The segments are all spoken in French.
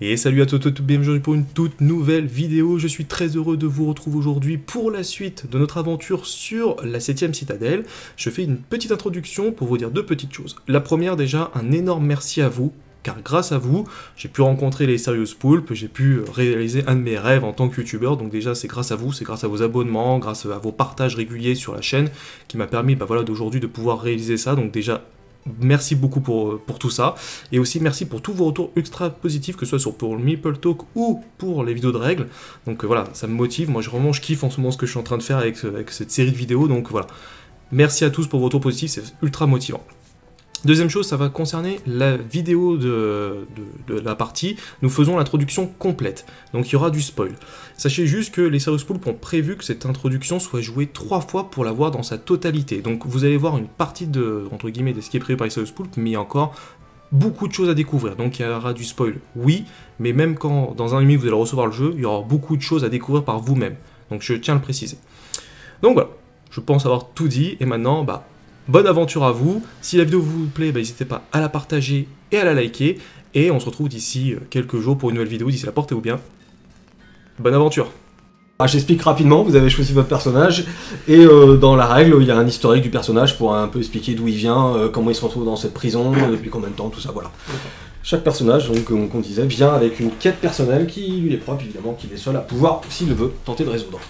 Et salut à tous, bienvenue pour une toute nouvelle vidéo. Je suis très heureux de vous retrouver aujourd'hui pour la suite de notre aventure sur la 7ème citadelle. Je fais une petite introduction pour vous dire deux petites choses. La première, déjà, un énorme merci à vous, car grâce à vous, j'ai pu rencontrer les Serious Poulp, j'ai pu réaliser un de mes rêves en tant que youtubeur. Donc déjà, c'est grâce à vous, c'est grâce à vos abonnements, grâce à vos partages réguliers sur la chaîne, qui m'a permis voilà, d'aujourd'hui de pouvoir réaliser ça. Donc déjà, merci beaucoup pour tout ça, et aussi merci pour tous vos retours extra positifs, que ce soit pour le Meeple Talk ou pour les vidéos de règles. Donc voilà, ça me motive, moi vraiment je kiffe en ce moment ce que je suis en train de faire avec cette série de vidéos, donc voilà. Merci à tous pour vos retours positifs, c'est ultra motivant. Deuxième chose, ça va concerner la vidéo de la partie. Nous faisons l'introduction complète, donc il y aura du spoil. Sachez juste que les Serious Poulp ont prévu que cette introduction soit jouée 3 fois pour la voir dans sa totalité. Donc vous allez voir une partie de, entre guillemets, de ce qui est prévu par les Serious Poulp, mais il y a encore beaucoup de choses à découvrir. Donc il y aura du spoil, oui, mais même quand dans un demi vous allez recevoir le jeu, il y aura beaucoup de choses à découvrir par vous-même. Donc je tiens à le préciser. Donc voilà, je pense avoir tout dit, et maintenant, bah, bonne aventure à vous. Si la vidéo vous plaît, n'hésitez pas à la partager et à la liker. Et on se retrouve d'ici quelques jours pour une nouvelle vidéo. D'ici là, portez-vous bien. Bonne aventure. Ah, j'explique rapidement, vous avez choisi votre personnage. Et dans la règle, il y a un historique du personnage pour un peu expliquer d'où il vient, comment il se retrouve dans cette prison, depuis combien de temps, tout ça, voilà. Chaque personnage, donc, comme on disait, vient avec une quête personnelle qui lui est propre, évidemment, qu'il est seul à pouvoir, s'il le veut, tenter de résoudre.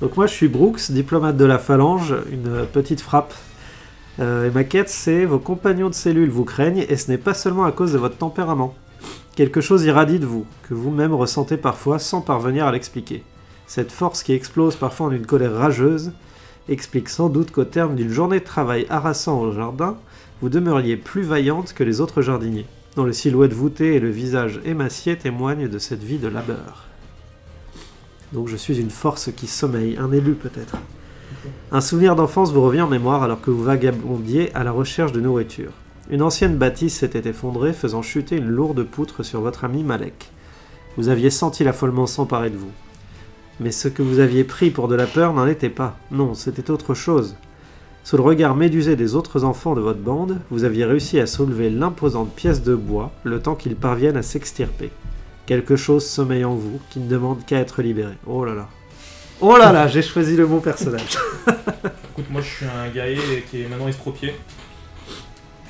Donc moi, je suis Brooks, diplomate de la Phalange, une petite frappe. Et ma quête, c'est « Vos compagnons de cellule vous craignent, et ce n'est pas seulement à cause de votre tempérament. Quelque chose irradie de vous, que vous-même ressentez parfois sans parvenir à l'expliquer. Cette force qui explose parfois en une colère rageuse explique sans doute qu'au terme d'une journée de travail harassant au jardin, vous demeuriez plus vaillante que les autres jardiniers, dont les silhouettes voûtées et le visage émacié témoignent de cette vie de labeur. » Donc je suis une force qui sommeille, un élu peut-être. Un souvenir d'enfance vous revient en mémoire alors que vous vagabondiez à la recherche de nourriture. Une ancienne bâtisse s'était effondrée, faisant chuter une lourde poutre sur votre ami Malek. Vous aviez senti l'affolement s'emparer de vous. Mais ce que vous aviez pris pour de la peur n'en était pas. Non, c'était autre chose. Sous le regard médusé des autres enfants de votre bande, vous aviez réussi à soulever l'imposante pièce de bois le temps qu'ils parviennent à s'extirper. Quelque chose sommeille en vous qui ne demande qu'à être libéré. Oh là là. Oh là là, j'ai choisi le bon personnage. Écoute, moi je suis un guerrier qui est maintenant estropié.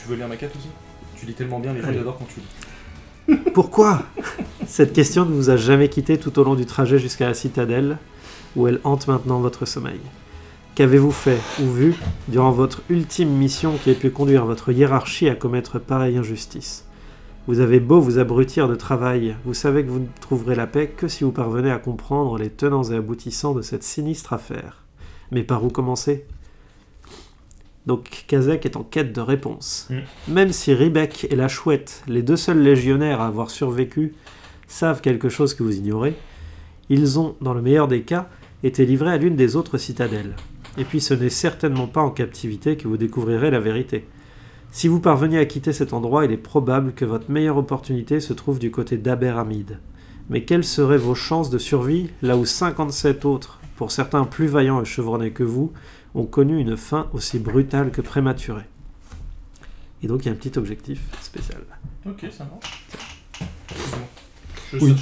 Tu veux lire ma quête aussi? Tu lis tellement bien, les gens adorent quand tu lis. Pourquoi? Cette question ne vous a jamais quitté tout au long du trajet jusqu'à la citadelle, où elle hante maintenant votre sommeil. Qu'avez-vous fait ou vu durant votre ultime mission qui a pu conduire votre hiérarchie à commettre pareille injustice? Vous avez beau vous abrutir de travail, vous savez que vous ne trouverez la paix que si vous parvenez à comprendre les tenants et aboutissants de cette sinistre affaire. Mais par où commencer? Donc Kazek est en quête de réponse. Même si Rebecca et la Chouette, les deux seuls légionnaires à avoir survécu, savent quelque chose que vous ignorez, ils ont, dans le meilleur des cas, été livrés à l'une des autres citadelles. Et puis ce n'est certainement pas en captivité que vous découvrirez la vérité. Si vous parveniez à quitter cet endroit, il est probable que votre meilleure opportunité se trouve du côté d'Aberamide. Mais quelles seraient vos chances de survie là où 57 autres, pour certains plus vaillants et chevronnés que vous, ont connu une fin aussi brutale que prématurée? Et donc il y a un petit objectif spécial. Ok, ça marche. Oui.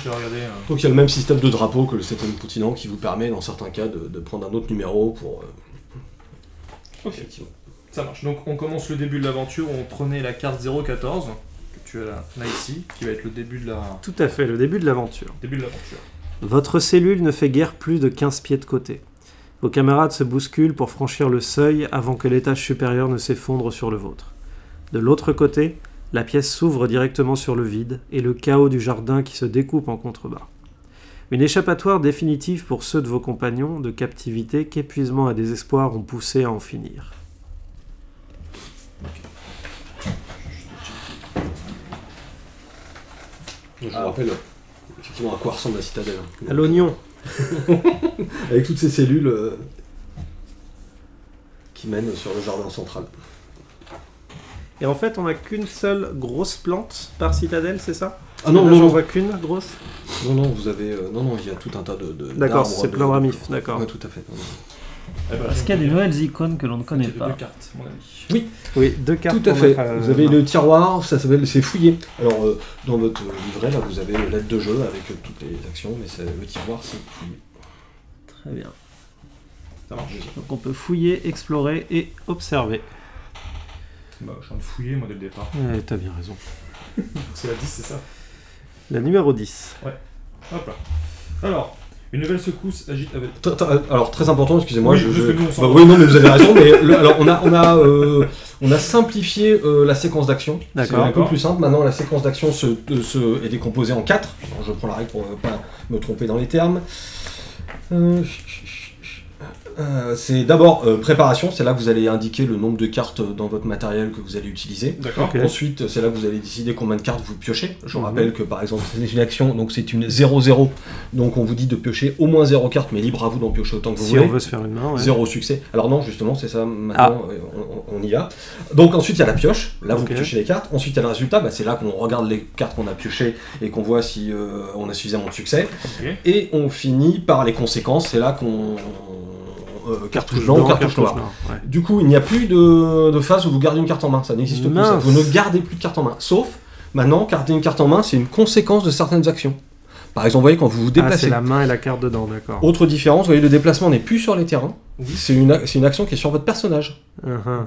Donc il y a le même système de drapeau que le 7ème continent qui vous permet dans certains cas de prendre un autre numéro pour... Ok. Effectivement. Ça marche. Donc on commence le début de l'aventure, on prenait la carte 014, que tu as là ici, qui va être le début de la... Tout à fait, le début de l'aventure. Votre cellule ne fait guère plus de 15 pieds de côté. Vos camarades se bousculent pour franchir le seuil avant que l'étage supérieur ne s'effondre sur le vôtre. De l'autre côté, la pièce s'ouvre directement sur le vide et le chaos du jardin qui se découpe en contrebas. Une échappatoire définitive pour ceux de vos compagnons de captivité qu'épuisement et désespoir ont poussé à en finir. Je vous rappelle effectivement à quoi ressemble la citadelle. À l'oignon. Avec toutes ces cellules qui mènent sur le jardin central. Et en fait, on n'a qu'une seule grosse plante par citadelle, c'est ça? Ah non, non, on voit qu'une grosse. Non, non, vous avez, non, non, il y a tout un tas de. D'accord, c'est plein ramif, d'accord. Ouais, tout à fait. Non, non. Est-ce qu'il y a des nouvelles icônes que l'on ne connaît pas? Deux cartes, mon ami. Oui, oui, deux cartes. Tout à fait. Vous avez le tiroir, ça s'appelle, c'est fouillé. Alors, dans votre livret, là, vous avez l'aide de jeu avec toutes les actions, mais le tiroir, c'est fouillé. Très bien. Ça marche. Donc, on peut fouiller, explorer et observer. Bah, je suis en train de fouiller, moi, dès le départ. Ouais, t'as bien raison. C'est la 10, c'est ça? La numéro 10. Ouais. Hop là. Alors. Une nouvelle secousse agite avec... Alors, très important, excusez-moi. Oui, bah, oui, non, mais vous avez raison. Mais alors, on a simplifié la séquence d'action. C'est un peu plus simple. Maintenant, la séquence d'action est décomposée en 4. Alors, je prends la règle pour ne pas me tromper dans les termes. C'est d'abord préparation, c'est là que vous allez indiquer le nombre de cartes dans votre matériel que vous allez utiliser. Okay. Ensuite, c'est là que vous allez décider combien de cartes vous piochez. Je rappelle que par exemple, c'est une action, donc c'est une 0-0. Donc on vous dit de piocher au moins 0 cartes, mais libre à vous d'en piocher autant que vous voulez. Si on veut se faire une main, ouais. 0 succès. Alors non, justement, c'est ça maintenant, on y va. Donc ensuite, il y a la pioche, là vous piochez les cartes. Ensuite, il y a le résultat, bah, c'est là qu'on regarde les cartes qu'on a piochées et qu'on voit si on a suffisamment de succès. Okay. Et on finit par les conséquences, c'est là qu'on... cartouche blanc ou cartouche noire. Ouais. Du coup, il n'y a plus de phase où vous gardez une carte en main. Ça n'existe plus. Ça. Vous ne gardez plus de carte en main. Sauf, maintenant, garder une carte en main, c'est une conséquence de certaines actions. Par exemple, vous voyez, quand vous vous déplacez... Ah, c'est la main et la carte dedans, d'accord. Autre différence, vous voyez, le déplacement n'est plus sur les terrains. Oui. C'est une action qui est sur votre personnage.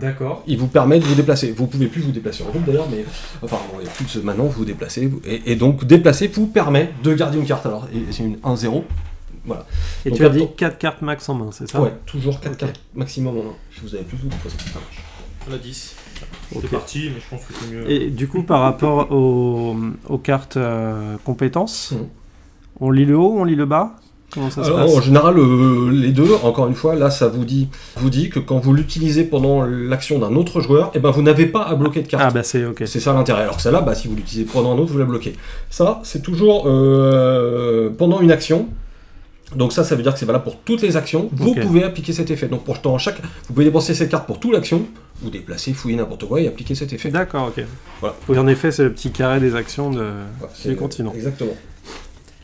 D'accord. Il vous permet de vous déplacer. Vous ne pouvez plus vous déplacer en groupe, d'ailleurs, mais... Enfin, bon, il n'y a plus de ce... Maintenant, vous vous déplacez. Et donc, déplacer vous permet de garder une carte. Alors, c'est une 1-0. Voilà. Et donc, tu as dit 4 cartes max en main, c'est ça? Ouais, toujours 4 cartes maximum en main. Je vous avais plus vous proposé. On a 10. C'est parti, mais je pense que c'est mieux. Et du coup, par rapport aux cartes compétences, on lit le haut, on lit le bas? Comment ça se passe? En général, les deux, encore une fois, là, ça vous dit que quand vous l'utilisez pendant l'action d'un autre joueur, eh ben, vous n'avez pas à bloquer de carte. Ah bah c'est ok. C'est ça l'intérêt. Alors que celle-là, bah, si vous l'utilisez pendant un autre, vous la bloquez. Ça, c'est toujours pendant une action. Donc ça veut dire que c'est valable pour toutes les actions. Vous pouvez appliquer cet effet. Donc vous pouvez dépenser cette carte pour toute l'action, vous déplacer, fouiller n'importe quoi et appliquer cet effet. D'accord, ok. Voilà. Oui, en effet, c'est le petit carré des actions du continent. Exactement.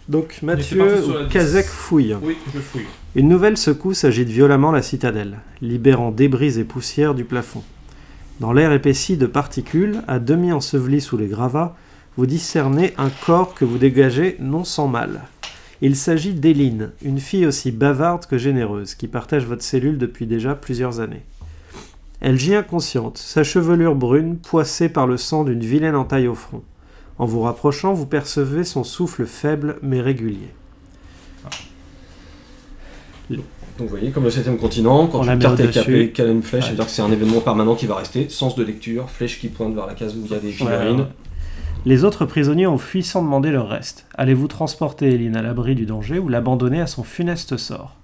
Donc Mathieu, Kazek fouille. Oui, je fouille. Une nouvelle secousse agite violemment la citadelle, libérant débris et poussière du plafond. Dans l'air épaissi de particules, à demi enseveli sous les gravats, vous discernez un corps que vous dégagez non sans mal. Il s'agit d'Éline, une fille aussi bavarde que généreuse, qui partage votre cellule depuis déjà plusieurs années. Elle gît inconsciente, sa chevelure brune, poissée par le sang d'une vilaine entaille au front. En vous rapprochant, vous percevez son souffle faible mais régulier. Donc vous voyez, comme le 7ème continent, quand une carte est capée, qu'elle a une flèche, c'est-à-dire que c'est un événement permanent qui va rester. Sens de lecture, flèche qui pointe vers la case où il y a des figurines. Ouais. Les autres prisonniers ont fui sans demander leur reste. Allez-vous transporter Éline à l'abri du danger ou l'abandonner à son funeste sort?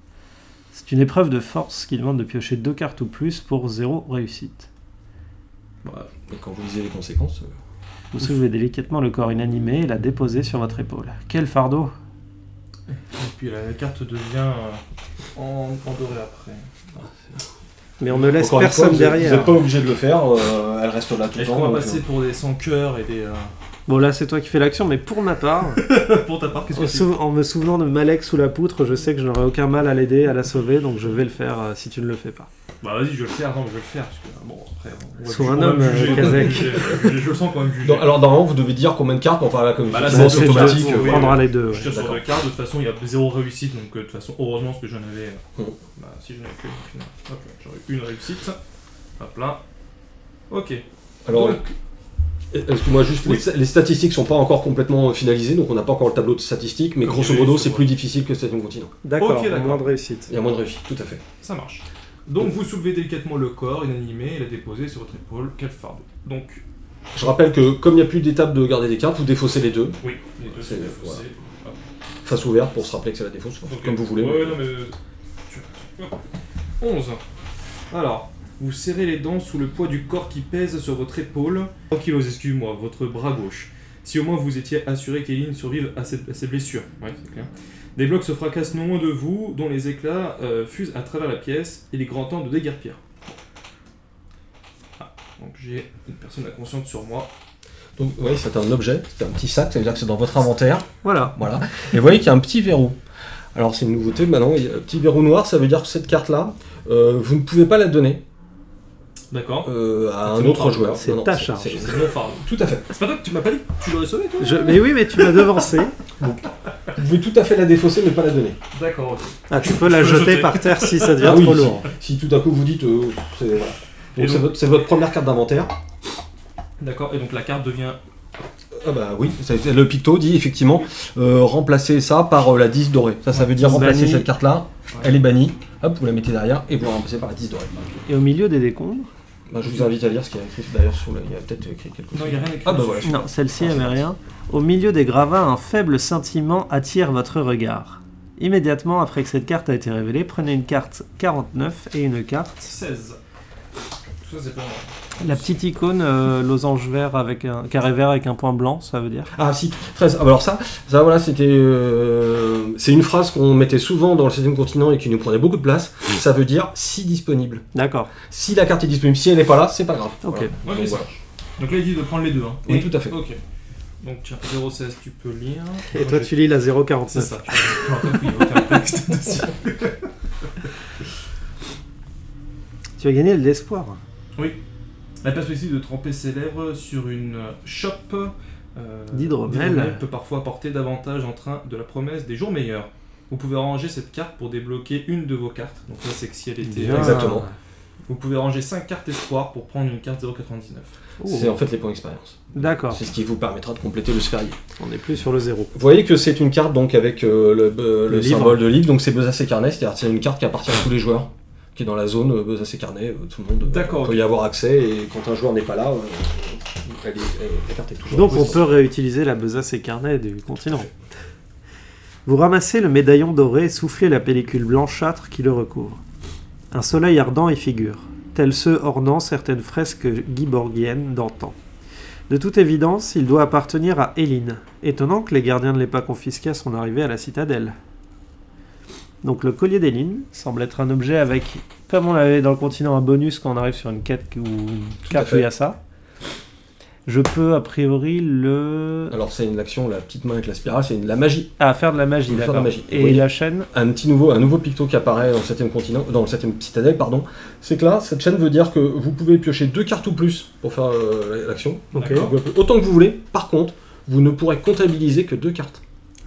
C'est une épreuve de force qui demande de piocher 2 cartes ou plus pour 0 réussite. Bah, mais quand vous lisez les conséquences... Vous soulevez délicatement le corps inanimé et la déposez sur votre épaule. Quel fardeau! Et puis la carte devient endorée après. Ah, mais on ne laisse personne derrière. Vous n'êtes pas obligé de le faire, elle reste là tout le temps. On va passer pour des sans-cœur et des... Bon là c'est toi qui fais l'action, mais pour ma part... Pour ta part, qu'est-ce que tu fais ? En me souvenant de Malek sous la poutre, je sais que je n'aurai aucun mal à l'aider, à la sauver, donc je vais le faire si tu ne le fais pas. Bah vas-y, je vais le faire, non, je vais le faire, parce que bon, après... Soit un homme, Kazek. Je le sens quand même jugé. Alors normalement, vous devez dire combien de cartes, enfin là, comme c'est automatique, on prendra les deux. Je te sors deux cartes, de toute façon, il y a 0 réussite, donc de toute façon, heureusement, ce que j'en avais... Bah si je n'avais que une, hop là, j'aurais eu une réussite, hop là, ok. Alors... Excuse-moi, juste les statistiques sont pas encore complètement finalisées, donc on n'a pas encore le tableau de statistiques, mais grosso modo c'est plus difficile que le 7ème continent. D'accord, il y a moins de réussite. Il y a moins de réussite, tout à fait. Ça marche. Donc vous soulevez délicatement le corps inanimé et la déposez sur votre épaule, quel fardeau. Donc. Je rappelle que comme il n'y a plus d'étape de garder des cartes, vous défaussez les deux. Oui, les deux sont défaussés. Voilà. Face ouverte pour se rappeler que c'est la défausse, comme vous voulez. Ouais, non mais. 11. Alors. Vous serrez les dents sous le poids du corps qui pèse sur votre épaule. 3 kilos, excuse-moi, votre bras gauche. Si au moins vous étiez assuré qu'Éline survive à ses blessures. Ouais, c'est clair. Des blocs se fracassent non loin de vous, dont les éclats fusent à travers la pièce. Il est grand temps de déguerpir. Ah, donc j'ai une personne inconsciente sur moi. Donc, oui, c'est un objet, c'est un petit sac, ça veut dire que c'est dans votre inventaire. Voilà. Et vous voyez qu'il y a un petit verrou. Alors c'est une nouveauté, maintenant, petit verrou noir, ça veut dire que cette carte-là, vous ne pouvez pas la donner. D'accord. À un autre joueur. C'est ta charge. C'est mon phare. Tout à fait. C'est pas toi que tu m'as pas dit que tu l'aurais sauvé, toi ? Mais oui, mais tu m'as devancé. Donc, vous pouvez tout à fait la défausser, mais pas la donner. D'accord. Okay. Ah, tu peux la jeter par terre si ça devient trop lourd. Si tout à coup vous dites... c'est votre première carte d'inventaire. D'accord, et donc la carte devient... Ah bah oui, ça, le picto dit effectivement remplacer ça par la 10 dorée. Ça veut dire remplacer cette carte-là, elle est bannie. Hop, vous la mettez derrière et vous la remplacez par la 10 dorée. Et au milieu des décombres, bah, je vous invite à lire ce qu'il y a écrit d'ailleurs sur le... Il y a peut-être écrit quelque chose. Non, il n'y a rien écrit. Ah bah voilà. Non, celle-ci n'avait rien. Au milieu des gravats, un faible scintillement attire votre regard. Immédiatement après que cette carte a été révélée, prenez une carte 49 et une carte 16. Ça, pas... La petite icône losange vert avec un carré vert avec un point blanc, ça veut dire. Ah si, 13. Ah, alors ça voilà, c'était c'est une phrase qu'on mettait souvent dans le 7ème continent et qui nous prenait beaucoup de place. Ça veut dire si disponible. D'accord. Si la carte est disponible, si elle n'est pas là, c'est pas grave. Ok. Voilà. Okay, donc, voilà. Donc là il dit de prendre les deux. Hein. Oui, et... tout à fait. Ok. Donc tiens, 0,16 tu peux lire. Et toi tu lis la 0,49. C'est ça. Tu as gagné de l'espoir. Oui. La perspective de tremper ses lèvres sur une chope d'hydromel peut parfois apporter davantage en train de la promesse des jours meilleurs. Vous pouvez ranger cette carte pour débloquer une de vos cartes. Donc là, c'est que si elle était... Bien. Exactement. Vous pouvez ranger 5 cartes espoir pour prendre une carte 0,99. Oh. C'est en fait les points d'expérience. D'accord. C'est ce qui vous permettra de compléter le sphérié. On n'est plus sur le 0. Vous voyez que c'est une carte donc avec le symbole de livre, donc c'est Besace Carnet, c'est-à-dire c'est une carte qui appartient à tous les joueurs. Qui est dans la zone Besace Carnet, tout le monde peut y avoir accès, et quand un joueur n'est pas là, la carte est toujours... Donc on peut réutiliser la Besace Carnet du continent. Vous ramassez le médaillon doré et soufflez la pellicule blanchâtre qui le recouvre. Un soleil ardent y figure, tels ceux ornant certaines fresques guiborgiennes d'antan. De toute évidence, il doit appartenir à Éline. Étonnant que les gardiens ne l'aient pas confisqué à son arrivée à la citadelle. Donc le collier d'Éline semble être un objet avec, comme on l'avait dans le continent, un bonus quand on arrive sur une quête ou une carte où il y a ça. Je peux a priori le... Alors c'est une action, la petite main avec la spirale, c'est la magie. Ah, faire de la magie, d'accord. Et oui. La chaîne, un nouveau picto qui apparaît dans le 7ème continent, dans le 7ème citadelle, pardon. C'est que là, cette chaîne veut dire que vous pouvez piocher 2 cartes ou plus pour faire l'action. Okay. Autant que vous voulez, par contre, vous ne pourrez comptabiliser que 2 cartes.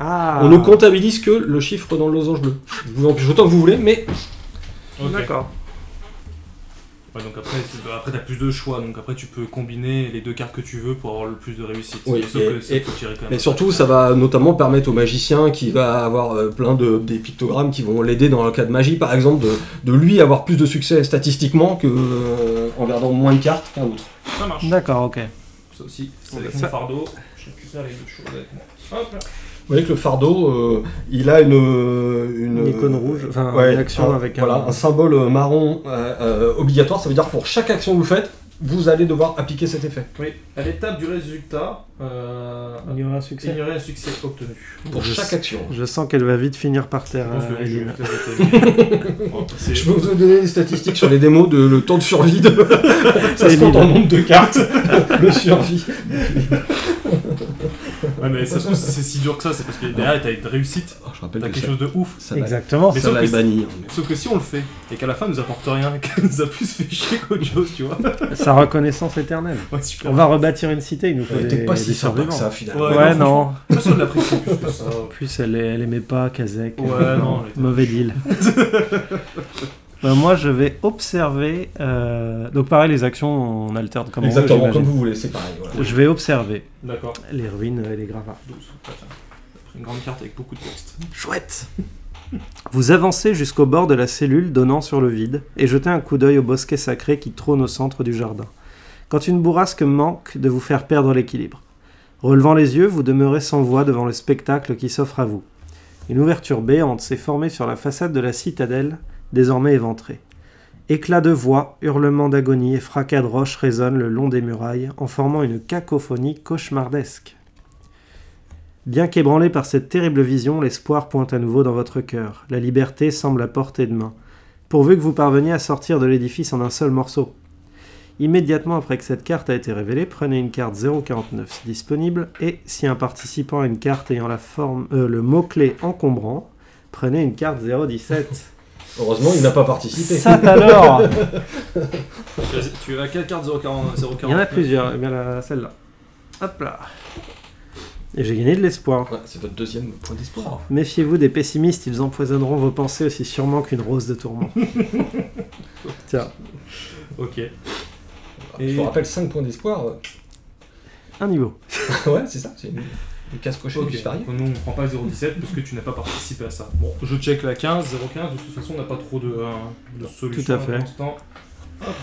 Ah. On ne comptabilise que le chiffre dans le losange bleu. Vous en pigez autant que vous voulez, mais... Okay. D'accord. Ouais, donc après tu as plus de choix, donc après tu peux combiner les 2 cartes que tu veux pour avoir le plus de réussite. Oui, mais surtout ça va notamment permettre au magicien qui va avoir plein des pictogrammes qui vont l'aider dans le cas de magie, par exemple, de lui avoir plus de succès statistiquement qu'en gardant moins de cartes qu'un autre. Ça marche. D'accord, ok. Ça aussi, c'est avec mon fardeau. Je récupère les 2 choses avec moi. Hop là. Vous voyez que le fardeau, il a une icône rouge, enfin ouais, une action avec un symbole marron obligatoire. Ça veut dire que pour chaque action que vous faites, vous allez devoir appliquer cet effet. Oui. À l'étape du résultat, il y aurait un succès obtenu. Pour chaque action. Je sens qu'elle va vite finir par terre. Je peux vous donner des statistiques sur les démos de le temps de survie. Ça se compte en nombre de cartes. Le survie. Ouais, mais ça se trouve, c'est si dur que ça, c'est parce que derrière, t'as une réussite, t'as quelque chose de ouf. Exactement, ça l'a banni. Sauf que si on le fait, et qu'à la fin, nous apporte rien, qu'elle nous a plus fait chier qu'autre chose, tu vois. Sa reconnaissance éternelle. Ouais, on va rebâtir une cité, il nous faut des survivants. Ça, finalement. Ouais, non. Personne l'a pris plus ça. En plus, elle aimait pas Kazek. Ouais, non. Mauvais deal. Ben moi, je vais observer... Donc pareil, les actions, on alterne comme on veut. Exactement, comme vous voulez, c'est pareil. Voilà. Je vais observer les ruines et les gravats. 12, une grande carte avec beaucoup de postes. Chouette. Vous avancez jusqu'au bord de la cellule donnant sur le vide et jetez un coup d'œil au bosquet sacré qui trône au centre du jardin. Quand une bourrasque manque de vous faire perdre l'équilibre. Relevant les yeux, vous demeurez sans voix devant le spectacle qui s'offre à vous. Une ouverture béante s'est formée sur la façade de la citadelle, désormais éventré. Éclats de voix, hurlements d'agonie et fracas de roches résonnent le long des murailles en formant une cacophonie cauchemardesque. Bien qu'ébranlé par cette terrible vision, l'espoir pointe à nouveau dans votre cœur. La liberté semble à portée de main, pourvu que vous parveniez à sortir de l'édifice en un seul morceau. Immédiatement après que cette carte a été révélée, prenez une carte 0,49 si disponible et si un participant a une carte ayant le mot-clé encombrant, Prenez une carte 017. Heureusement, il n'a pas participé. Ça alors. Tu as quelle carte 040? Il y en a plusieurs. Eh bien, celle-là. Hop là. Et j'ai gagné de l'espoir. Ouais, c'est votre deuxième point d'espoir. Méfiez-vous des pessimistes, ils empoisonneront vos pensées aussi sûrement qu'une rose de tourment. Tiens. Ok. Et... je vous rappelle 5 points d'espoir. Un niveau. Ouais, c'est ça. C'est une casse-cochée okay. Du varié. Nous, on ne prend pas 0,17 parce que tu n'as pas participé à ça. Bon, je check la 15, 0,15. De toute façon, on n'a pas trop de solutions. Tout à fait. Hop,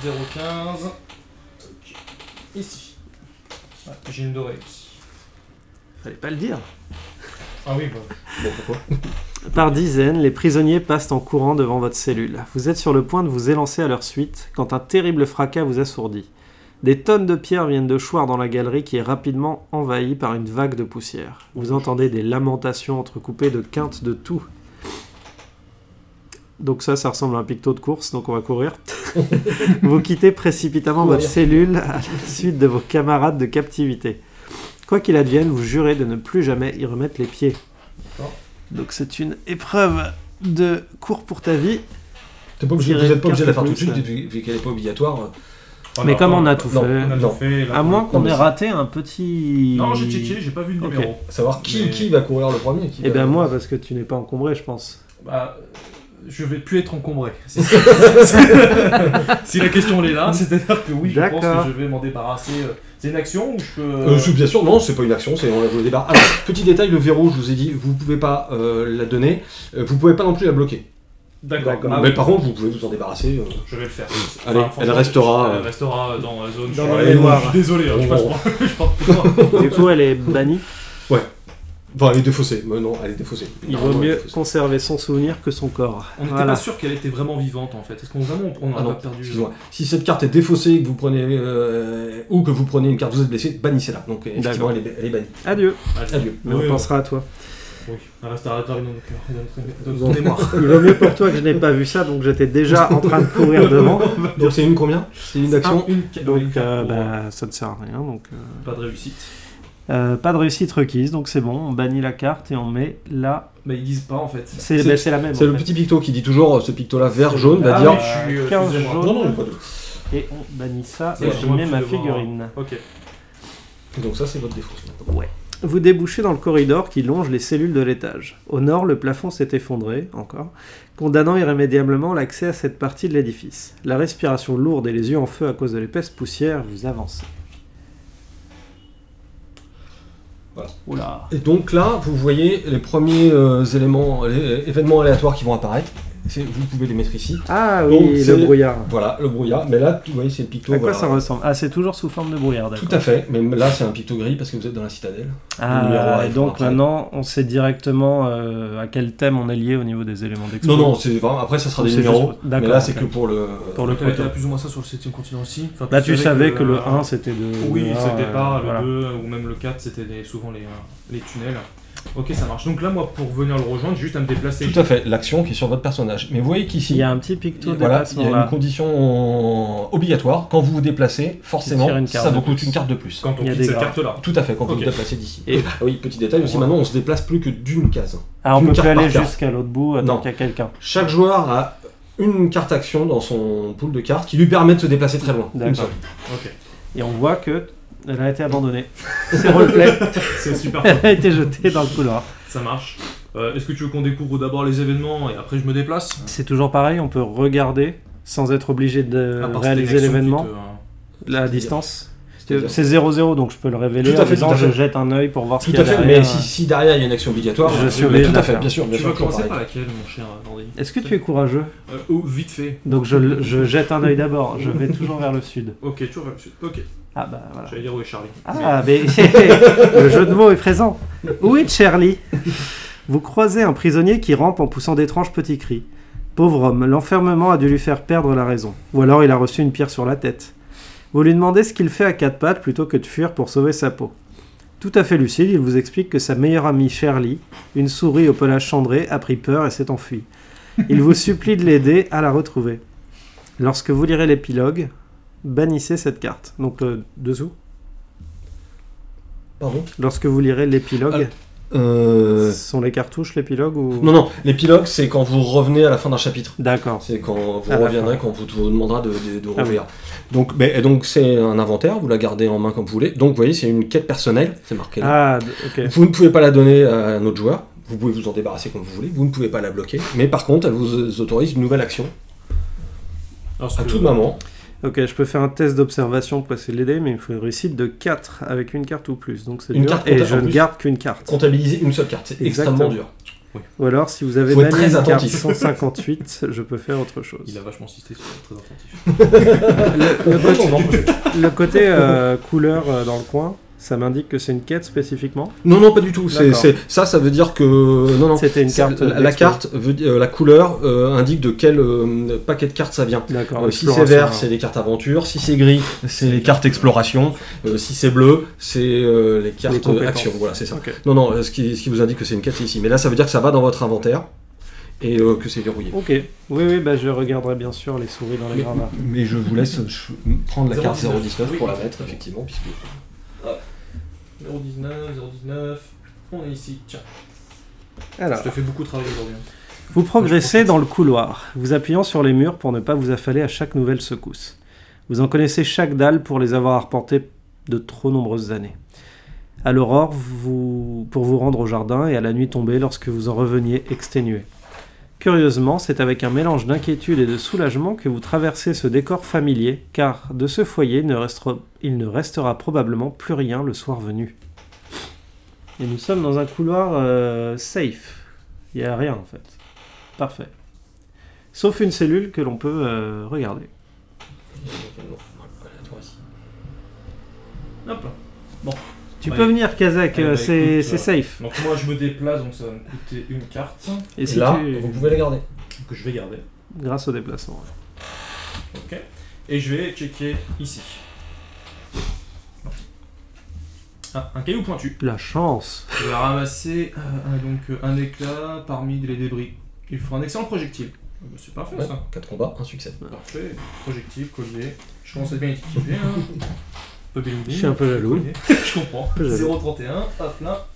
0,15. Okay. Ici. Ah, j'ai une dorée. Fallait pas le dire. Ah oui, bon. Bon, pourquoi? Par dizaines, les prisonniers passent en courant devant votre cellule. Vous êtes sur le point de vous élancer à leur suite quand un terrible fracas vous assourdit. Des tonnes de pierres viennent de choir dans la galerie qui est rapidement envahie par une vague de poussière. Vous entendez des lamentations entrecoupées de quintes de tout. Donc ça ressemble à un picto de course, donc on va courir. Vous quittez précipitamment votre cellule à la suite de vos camarades de captivité. Quoi qu'il advienne, vous jurez de ne plus jamais y remettre les pieds. Donc c'est une épreuve de cours pour ta vie. Vous n'êtes pas obligé de la faire tout de suite, vu qu'elle n'est pas obligatoire. Mais comme on a tout fait, à moins qu'on ait raté un petit... Non, j'ai checké, j'ai pas vu le numéro. Savoir qui va courir le premier. Eh bien moi, parce que tu n'es pas encombré, je pense. Bah, je vais plus être encombré. Si la question est là, c'est-à-dire que oui, je pense que je vais m'en débarrasser... C'est une action ou je peux... bien sûr, non, c'est pas une action, c'est on la joue au débat. Alors, petit détail, le verrou, je vous ai dit, vous pouvez pas la donner, vous pouvez pas non plus la bloquer. D'accord. Ah, mais oui. Par contre, vous pouvez vous en débarrasser. Je vais le faire. Allez, enfin, elle restera... Elle restera dans la zone... Dans la noire. Je suis désolé, je passe pas. Du coup, elle est bannie. Ouais. Enfin, elle est défaussée. Mais non, elle est défaussée. Il vaut mieux conserver son souvenir que son corps. On n'était pas sûr qu'elle était vraiment vivante en fait. Est-ce qu'on vraiment on a pas perdu. Si cette carte est défaussée, que vous prenez ou que vous prenez une carte, vous êtes blessé, bannissez-la. Donc effectivement, elle est bannie. Adieu. Adieu. Mais on pensera à toi. Oui. Elle restera dans nos cœurs, mémoire. Il vaut mieux pour toi que je n'ai pas vu ça, donc j'étais déjà en train de courir devant. Donc c'est une combien? C'est une action. Donc ça ne sert à rien. Donc pas de réussite. Pas de réussite requise, donc c'est bon, on bannit la carte et on met la... Bah ils disent pas en fait. C'est la même. C'est le petit picto qui dit toujours, ce picto là vert jaune va dire... Oui, je suis, 15 jaune, non, pas de... Et on bannit ça et je mets ma figurine. Ok. Donc ça c'est votre défaut. Ouais. Vous débouchez dans le corridor qui longe les cellules de l'étage. Au nord, le plafond s'est effondré, encore, condamnant irrémédiablement l'accès à cette partie de l'édifice. La respiration lourde et les yeux en feu à cause de l'épaisse poussière, vous avancez. Voilà. Et donc là, vous voyez les premiers éléments, les événements aléatoires qui vont apparaître. Vous pouvez les mettre ici. Ah oui, donc, le brouillard. Voilà, le brouillard. Mais là, vous voyez, c'est le picto. À quoi ça ressemble? Ah, c'est toujours sous forme de brouillard, d'accord. Tout à fait. Mais là, c'est un picto gris parce que vous êtes dans la citadelle. Ah, et donc maintenant, on sait directement à quel thème on est lié au niveau des éléments d'expérience. Non, non, enfin, après, ça sera des numéros. Juste... Mais là, c'est que pour le. Pour le côté. Il y a plus ou moins ça sur le 7ème continent aussi. Enfin, là, tu savais que le 1, c'était de. Oui, c'était pas le 2 ou même le 4, c'était souvent les tunnels. Ok, ça marche. Donc là, moi, pour venir le rejoindre, j'ai juste à me déplacer. Tout à fait, l'action qui est sur votre personnage. Mais vous voyez qu'ici, il y a un petit picto de déplacement. Voilà, il y a une condition obligatoire. Quand vous vous déplacez, forcément, ça vous coûte une carte de plus. Quand on quitte cette carte-là. Tout à fait, quand vous vous déplacez d'ici. Et oui, petit détail aussi, maintenant, on se déplace plus que d'une case. Ah, on peut plus aller jusqu'à l'autre bout, donc il y a quelqu'un. Chaque joueur a une carte action dans son pool de cartes qui lui permet de se déplacer très loin. D'accord. Ok. Et on voit que... Elle a été abandonnée. C'est roleplay. C'est super. Elle a été jetée dans le couloir. Ça marche. Est-ce que tu veux qu'on découvre d'abord les événements et après je me déplace? C'est toujours pareil, on peut regarder sans être obligé de réaliser l'événement. La distance. C'est 0-0, donc je peux le révéler. Tout à fait, en disant, je jette un œil pour voir ce qu'il y a derrière. Mais si derrière il y a une action obligatoire, je surveille. Tout à fait, bien sûr. Tu vas commencer par laquelle, mon cher Dandy? Est-ce que tu es courageux? Vite fait. Donc je jette un œil d'abord. Je vais toujours vers le sud. Ok, toujours vers le sud. Ok. Ah bah voilà. J'allais dire où est Charlie. Ah mais le jeu de mots est présent. Où est Charlie? Vous croisez un prisonnier qui rampe en poussant d'étranges petits cris. Pauvre homme, l'enfermement a dû lui faire perdre la raison. Ou alors il a reçu une pierre sur la tête. Vous lui demandez ce qu'il fait à quatre pattes plutôt que de fuir pour sauver sa peau. Tout à fait lucide, il vous explique que sa meilleure amie Shirley, une souris au pelage cendré, a pris peur et s'est enfuie. Il vous supplie de l'aider à la retrouver. Lorsque vous lirez l'épilogue, bannissez cette carte. Donc, dessous. Pardon. Lorsque vous lirez l'épilogue, Ce sont les cartouches, l'épilogue ou... Non, non, l'épilogue c'est quand vous revenez à la fin d'un chapitre. D'accord. C'est quand vous reviendrez, quand vous demandera de revenir. Donc, c'est un inventaire, vous la gardez en main comme vous voulez. Donc, vous voyez, c'est une quête personnelle, c'est marqué là. Ah, ok. Vous ne pouvez pas la donner à un autre joueur, vous pouvez vous en débarrasser comme vous voulez, vous ne pouvez pas la bloquer, mais par contre, elle vous autorise une nouvelle action. Alors, à toute maman. Ok, je peux faire un test d'observation pour essayer de l'aider, mais il me faut une réussite de 4 avec une carte ou plus. Donc c'est dur, et je ne garde qu'une carte. Comptabiliser une seule carte, c'est extrêmement dur. Oui. Ou alors, si vous avez même une carte 158, je peux faire autre chose. Il a vachement insisté sur être très attentif. le côté couleur dans le coin, ça m'indique que c'est une quête spécifiquement? Non, non, pas du tout. Ça veut dire que... Non, non. C'était une carte. La carte, la couleur indique de quel paquet de cartes ça vient. Si c'est vert, c'est les cartes aventure. Si c'est gris, c'est les cartes exploration. Si c'est bleu, c'est les cartes action. Voilà, c'est ça. Okay. Non, non, ce qui vous indique que c'est une quête ici. Mais là, ça veut dire que ça va dans votre inventaire et que c'est verrouillé. Ok. Oui, oui, bah, je regarderai bien sûr les souris dans les gravats. Mais je vous laisse prendre la carte 019 pour la mettre, effectivement, puisque... 019, on est ici, tiens. Alors, je te fais beaucoup travailler aujourd'hui. Vous progressez dans le couloir, vous appuyant sur les murs pour ne pas vous affaler à chaque nouvelle secousse. Vous en connaissez chaque dalle pour les avoir arpentées de trop nombreuses années. À l'aurore, pour vous rendre au jardin, et à la nuit tombée lorsque vous en reveniez exténué. Curieusement, c'est avec un mélange d'inquiétude et de soulagement que vous traversez ce décor familier, car de ce foyer, il ne restera probablement plus rien le soir venu. Et nous sommes dans un couloir safe. Il n'y a rien en fait. Parfait. Sauf une cellule que l'on peut regarder. Hop là. Bon. Tu peux venir, Kazek, c'est safe. Donc moi je me déplace, donc ça va me coûter une carte. Et si là, vous pouvez la garder. Que je vais garder. Grâce au déplacement. Ouais. Ok. Et je vais checker ici. Ah, un caillou pointu. La chance. Je vais ramasser un éclat parmi les débris. Il faut un excellent projectile. C'est parfait ça. 4 combats, un succès. Parfait. Projectile, collier. Je commence à bien être équipé. Hein. Je suis un peu jaloux. Je comprends. 0,31, hop là.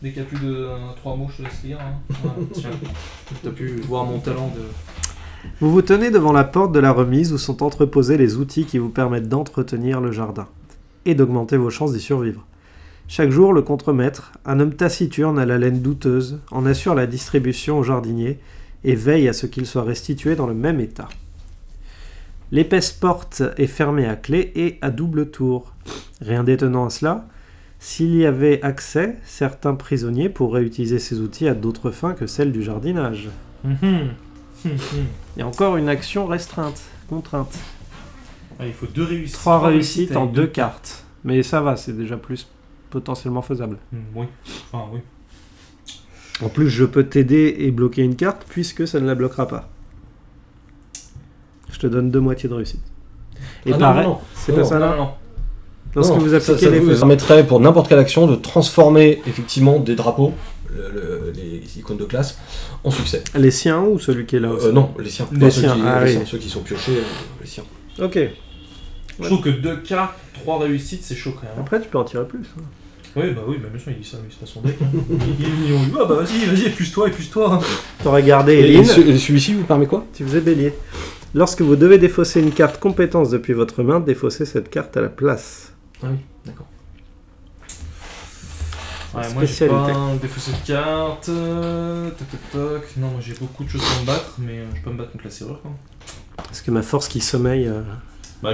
Dès qu'il n'y a plus de 3 mots, je te laisse lire. Hein. Ouais, tiens, tu as pu voir mon talent de... Vous vous tenez devant la porte de la remise où sont entreposés les outils qui vous permettent d'entretenir le jardin et d'augmenter vos chances d'y survivre. Chaque jour, le contremaître, un homme taciturne à la laine douteuse, en assure la distribution aux jardiniers et veille à ce qu'il soit restitué dans le même état. L'épaisse porte est fermée à clé et à double tour. Rien d'étonnant à cela. S'il y avait accès, certains prisonniers pourraient utiliser ces outils à d'autres fins que celles du jardinage. Et encore une action contrainte. Ouais, il faut 2 réussites. 3 réussites en 2 cartes. Mais ça va, c'est déjà plus potentiellement faisable. Oui, enfin oui. En plus, je peux t'aider et bloquer une carte puisque ça ne la bloquera pas. Je te donne 2 moitiés de réussite. Et pareil, c'est pas ça là. Lorsque vous appliquez les feux, ça permettrait pour n'importe quelle action de transformer effectivement des drapeaux, les icônes de classe, en succès. Les siens ou celui qui est là aussi? Non, les siens. Ceux qui sont piochés, les siens. Ok. Je trouve que 2 cas, 3 réussites, c'est chaud quand même. Après, tu peux en tirer plus. Oui, bah oui, bien sûr, il dit ça, mais c'est pas son deck. Ils ont dit, ah bah vas-y, épuise-toi. T'aurais gardé Éline. Et celui-ci vous permet quoi? Tu faisais bélier. Lorsque vous devez défausser une carte compétence depuis votre main, défaussez cette carte à la place. Ah oui, d'accord. Ouais, moi j'ai pas défaussé de carte. Toc. Non, moi j'ai beaucoup de choses à me battre, mais je peux me battre contre la serrure quand même. Est-ce que ma force qui sommeille... Bah,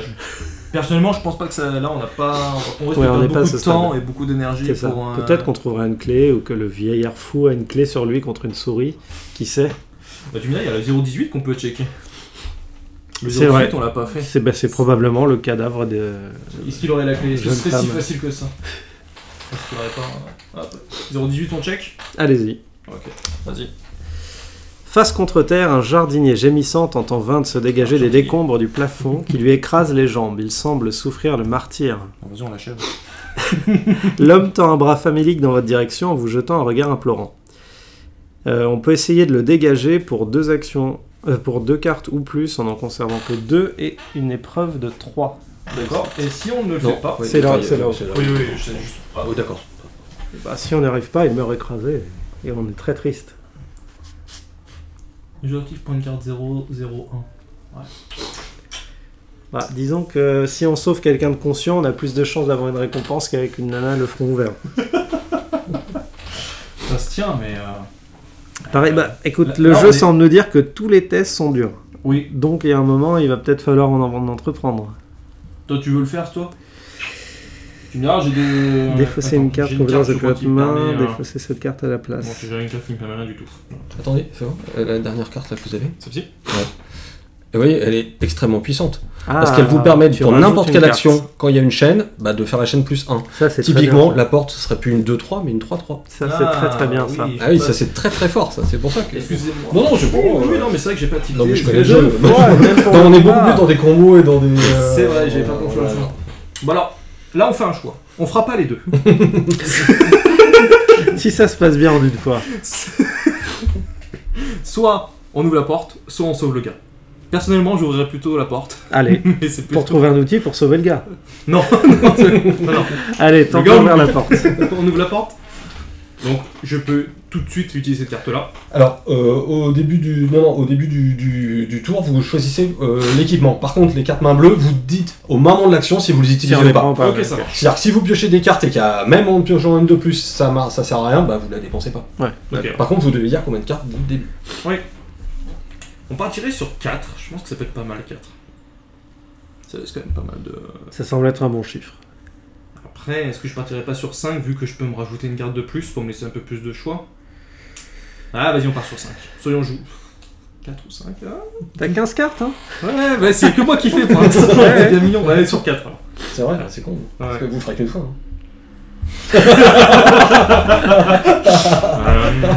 personnellement, je pense pas que ça... Là, on n'a pas... On risque de perdre beaucoup de temps et beaucoup d'énergie pour... Peut-être qu'on trouvera une clé, ou que le vieillard fou a une clé sur lui contre une souris. Qui sait? Bah tu me dis, il y a le 0,18 qu'on peut checker. C'est vrai, on l'a pas fait. C'est probablement le cadavre de... Est-ce qu'il aurait la clé? Est-ce que ce serait si facile que ça? Est-ce qu'il aurait pas... 0,18 on check? Allez-y. Ok, vas-y. Face contre terre, un jardinier gémissant tente en vain de se dégager des décombres du plafond qui lui écrasent les jambes. Il semble souffrir le martyre. Vas-y, on l'achève. L'homme tend un bras famélique dans votre direction en vous jetant un regard implorant. On peut essayer de le dégager pour 2 actions... pour 2 cartes ou plus, en conservant que 2 et une épreuve de 3. D'accord. Et si on ne le fait pas... C'est là. Oui, c'est juste... Ah oui, d'accord. Bah, si on n'y arrive pas, il meurt écrasé. Et on est très triste. Je active point de carte 001. Ouais. Bah, disons que si on sauve quelqu'un de conscient, on a plus de chances d'avoir une récompense qu'avec une nana le front ouvert. Ça se tient, mais... Pareil, bah, écoute, le jeu semble nous dire que tous les tests sont durs. Oui. Donc, il y a un moment, il va peut-être falloir en entreprendre. Toi, tu veux le faire, toi? Tu me diras, j'ai des... Défausser une carte pour ouvrir le jeu de main, défausser cette carte à la place. Bon, j'ai une carte qui ne me permet rien du tout. Attendez, c'est bon, la dernière carte là que vous avez? Celle-ci? Ouais. Et oui, elle est extrêmement puissante. Ah, parce qu'elle vous permet, pour n'importe quelle action, quand il y a une chaîne, bah, de faire la chaîne plus 1. Ça, typiquement, la porte, ce serait plus une 2-3, mais une 3-3. Ça, c'est très très bien, oui, ça. Ah oui, ça, c'est très très fort, ça. C'est pour ça que... Excusez-moi. Non, non, je... Oui, non, mais c'est vrai que j'ai pas de... Non, mais je connais le jeu. On est beaucoup plus dans des combos et dans des... C'est vrai, j'ai pas confiance. Bon, alors, là, on fait un choix. On fera pas les deux. Si ça se passe bien en une fois. Soit on ouvre la porte, soit on sauve le gars. Personnellement, j'ouvrirais plutôt la porte. Allez, pour trouver un outil pour sauver le gars. Non, non, non, non. Allez, tant qu'on ouvre la porte. On ouvre la porte. Donc, je peux tout de suite utiliser cette carte-là. Alors, au début du, au début du tour, vous choisissez l'équipement. Par contre, les cartes main bleue, vous dites au moment de l'action si vous les utilisez ou pas. Ok, ça marche. C'est-à-dire, si vous piochez des cartes et qu'il y a même en piochant une de plus, ça sert à rien, bah vous la dépensez pas. Ouais. Okay. Par contre, vous devez dire combien de cartes vous début. Oui. On partirait sur 4, je pense que ça peut être pas mal 4. Ça laisse quand même pas mal de... Ça semble être un bon chiffre. Après, est-ce que je partirais pas sur 5 vu que je peux me rajouter une carte de plus pour me laisser un peu plus de choix? Ah vas-y, on part sur 5. Soyons joues. 4 ou 5 là. T'as 15 cartes, hein? Ouais, bah c'est que moi qui fais. T'es bien mignon, on va aller sur 4. C'est vrai, c'est con. Parce que vous ferez qu'une fois.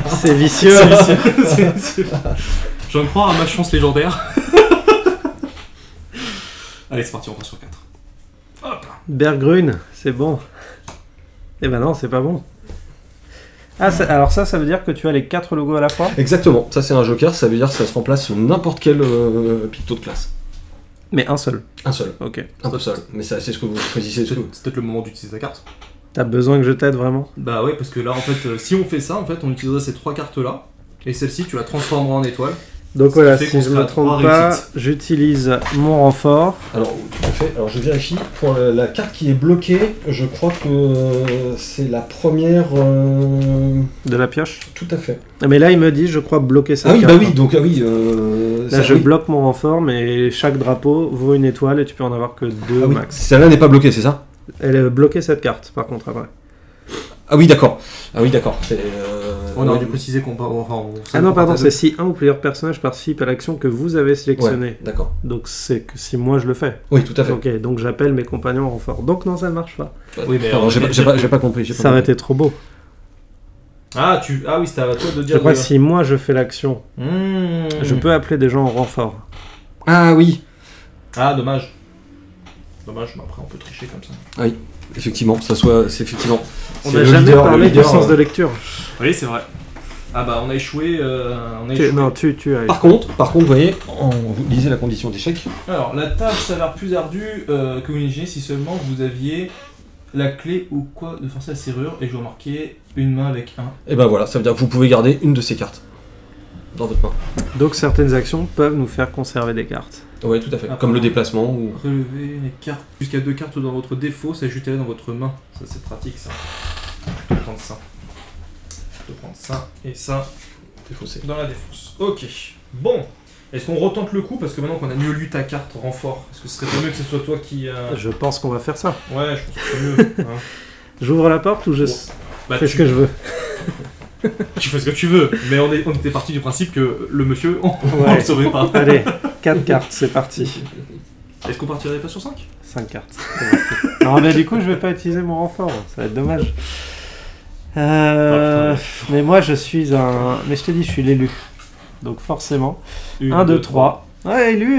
C'est vicieux. C'est vicieux. J'en crois à ma chance légendaire. Allez, c'est parti, on va sur 4. Hop. Bergrune, c'est bon. Eh ben non, c'est pas bon. Ah, alors ça veut dire que tu as les 4 logos à la fois? Exactement, ça c'est un joker, ça veut dire que ça se remplace sur n'importe quel picto de classe. Mais un seul? Un seul, ok. Un seul, mais c'est ce que vous choisissez. C'est peut-être le moment d'utiliser ta carte. T'as besoin que je t'aide vraiment? Bah ouais, parce que là en fait, si on fait ça, en fait, on utilisera ces 3 cartes là, et celle-ci tu la transformeras en étoile. Donc voilà, si je ne me trompe pas, j'utilise mon renfort. Alors, tout à fait. Alors, je vérifie. Pour la carte qui est bloquée, je crois que c'est la première... De la pioche? Tout à fait. Mais là, il me dit, je crois, bloquer ça. Ah oui, carte. Bah oui, donc ah oui... là, je bloque mon renfort, mais chaque drapeau vaut une étoile et tu peux en avoir que 2 ah, oui. Max. Celle-là n'est pas bloquée, c'est ça? Elle est bloquée, cette carte, par contre, après. Ah oui, d'accord. Ah oui, d'accord. On aurait dû préciser qu'on... Enfin, ah non, pardon, c'est si un ou plusieurs personnages participent à l'action que vous avez sélectionnée. Ouais, d'accord. Donc c'est que si moi je le fais. Oui, tout à fait. Ok, donc j'appelle mes compagnons en renfort. Donc non, ça ne marche pas. Oui, mais... j'ai pas compris. Ça aurait été trop beau. Ah, ah oui, c'était à toi de dire... Je crois que si moi je fais l'action, je peux appeler des gens en renfort. Ah oui. Ah, dommage. Dommage, mais après on peut tricher comme ça. Ah oui. Effectivement, ça soit, c'est effectivement. On n'a jamais parlé du sens de lecture. Oui, c'est vrai. Ah bah on a échoué. Non, tu as échoué. Par contre, vous voyez, vous lisez la condition d'échec. Alors la tâche s'avère plus ardue que vous l'imaginez si seulement vous aviez la clé ou quoi de forcer la serrure et je remarquais une main avec un. Et ben voilà, ça veut dire que vous pouvez garder une de ces cartes dans votre main. Donc certaines actions peuvent nous faire conserver des cartes. Oui, tout à fait. Après, comme le déplacement ou... Relever les cartes. Jusqu'à 2 cartes dans votre défaut, s'ajoutez-les dans votre main. Ça, c'est pratique, ça. Je peux prendre ça. Je peux prendre ça et ça. Défausser. Dans la défausse. Ok. Bon. Est-ce qu'on retente le coup? Parce que maintenant qu'on a mieux lu ta carte renfort, est-ce que ce serait pas mieux que ce soit toi qui... Je pense qu'on va faire ça. Ouais, je pense que c'est mieux. Hein. J'ouvre la porte ou je... Bon. Bah, fais ce que je veux. Tu fais ce que tu veux, mais on était parti du principe que le monsieur, on le sauvait pas. Allez, 4 cartes, c'est parti. Est-ce qu'on partirait pas sur 5? 5 cartes. Non, mais du coup, je vais pas utiliser mon renfort, ça va être dommage. Oh, mais moi, je suis un... Mais je t'ai dit, je suis l'élu. Donc forcément. 1, 2, 3. Ouais, élu,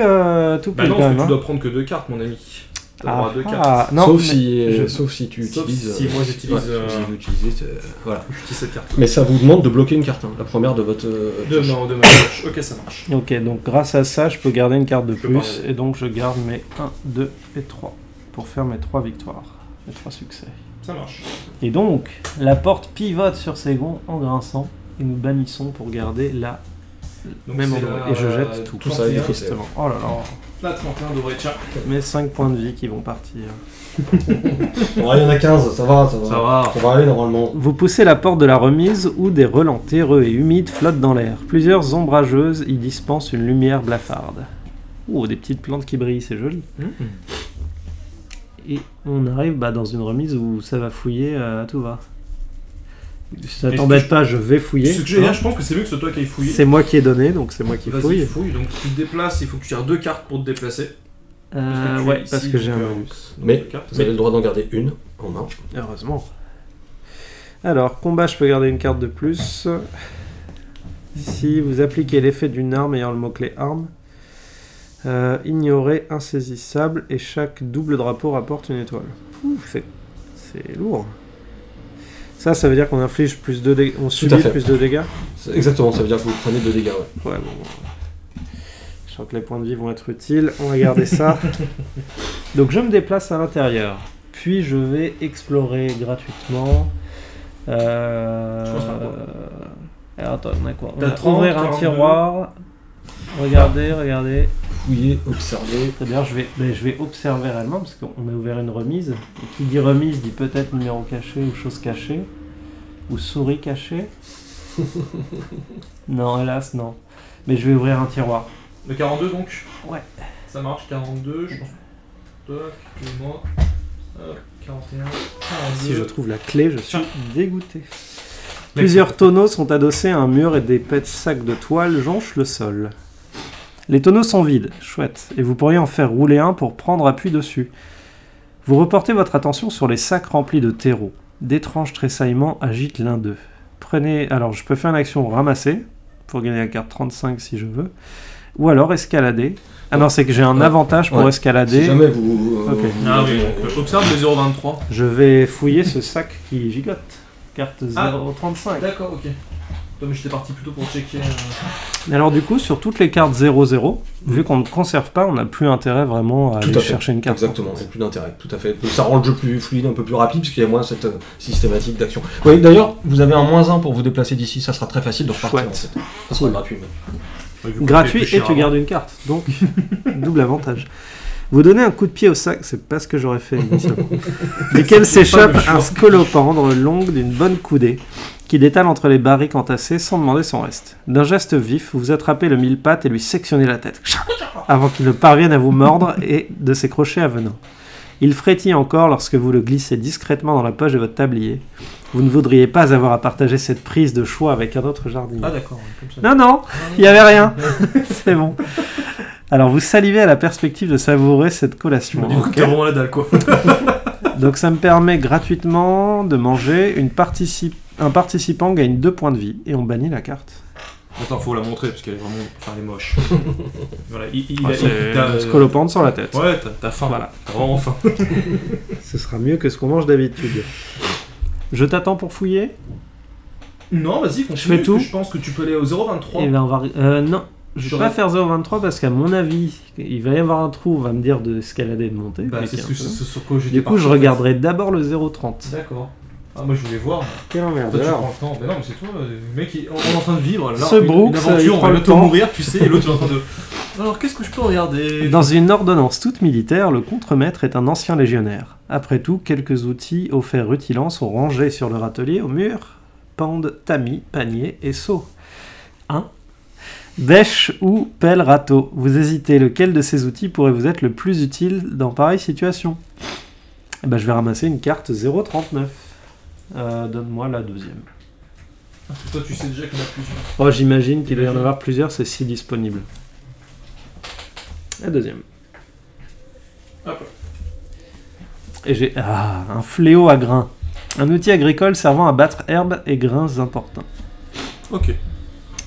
tout bah non, parce que tu dois prendre que 2 cartes, mon ami. Ah, non, sauf si tu utilises... Si moi j'utilise... Voilà. J'utilise cette carte. Mais ça vous demande de bloquer une carte, hein, la première de votre... Non, de ma poche. Ok, ça marche. Ok, donc grâce à ça, je peux garder une carte de plus, et donc je garde mes 1, 2 et 3, pour faire mes 3 victoires, mes 3 succès. Ça marche. Et donc, la porte pivote sur ses gonds en grinçant et nous bannissons pour garder la donc même endroit. Et je jette tout ça tristement. Oh là là. La 31 devrait être chargée. Mes 5 points de vie qui vont partir. Bon, il y en a 15, ça va, ça va. Ça va. On va aller normalement. Vous poussez la porte de la remise où des relents terreux et humides flottent dans l'air. Plusieurs ombrageuses y dispensent une lumière blafarde. Oh, des petites plantes qui brillent, c'est joli. Et on arrive dans une remise où ça va fouiller à tout va. Ça t'embête pas, je vais fouiller. Ce que j'ai, je pense que c'est mieux que c'est toi qui aille fouiller. C'est moi qui ai donné, donc c'est moi qui fouille. Fouille. Donc tu te déplaces, il faut que tu tires 2 cartes pour te déplacer. Ouais, parce que j'ai un bonus. Mais vous avez le droit d'en garder une en main. Heureusement. Alors, combat, je peux garder une carte de plus. Si vous appliquez l'effet d'une arme ayant le mot-clé arme, ignorez insaisissable et chaque double drapeau rapporte une étoile. C'est lourd. Ça veut dire qu'on inflige plus de dégâts. On subit plus de dégâts. Exactement, ça veut dire que vous prenez 2 dégâts. Ouais. Ouais, bon. Je sens que les points de vie vont être utiles. On va garder ça. Donc je me déplace à l'intérieur. Puis je vais explorer gratuitement. Je pense pas quoi. Alors, attends, on a quoi? On a ouvert un tiroir. Regardez, regardez. Fouiller, observer. Très bien, je vais observer réellement parce qu'on a ouvert une remise. Et qui dit remise dit peut-être numéro caché ou chose cachée. Ou souris cachée. Non, hélas, non. Mais je vais ouvrir un tiroir. Le 42 donc? Ouais. Ça marche, 42, je pense. Toc, moi. 41, 42. Si je trouve la clé, je suis dégoûté. Plusieurs tonneaux sont adossés à un mur et d'épais sacs de toile jonchent le sol. Les tonneaux sont vides, chouette, et vous pourriez en faire rouler un pour prendre appui dessus. Vous reportez votre attention sur les sacs remplis de terreau. D'étranges tressaillements agitent l'un d'eux. Prenez... Alors, je peux faire une action ramasser, pour gagner la carte 35 si je veux, ou alors escalader. Ah non, c'est que j'ai un avantage pour escalader. Si jamais vous... Okay. Ah oui, observe le 0,23. Je vais fouiller ce sac qui gigote. Carte 0,35. D'accord, ok. Non, mais j'étais parti plutôt pour checker. Alors, du coup, sur toutes les cartes 0,0, vu qu'on ne conserve pas, on n'a plus intérêt vraiment à aller chercher une carte. Exactement, on n'a plus d'intérêt, tout à fait. Donc, ça rend le jeu plus fluide, un peu plus rapide, puisqu'il y a moins cette systématique d'action. Oui, d'ailleurs, vous avez un -1 pour vous déplacer d'ici, ça sera très facile de repartir. Chouette. En fait. Ça sera gratuit, même. Ouais, gratuit et tu gardes une carte, donc double avantage. Vous donnez un coup de pied au sac, c'est pas ce que j'aurais fait initialement, duquel s'échappe un scolopendre long d'une bonne coudée, qui détale entre les barriques entassées sans demander son reste. D'un geste vif, vous attrapez le mille-pattes et lui sectionnez la tête, avant qu'il ne parvienne à vous mordre et de ses crochets avenants. Il frétille encore lorsque vous le glissez discrètement dans la poche de votre tablier. Vous ne voudriez pas avoir à partager cette prise de choix avec un autre jardinier. Ah d'accord, comme ça. Non, non, il n'y avait rien. C'est bon. Alors vous salivez à la perspective de savourer cette collation. Okay. La dalle, quoi. Donc ça me permet gratuitement de manger. Un participant gagne 2 points de vie et on bannit la carte. Attends, faut la montrer parce qu'elle est vraiment... Enfin, elle est moche. Voilà, il a scolopendre sur la tête. Ouais, t'as faim. Voilà. T'as vraiment faim. Ce sera mieux que ce qu'on mange d'habitude. Je t'attends pour fouiller? Non, vas-y, continue. Je fais tout. Je pense que tu peux aller au 0,23. Et ben on va... non. Je vais pas faire 0,23 parce qu'à mon avis, il va y avoir un trou, on va me dire d'escalader et de monter. Bah, c'est ce sur quoi j'étais. Du coup, je regarderai d'abord le 0,30. D'accord. Ah, moi, je voulais voir. Quel emmerdeur. Toi, tu prends le temps. Mais non, mais c'est toi, le mec, on est en train de vivre. Là, ce Brooks, il prend le temps de mourir, tu sais, et l'autre, il est en train de... Alors, qu'est-ce que je peux regarder? Dans une ordonnance toute militaire, le contremaître est un ancien légionnaire. Après tout, quelques outils offerts rutilants sont rangés sur leur atelier au mur. Pendent, tamis, panier et seaux. Bêche ou pelle râteau, vous hésitez, lequel de ces outils pourrait vous être le plus utile dans pareille situation? Et je vais ramasser une carte 0,39. Donne-moi la deuxième. Toi, tu sais déjà qu'il y en a plusieurs. Oh, j'imagine qu'il doit y en avoir plusieurs, c'est si disponible. La deuxième. Hop. Et j'ai un fléau à grains. Un outil agricole servant à battre herbes et grains importants. Ok.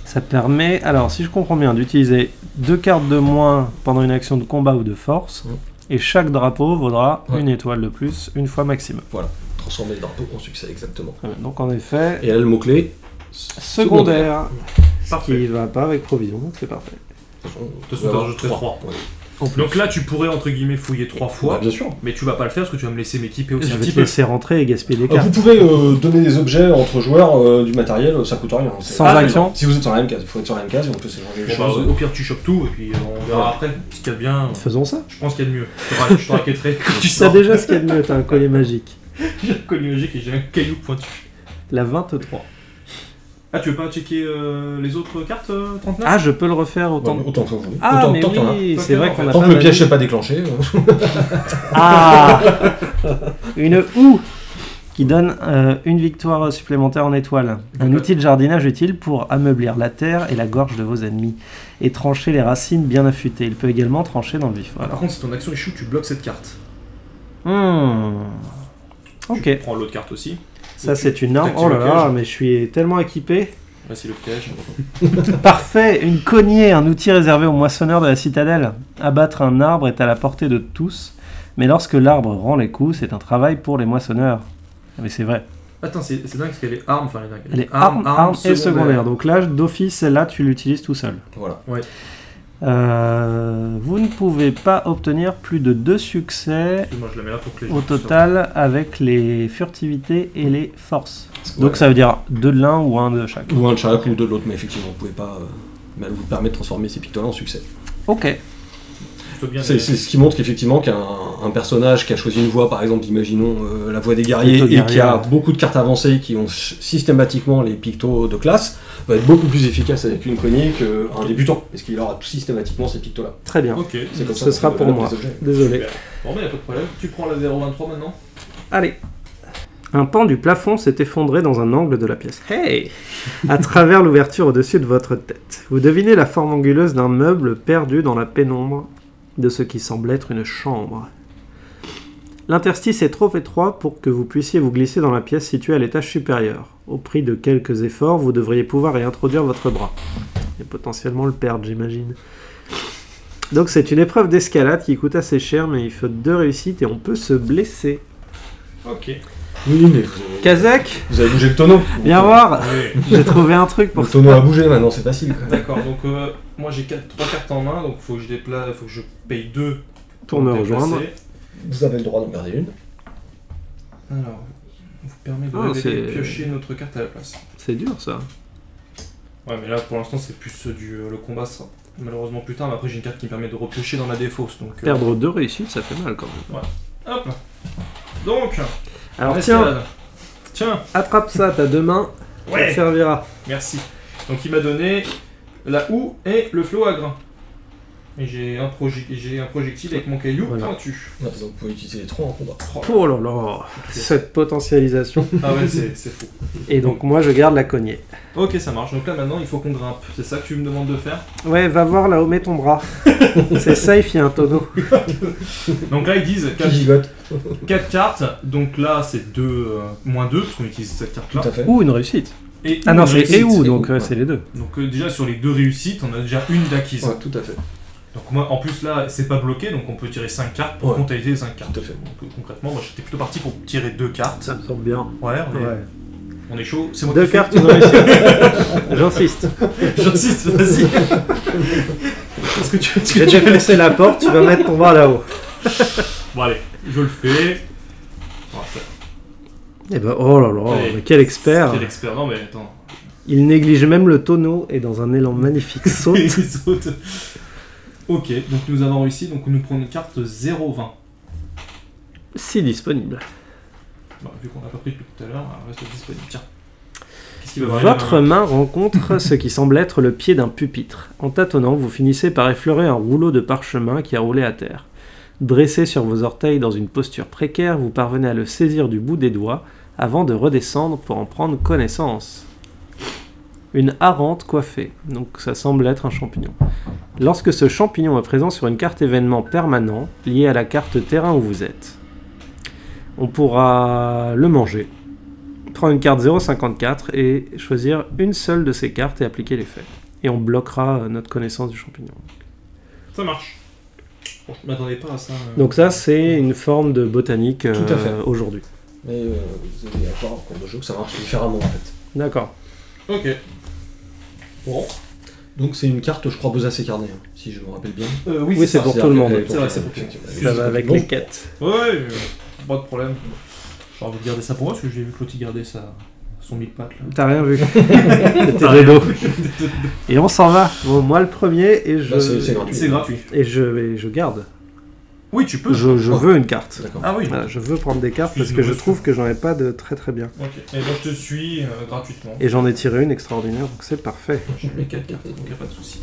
Ça permet, alors si je comprends bien, d'utiliser 2 cartes de moins pendant une action de combat ou de force, et chaque drapeau vaudra une étoile de plus, une fois maximum. Voilà, transformer le drapeau en succès, exactement. Donc en effet... Et là le mot-clé... Secondaire. Parfait. Ce qui ne va pas avec provision, donc c'est parfait. De toute façon, je 3. Donc là, tu pourrais entre guillemets fouiller 3 fois, bah, bien sûr. Mais tu vas pas le faire parce que tu vas me laisser m'équiper aussi. Je vais te laisser rentrer et gaspiller des cartes. Vous pouvez donner des objets entre joueurs, du matériel, ça coûte rien. Sans action. Si vous êtes sur la même case, il faut être sur la même case et on peut s'échanger des choses. Au pire, tu chopes tout et puis on verra après ce qu'il y a de bien. Faisons ça. Je pense qu'il y a de mieux. Je te raquetterai. Tu sais déjà ce qu'il y a de mieux, t'as un collier magique. J'ai un collier magique et j'ai un caillou pointu. La 23. Ah, tu veux pas checker les autres cartes 39? Ah, je peux le refaire autant de temps. Ah, mais oui, c'est vrai qu'on a pas... Tant que le piège n'est pas déclenché. Ah, une OU qui donne une victoire supplémentaire en étoile. Un outil de jardinage utile pour ameublir la terre et la gorge de vos ennemis et trancher les racines bien affûtées. Il peut également trancher dans le vif. Voilà. Par contre, si ton action échoue, tu bloques cette carte. Ok. Tu prends l'autre carte aussi. Ça, c'est une arme. Oh là là, mais je suis tellement équipé. Voici le piège. Parfait. Une cognée, un outil réservé aux moissonneurs de la citadelle. Abattre un arbre est à la portée de tous, mais lorsque l'arbre rend les coups, c'est un travail pour les moissonneurs. Mais c'est vrai. Attends, c'est dingue parce qu'elle est arme. Enfin, elle est arme et secondaire. Donc là, d'office, celle-là, tu l'utilises tout seul. Voilà. Ouais. Vous ne pouvez pas obtenir plus de 2 succès au total avec les furtivités et les forces. Ouais. Donc ça veut dire 2 de l'un ou 1 de chaque. Ou 1 de chaque ou 2 de l'autre, mais effectivement vous pouvez pas. Mais elle vous permet de transformer ces pistoles en succès. Ok. C'est ce qui montre qu'effectivement qu'un personnage qui a choisi une voie, par exemple, imaginons la voie des guerriers, et qui a beaucoup de cartes avancées qui ont systématiquement les pictos de classe, va être beaucoup plus efficace avec une cognée qu'un débutant, parce qu'il aura systématiquement ces pictos-là. Très bien, okay. Comme ça, ce sera pour moi. Désolé. Bon, mais y a pas de problème. Tu prends la 023 maintenant. Allez. Un pan du plafond s'est effondré dans un angle de la pièce. Hey! À travers l'ouverture au-dessus de votre tête. Vous devinez la forme anguleuse d'un meuble perdu dans la pénombre de ce qui semble être une chambre. L'interstice est trop étroit pour que vous puissiez vous glisser dans la pièce située à l'étage supérieur. Au prix de quelques efforts, vous devriez pouvoir y introduire votre bras. Et potentiellement le perdre, j'imagine. Donc c'est une épreuve d'escalade qui coûte assez cher, mais il faut 2 réussites et on peut se blesser. Ok. Oui, mais... Kazek, vous avez bougé le tonneau. Viens voir, oui. J'ai trouvé un truc pour... Le tonneau a bougé maintenant, c'est facile. D'accord, donc moi j'ai 3 cartes en main, donc il faut que je déplace, faut que je paye 2 pour me rejoindre. Vous avez le droit d'en garder une. Alors, on vous permet de piocher notre carte à la place. C'est dur ça. Ouais, mais là pour l'instant c'est plus le combat, ça. Malheureusement plus tard, mais après j'ai une carte qui me permet de repiocher dans la défausse. Donc, perdre 2 réussites, ça fait mal quand même. Ouais, hop. Donc... Alors tiens, attrape ça, t'as 2 mains, ouais. Ça te servira. Merci. Donc il m'a donné la houe et le flot à grain. Et j'ai un projectile avec mon caillou pointu. Voilà. Vous pouvez utiliser les 3 en combat. Oh là là, cette potentialisation. Ah ouais, c'est fou. Et donc moi je garde la cognée. Ok, ça marche. Donc là maintenant il faut qu'on grimpe. C'est ça que tu me demandes de faire? Ouais, va voir là où met ton bras. C'est safe, il y a un tonneau. Donc là ils disent 4 cartes. Donc là c'est -2 parce qu'on utilise cette carte là. Tout à fait. Ou une réussite. Et ah non, c'est et ou, donc c'est les 2. Donc déjà sur les 2 réussites, on a déjà une d'acquise. Ouais, tout à fait. Donc moi, en plus là, c'est pas bloqué, donc on peut tirer 5 cartes pour comptabiliser les 5 cartes. Tout à fait. Donc, concrètement, moi j'étais plutôt parti pour tirer 2 cartes. Ça me semble bien. Ouais, on est chaud. C'est moi qui fais. 2 cartes, on réussit. J'insiste. J'insiste, vas-y. Est-ce que tu veux... J'ai défoncé la porte, tu vas mettre ton bras là-haut. Bon allez, je le fais. Et eh ben, oh là là, mais quel expert. Quel expert, non mais attends. Il néglige même le tonneau et dans un élan magnifique saute. Il saute. Ok, donc nous avons réussi, donc nous prenons une carte 0,20. Si disponible. Bon, vu qu'on n'a pas pris depuis tout à l'heure, elle reste disponible. Tiens. Votre main rencontre ce qui semble être le pied d'un pupitre. En tâtonnant, vous finissez par effleurer un rouleau de parchemin qui a roulé à terre. Dressé sur vos orteils dans une posture précaire, vous parvenez à le saisir du bout des doigts avant de redescendre pour en prendre connaissance. Une harente coiffée, donc ça semble être un champignon. Lorsque ce champignon est présent sur une carte événement permanent, liée à la carte terrain où vous êtes, on pourra le manger. Prendre une carte 0,54 et choisir une seule de ces cartes et appliquer l'effet. Et on bloquera notre connaissance du champignon. Ça marche. Bon, je ne m'attendais pas à ça. Donc ça, c'est une forme de botanique aujourd'hui. Mais vous allez avoir en cours de jeu que ça marche différemment en fait. D'accord. Ok. Bon. Donc c'est une carte, je crois, Bosa s'est carnée, hein, si je me rappelle bien. Oui, c'est pour tout le monde. C'est vrai, c'est pour tout le monde. Ça va avec les quêtes. Ouais, pas de problème. J'ai envie de garder ça pour moi, parce que j'ai vu que l'autre gardait son 1000 pattes. T'as rien vu. T'es dos. Et on s'en va. Bon, moi le premier, et je... C'est gratuit. C'est gratuit. Et je garde. Oui, tu peux. Je veux une carte. Ah oui. Voilà, je veux prendre des cartes parce que je trouve que j'en ai pas de très bien. Ok. Et donc je te suis gratuitement. Et j'en ai tiré une extraordinaire, donc c'est parfait. J'ai mes 4 cartes, donc il n'y a pas de souci.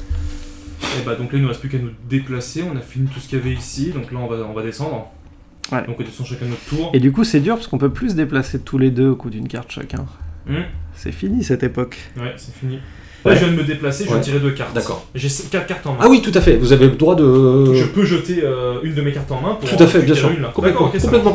Et bah donc là, il nous reste plus qu'à nous déplacer. On a fini tout ce qu'il y avait ici, donc là on va descendre. Ouais. Donc on descend chacun notre tour. Et du coup, c'est dur parce qu'on peut plus se déplacer tous les deux au coup d'une carte chacun. Mmh. C'est fini cette époque. Ouais, c'est fini. Là, je viens de me déplacer, je vais tirer 2 cartes. D'accord. J'ai 4 cartes en main. Ah oui, tout à fait. Vous avez le droit de... Je peux jeter une de mes cartes en main pour... Tout à fait, bien sûr. Complètement, okay, complètement.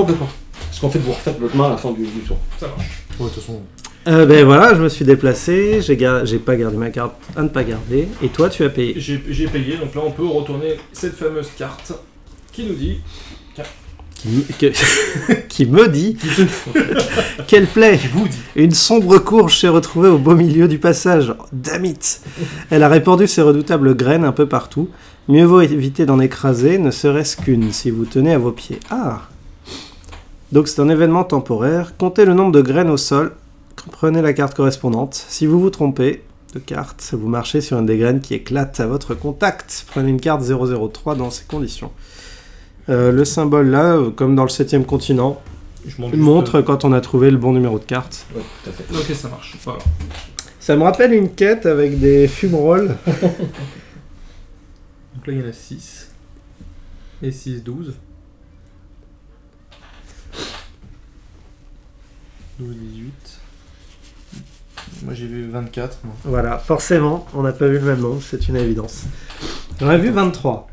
Parce qu'en fait, vous refaites votre main à la fin du tour. Ça marche. Ouais, de toute façon... ben voilà, je me suis déplacé, j'ai pas gardé ma carte, à ne pas garder. Et toi, tu as payé. J'ai payé, donc là, on peut retourner cette fameuse carte qui nous dit... qui me dit quelle plaie vous dit. Une sombre courge s'est retrouvée au beau milieu du passage. Damn it. Elle a répandu ses redoutables graines un peu partout. Mieux vaut éviter d'en écraser, ne serait-ce qu'une, si vous tenez à vos pieds. Ah. Donc c'est un événement temporaire. Comptez le nombre de graines au sol. Prenez la carte correspondante. Si vous vous trompez de carte, vous marchez sur une des graines qui éclate à votre contact. Prenez une carte 003 dans ces conditions. Le symbole là, comme dans le 7ème continent, montre quand on a trouvé le bon numéro de carte. Ouais, tout à fait. Ok, ça marche. Voilà. Ça me rappelle une quête avec des fumerolles. Donc là, il y en a 6. Et 6, 12. 12, 18. Moi, j'ai vu 24. Moi. Voilà, forcément, on n'a pas vu le même nombre, c'est une évidence. On a vu 23.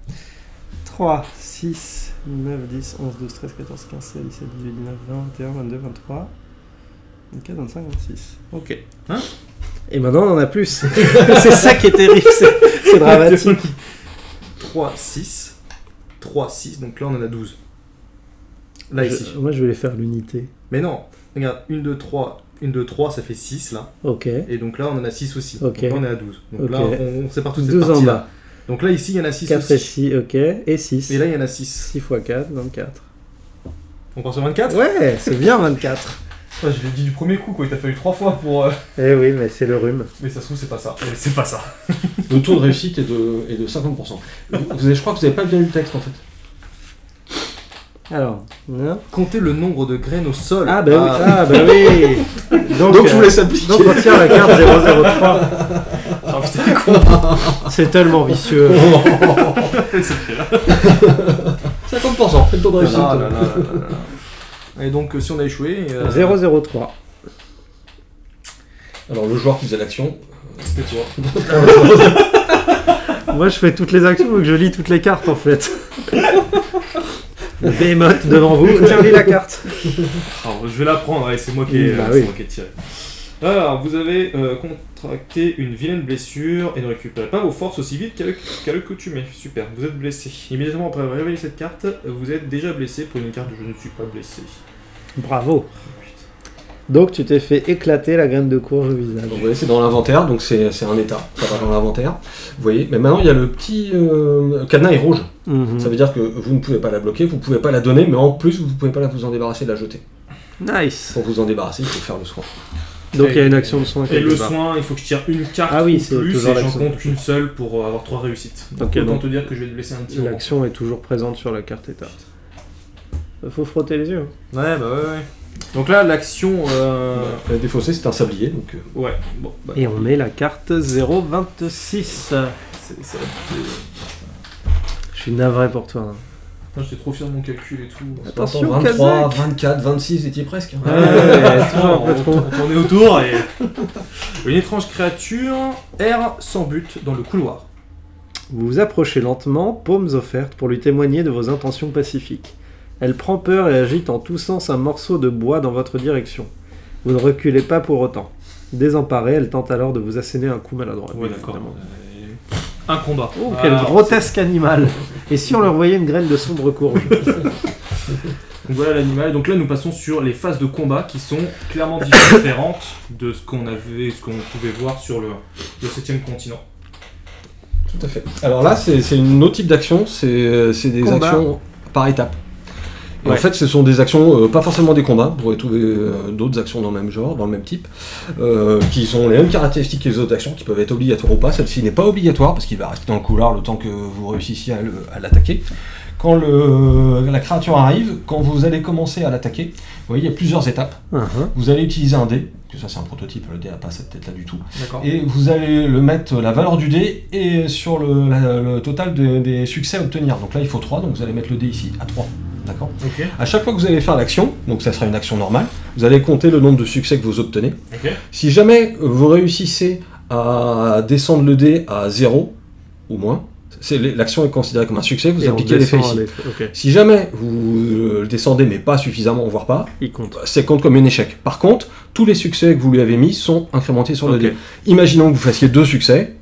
3, 6, 9, 10, 11, 12, 13, 14, 15, 16, 17, 18, 19, 20, 21, 22, 23, 24, 25, 26. Ok. Hein? Et maintenant on en a plus. C'est ça qui est terrible, c'est dramatique. 3, 6, 3, 6, donc là on en a 12. Là ici. Moi je vais les faire l'unité. Mais non, regarde, 1, 2, 3, 1, 2, 3, ça fait 6 là. Ok. Et donc là on en a 6 aussi. Ok. Donc là on est à 12. Donc là on sépare toutes ces parties là. Donc là, ici, il y en a 6 aussi. 4 et 6, ok. Et 6. Et là, il y en a 6. 6 x 4, 24. On pense à 24? Ouais, c'est bien 24. Ouais, je l'ai dit du premier coup, quoi. Il t'a fallu 3 fois pour... Eh oui, mais c'est le rhume. Mais ça se trouve, c'est pas ça. C'est pas ça. Le taux de réussite est de 50%. Je crois que vous n'avez pas bien lu le texte, en fait. Alors, non. Comptez le nombre de graines au sol. Ah, bah oui. Ah, bah oui. Donc je vous laisse appliquer. Donc on tient la carte 003. C'est tellement vicieux. 50%, c'est le taux de réussite. Et donc, si on a échoué... 003. Alors, le joueur qui faisait l'action, c'était toi. Moi, je fais toutes les actions, donc je lis toutes les cartes, en fait. Le Behemoth devant vous. Tiens, lis la carte. Alors, je vais la prendre, c'est moi qui ai tiré. Alors, vous avez contracté une vilaine blessure et ne récupérez pas vos forces aussi vite qu'à le coutumé. Super, vous êtes blessé. Immédiatement après avoir réveillé cette carte, vous êtes déjà blessé pour une carte de « Je ne suis pas blessé ». Bravo. Donc tu t'es fait éclater la graine de courge au visage. Donc, vous voyez, c'est dans l'inventaire, donc c'est un état. Ça va dans l'inventaire. Vous voyez, mais maintenant il y a le petit cadenas est rouge. Mm-hmm. Ça veut dire que vous ne pouvez pas la bloquer, vous ne pouvez pas la donner, mais en plus vous ne pouvez pas vous en débarrasser de la jeter. Nice. Pour vous en débarrasser, il faut faire le soin. Donc il y a une action de soin. Et le soin, il faut que je tire une carte ou plus, et j'en compte qu'une seule pour avoir 3 réussites. Donc autant te dire que je vais te blesser un petit peu. L'action est toujours présente sur la carte état. Faut frotter les yeux. Ouais, bah ouais. Donc là, l'action... défaussée, c'est un sablier, donc... Ouais. Bon, bah, et on met la carte 026. C'est... Je suis navré pour toi. Hein. J'étais trop fier de mon calcul et tout. Attention, 23, Kazek. 24, 26, étiez presque. Hein. On est autour et... Une étrange créature erre sans but dans le couloir. Vous vous approchez lentement, paumes offertes pour lui témoigner de vos intentions pacifiques. Elle prend peur et agite en tous sens un morceau de bois dans votre direction. Vous ne reculez pas pour autant. Désemparée, elle tente alors de vous asséner un coup maladroit. Oui, d'accord. Un combat. Oh, quel grotesque animal. Et si on leur voyait une graine de sombre courge. Donc voilà l'animal. Donc là, nous passons sur les phases de combat qui sont clairement différentes de ce qu'on pouvait voir sur le 7ème continent. Tout à fait. Alors là, c'est un autre type d'action, c'est des actions par étapes. Et ouais. En fait, ce sont des actions, pas forcément des combats, vous pourrez trouver d'autres actions dans le même genre, dans le même type, qui sont les mêmes caractéristiques que les autres actions, qui peuvent être obligatoires ou pas. Celle-ci n'est pas obligatoire, parce qu'il va rester dans le couloir le temps que vous réussissiez à l'attaquer. Quand la créature arrive, quand vous allez commencer à l'attaquer, vous voyez, il y a plusieurs étapes. Uh-huh. Vous allez utiliser un dé, que ça c'est un prototype, le dé n'a pas cette tête-là du tout. Et vous allez le mettre, la valeur du dé, et sur le total des succès à obtenir. Donc là, il faut 3, donc vous allez mettre le dé ici, à 3. D'accord. Okay. À chaque fois que vous allez faire l'action, donc ça sera une action normale, vous allez compter le nombre de succès que vous obtenez. Okay. Si jamais vous réussissez à descendre le dé à 0 ou moins, l'action est considérée comme un succès, vous appliquez l'effet ici. Okay. Si jamais vous le descendez mais pas suffisamment, voire pas, il compte. Ça compte comme un échec. Par contre, tous les succès que vous lui avez mis sont incrémentés sur le dé. Imaginons que vous fassiez 2 succès,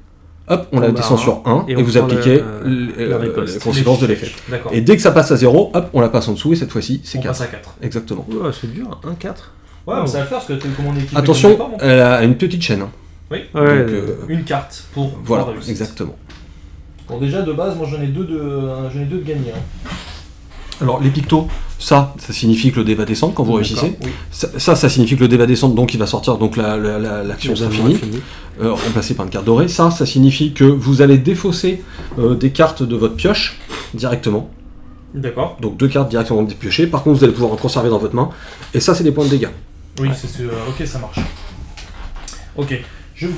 hop, on la descend sur 1 et vous appliquez les conséquences de l'effet. Et dès que ça passe à 0, hop, on la passe en dessous et cette fois-ci, c'est 4. On passe à 4. Exactement. Ouais, c'est dur, 1, 4. Ouais, mais ça va le faire parce que t'es le commandé équipé. Attention, elle a une petite chaîne. Oui, une carte pour pouvoir réussir. Voilà, exactement. Bon, déjà de base, moi j'en ai 2 de gagner. Hein. Alors les pictos, ça signifie que le dé va descendre quand vous réussissez. Oui. Ça signifie que le dé va descendre, donc il va sortir, donc l'action sera finie. Remplacée par une carte dorée. Ça signifie que vous allez défausser des cartes de votre pioche directement. D'accord. Donc 2 cartes directement piochées. Par contre, vous allez pouvoir en conserver dans votre main. Et ça, c'est des points de dégâts. Oui, c'est ok, ça marche. Ok.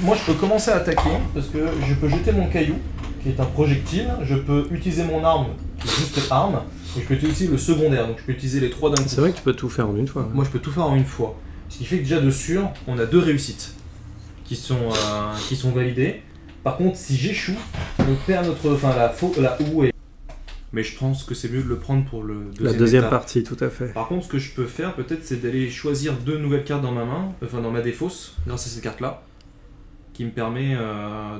Moi, je peux commencer à attaquer parce que je peux jeter mon caillou, qui est un projectile. Je peux utiliser mon arme, juste arme. Je peux utiliser le secondaire, donc je peux utiliser les 3 d'un coup. C'est vrai que tu peux tout faire en une fois. Ouais. Moi je peux tout faire en une fois. Ce qui fait que déjà de sûr, on a 2 réussites qui sont validées. Par contre, si j'échoue, on perd notre... Enfin, la OU est... Mais je pense que c'est mieux de le prendre pour le deuxième partie, tout à fait. Par contre, ce que je peux faire peut-être, c'est d'aller choisir 2 nouvelles cartes dans ma main, enfin dans ma défausse, grâce à cette carte-là, qui me permet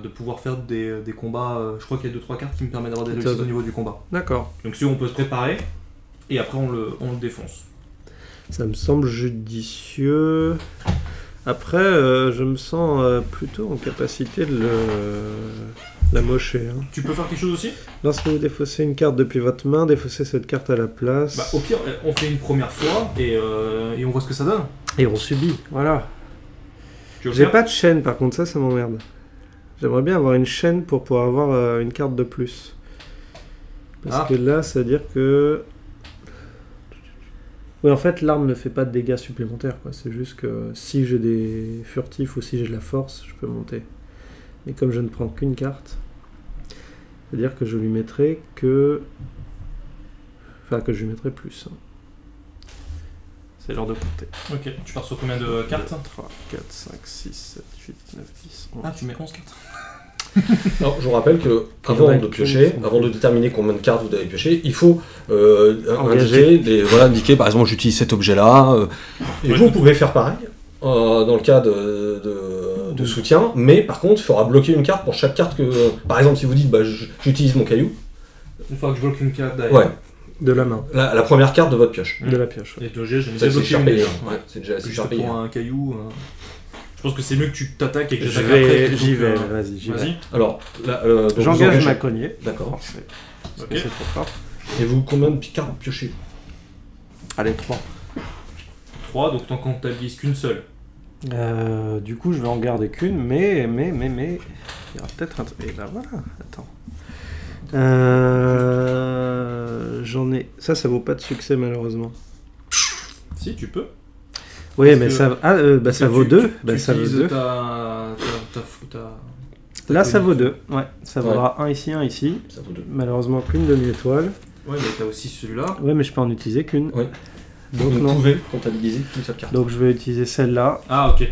de pouvoir faire des combats. Je crois qu'il y a 2-3 cartes qui me permettent d'avoir des réussites au niveau du combat. D'accord. Donc si on peut se préparer, et après on le défonce. Ça me semble judicieux. Après, je me sens plutôt en capacité de la mocher. Hein. Tu peux faire quelque chose aussi? Lorsque vous défaussez une carte depuis votre main, défaussez cette carte à la place. Bah, au pire, on fait une première fois, et on voit ce que ça donne. Et on subit, voilà. J'ai pas de chaîne par contre, ça m'emmerde. J'aimerais bien avoir une chaîne pour pouvoir avoir une carte de plus. Parce que là, ça veut dire que... Oui, en fait, l'arme ne fait pas de dégâts supplémentaires. C'est juste que si j'ai des furtifs ou si j'ai de la force, je peux monter. Mais comme je ne prends qu'une carte, c'est-à-dire que je lui mettrai que... Enfin, que je lui mettrai plus. Hein. C'est l'heure de compter. Ok, tu pars sur combien de cartes? 3, 4, 5, 6, 7, 8, 9, 10, 11. Ah, tu mets 11 cartes. Alors, je vous rappelle que avant de déterminer combien de cartes vous devez piocher, il faut indiquer, par exemple, j'utilise cet objet-là. Et vous pouvez faire pareil dans le cas de soutien, mais par contre, il faudra bloquer une carte pour chaque carte que... Par exemple, si vous dites, bah, j'utilise mon caillou. Il faudra que je bloque une carte d'ailleurs. Ouais. De la main. La première carte de votre pioche. De la pioche. Ouais. Et de G, j'ai déjà bloqué une déjà. Ouais, c'est déjà assez cher payé. Pour un caillou. Je pense que c'est mieux que tu t'attaques et que j'attaque après. J'y vais, vas-y. Alors, j'engage ma cognée. D'accord. Ok. C'est trop fort. Et vous, combien de cartes piochez? Allez, 3. 3, donc t'en comptabilises qu'une seule. Du coup, je vais en garder qu'une, mais. Il y aura peut-être un truc. Et là, voilà, attends. J'en ai... Ça vaut pas de succès malheureusement. Si, tu peux. Oui, mais ça... Ah, bah ça vaut 2. Ça vaut 2. Là, ça vaut 2. Ouais, ça vaudra 1 ici, 1 ici. Ça vaut 2. Malheureusement, qu'une demi-étoile. Ouais, mais t'as aussi celui-là. Ouais, mais je peux en utiliser qu'une. Ouais. Donc vous pouvez comptabiliser qu'une seule carte. Donc je vais utiliser celle-là. Ah, ok.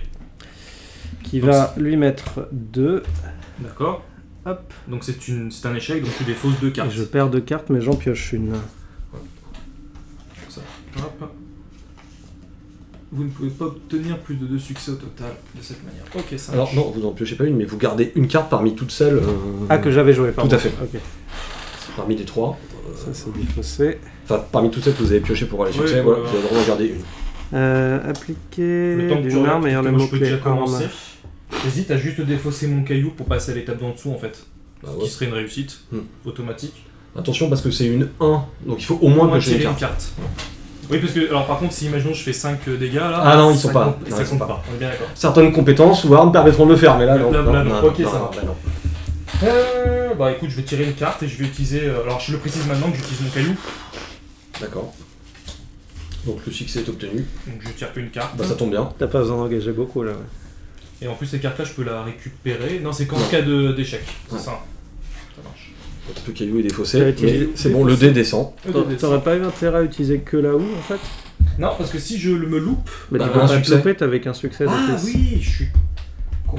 Qui va lui mettre 2. D'accord. Hop. Donc c'est un échec, donc tu défausses 2 cartes. Et je perds 2 cartes, mais j'en pioche une. Ouais. Ça. Hop. Vous ne pouvez pas obtenir plus de 2 succès au total de cette manière. Ok, ça marche. Alors non, vous n'en piochez pas une, mais vous gardez une carte parmi toutes celles... Ah, que j'avais joué, pardon. Tout à fait. Okay. Parmi les 3. Ça, c'est défaussé. Enfin, parmi toutes celles que vous avez piochées pour avoir les succès, voilà, vous avez le droit de garder une. Appliquer d'une arme et le mot-clé. J'hésite à juste défausser mon caillou pour passer à l'étape d'en dessous en fait. bah, ce qui serait une réussite automatique. Attention parce que c'est une 1, donc il faut au moins que j'ai une carte. Oui, parce que, alors par contre, si imaginons je fais 5 dégâts là. Ah non, ils sont pas. Ça compte pas. On est bien d'accord. Certaines compétences ou armes permettront de le faire, mais là, non. Ok, ça va. Bah écoute, je vais tirer une carte et je vais utiliser. Alors je le précise maintenant que j'utilise mon caillou. D'accord. Donc le succès est obtenu. Donc je tire qu'une carte. Bah ça tombe bien. T'as pas besoin d'engager beaucoup là. Et en plus, ces cartes là, je peux la récupérer. Non, c'est qu'en cas d'échec. C'est ça. Ça marche. Un peu caillou et défaussé, c'est bon, le dé descend. T'aurais pas eu intérêt à utiliser que là-haut en fait? Non, parce que si je me loupe... Bah tu peux pas te louper, t'avais qu'un succès. Ah oui, je suis con.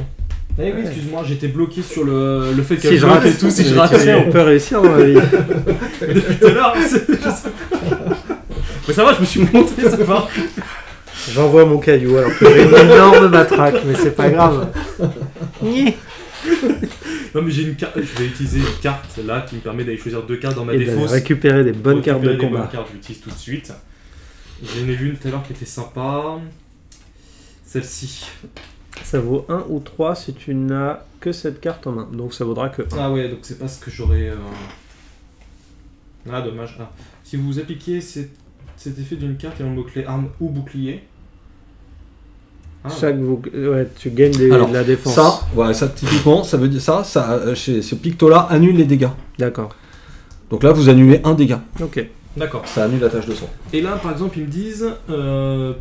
Eh oui, excuse-moi, j'étais bloqué sur le fait que je rate et tout, si je rate... On peut réussir dans la vie. Depuis tout à l'heure, je sais pas. Mais ça va, je me suis monté, ça va. J'envoie mon caillou alors que j'ai une énorme matraque, mais c'est pas grave. Non mais j'ai une carte, je vais utiliser une carte là qui me permet d'aller choisir 2 cartes dans ma défausse. Ben, récupérer des bonnes cartes de combat. Bonnes cartes, je l'utilise tout de suite. J'en ai vu une tout à l'heure qui était sympa. Celle-ci. Ça vaut 1 ou 3 si tu n'as que cette carte en main. Donc ça vaudra que 1. Ah ouais, donc c'est pas ce que j'aurais... Ah dommage. Ah. Si vous appliquez cet effet d'une carte et un mot-clé arme ou bouclier... Ah, chaque ouais, tu gagnes de la défense. Ça, ouais, ça typiquement, ça veut dire chez ce picto-là annule les dégâts. D'accord. Donc là, vous annulez un dégât. Ok. D'accord. Ça annule la tâche de sang. Et là, par exemple, ils me disent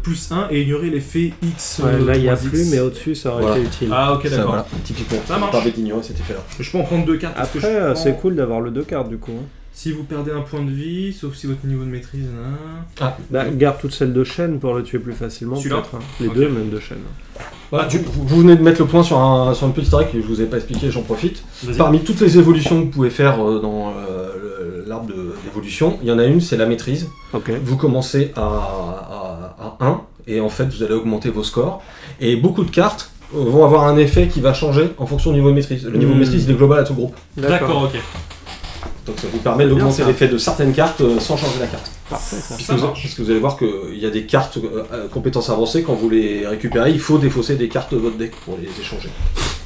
plus 1 et ignorer l'effet X. Ouais, là, il n'y a plus, mais au-dessus, ça aurait été utile. Ah, ok, d'accord. Voilà, typiquement, ça marche. Permet d'ignorer cet effet-là. Je peux en prendre 2 cartes. Après, c'est cool d'avoir le 2 cartes du coup. Hein. Si vous perdez un point de vie, sauf si votre niveau de maîtrise... garde toutes celles de chaîne pour le tuer plus facilement. Peut-être, hein. Les deux, même de chaîne. Voilà, vous venez de mettre le point sur, sur une petite règle que je ne vous ai pas expliqué, j'en profite. Parmi toutes les évolutions que vous pouvez faire dans l'arbre d'évolution, il y en a une, c'est la maîtrise. Okay. Vous commencez à 1, et en fait, vous allez augmenter vos scores. Et beaucoup de cartes vont avoir un effet qui va changer en fonction du niveau de maîtrise. Le niveau de maîtrise, il est global à tout groupe. D'accord, ok. Donc ça vous permet d'augmenter l'effet de certaines cartes sans changer la carte. Parfait, puisque vous allez voir qu'il y a des cartes compétences avancées, quand vous les récupérez, il faut défausser des cartes de votre deck pour les échanger.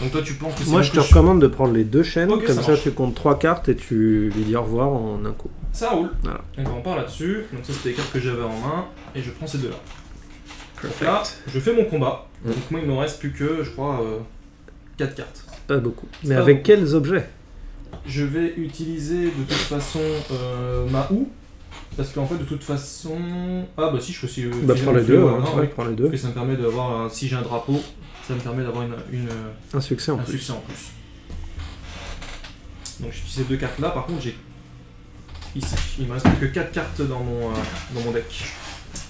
Donc toi tu penses que moi je te recommande de prendre les 2 chaînes, comme ça, tu comptes 3 cartes et tu lui dis au revoir en un coup. Ça roule. Voilà. Donc on part là-dessus, donc ça c'était les cartes que j'avais en main, et je prends ces 2 là. Donc là, je fais mon combat, donc moi il me reste plus que, je crois, 4 cartes. Pas beaucoup. Mais avec quels objets ? Je vais utiliser de toute façon ma houe, parce qu'en fait de toute façon... Ah bah si, je peux aussi... Bah prends les 2, prends les 2. Parce que ça me permet d'avoir, si j'ai un drapeau, ça me permet d'avoir un succès en plus. Donc j'utilise ces 2 cartes là, par contre j'ai... Ici, il me reste plus que 4 cartes dans mon deck. Parce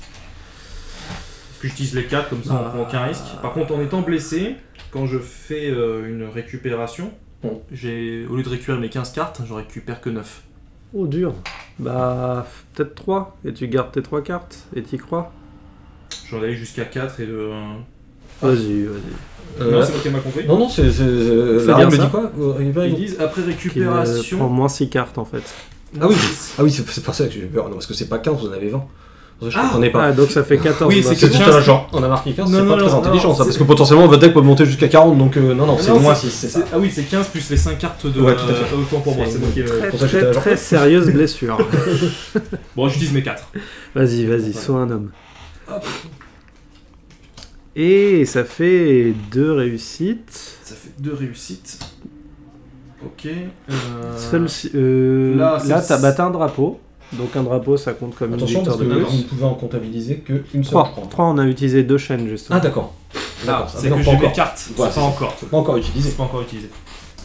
que j'utilise les 4, comme ça on prend aucun risque. Par contre en étant blessé, quand je fais une récupération, au lieu de récupérer mes 15 cartes, je récupère que 9. Oh dur. Bah peut-être 3, et tu gardes tes 3 cartes, et t'y crois. J'en ai jusqu'à 4 et de... Vas-y, vas-y. Non, c'est moi qui m'a compris. Non, non, c'est... Là, me dit quoi? Ils disent après récupération... Tu prends moins 6 cartes en fait. Ah oui, ah oui, c'est pour ça que j'ai peur, non, parce que c'est pas 15, vous en avez 20. Je comprenais pas. Ah, donc ça fait 14. Oui, c'est que genre, on a marqué 15, c'est pas très intelligent ça, parce que potentiellement votre deck peut monter jusqu'à 40, donc non, non, c'est moins 6, c'est ça. Ah oui, c'est 15 plus les 5 cartes de. Ouais, tout à fait. Autant pour moi, c'est donc très sérieuse blessure. Bon, j'utilise mes 4. Vas-y, vas-y, sois un homme. Hop. Et ça fait 2 réussites. Ça fait 2 réussites. Ok. Là, t'as battu un drapeau. Donc un drapeau, ça compte comme une victoire de plus. Vous ne pouvez en comptabiliser qu'une seule. 3, on a utilisé 2 chaînes justement. Ah d'accord. C'est que j'ai mes cartes, c'est pas encore. C'est pas encore utilisé.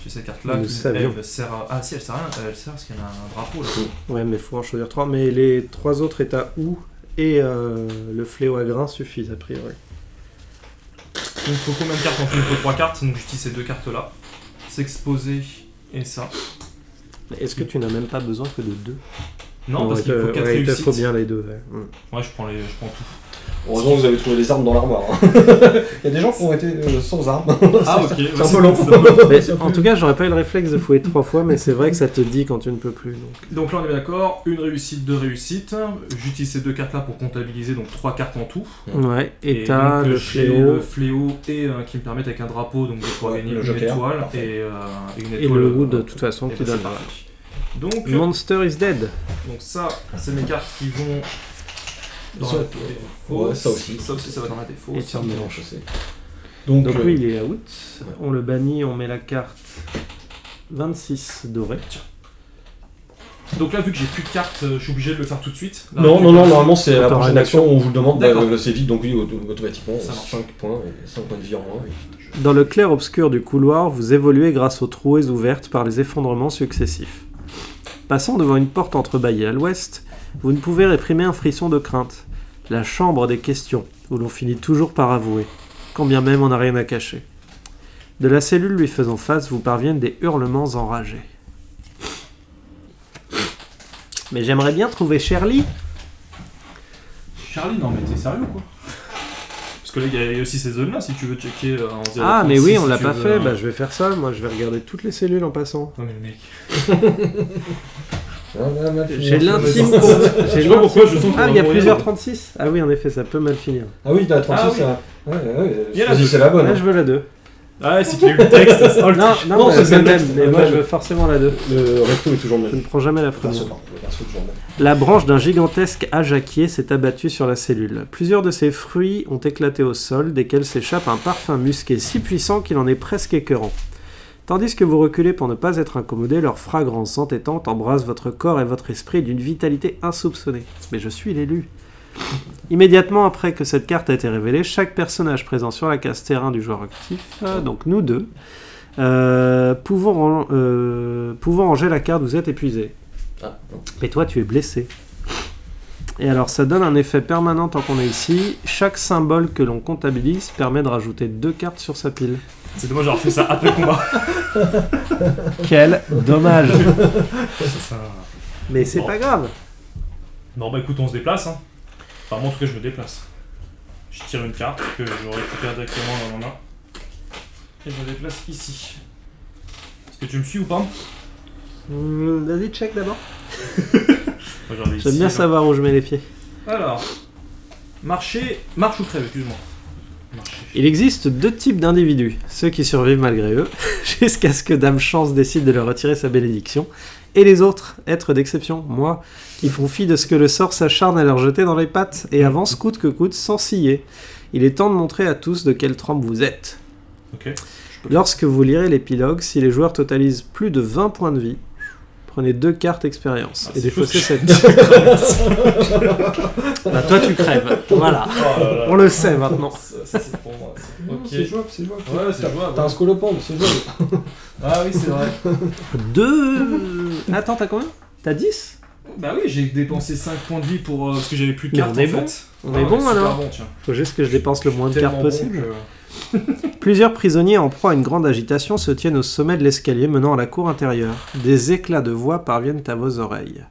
J'ai cette carte là, elle sert à... Ah si, elle sert à rien, elle sert parce qu'il y a un drapeau là. Ouais mais il faut en choisir 3, mais les 3 autres états où et le fléau à grain suffisent a priori. Il faut combien de cartes? En fait il faut 3 cartes, donc j'utilise ces 2 cartes là. S'exposer et ça. Est-ce que tu n'as même pas besoin que de 2 ? Non, parce qu'il faut 4 réussites. Il faut bien les 2. Ouais, je prends tout. Heureusement que vous avez trouvé les armes dans l'armoire. Hein. Il y a des gens qui ont été sans armes. Ah ok, c'est un peu long. En tout cas, j'aurais pas eu le réflexe de fouiller 3 fois, mais c'est vrai que ça te dit quand tu ne peux plus. Donc là, on est d'accord, 1 réussite, 2 réussites. J'utilise ces 2 cartes-là pour comptabiliser, donc 3 cartes en tout. Ouais, et t'as le fléau. Le fléau et qui me permettent avec un drapeau, donc de pouvoir gagner une étoile et le wood de toute façon qui donne. Donc, Monster is dead. Donc ça, c'est mes cartes qui vont... Dans ça, ça aussi, ça va dans la défaut. Et tiens, mélange aussi. Donc lui, il est out. Ouais. On le bannit, on met la carte 26 dorée. Tiens. Donc là, vu que j'ai plus de cartes, je suis obligé de le faire tout de suite. Là, non, normalement, c'est la prochaine action où on vous le demande, c'est vide, donc oui, automatiquement, 5 points, et 5 points de vie en moins. Et... Dans le clair-obscur du couloir, vous évoluez grâce aux trouées ouvertes par les effondrements successifs. Passant devant une porte entrebâillée à l'ouest, vous ne pouvez réprimer un frisson de crainte. La chambre des questions, où l'on finit toujours par avouer, quand bien même on n'a rien à cacher. De la cellule lui faisant face, vous parviennent des hurlements enragés. Mais j'aimerais bien trouver Charlie. Charlie, non mais t'es sérieux ou quoi? Parce que là, il y a aussi ces zones-là, si tu veux checker en 0.6. Ah mais oui, on l'a pas fait, bah je vais faire ça, moi je vais regarder toutes les cellules en passant. Non mais mec... J'ai de l'intime pour... Je sais pas pourquoi je sens que... Ah, il y a plusieurs 36. Ah oui, en effet, ça peut mal finir. Ah oui, la 36, ça... Ouais, c'est la bonne. Là, je veux la 2. Ah, c'est qu'il y a eu le texte, c'est dans le texte. Non, c'est le même, mais moi, je veux forcément la 2. Le resto est toujours le même. Je ne prends jamais la première. La branche d'un gigantesque ajaquier s'est abattue sur la cellule. Plusieurs de ses fruits ont éclaté au sol, desquels s'échappe un parfum musqué si puissant qu'il en est presque écœurant. Tandis que vous reculez pour ne pas être incommodé, leur fragrance entêtante embrasse votre corps et votre esprit d'une vitalité insoupçonnée. Mais je suis l'élu. Immédiatement après que cette carte a été révélée, chaque personnage présent sur la case terrain du joueur actif, donc nous deux, pouvant ranger la carte, vous êtes épuisé. Mais toi, tu es blessé. Et alors, ça donne un effet permanent tant qu'on est ici. Chaque symbole que l'on comptabilise permet de rajouter 2 cartes sur sa pile. C'est dommage d'avoir fait ça après le combat. Quel dommage. Mais c'est pas grave. Non, bah écoute, on se déplace. Hein. Enfin, moi en tout cas, je me déplace. Je tire une carte que je récupère directement dans ma main. Et je me déplace ici. Est-ce que tu me suis ou pas? Vas-y, check d'abord. J'aime bien savoir où je mets les pieds. Alors, marcher, marche ou crève, excuse-moi. Il existe 2 types d'individus, ceux qui survivent malgré eux, jusqu'à ce que Dame Chance décide de leur retirer sa bénédiction, et les autres, êtres d'exception, moi, qui font fi de ce que le sort s'acharne à leur jeter dans les pattes, et avancent coûte que coûte sans ciller. Il est temps de montrer à tous de quelle trempe vous êtes. Okay. Lorsque vous lirez l'épilogue, si les joueurs totalisent plus de 20 points de vie, prenez 2 cartes expérience et défaussez cette carte. Bah toi tu crèves, voilà. Oh là là. On le sait maintenant. Ça c'est pour moi. C'est okay. Jouable, c'est jouable. Ouais, c'est jouable. T'as un scolopendre, c'est jouable. Ah oui, c'est vrai. 2... Attends, t'as combien? T'as 10? Bah oui, j'ai dépensé 5 points de vie pour... parce que j'avais plus de cartes en fait. On est bon alors. Faut juste que je dépense le moins de cartes possible. Plusieurs prisonniers en proie à une grande agitation se tiennent au sommet de l'escalier menant à la cour intérieure. Des éclats de voix parviennent à vos oreilles.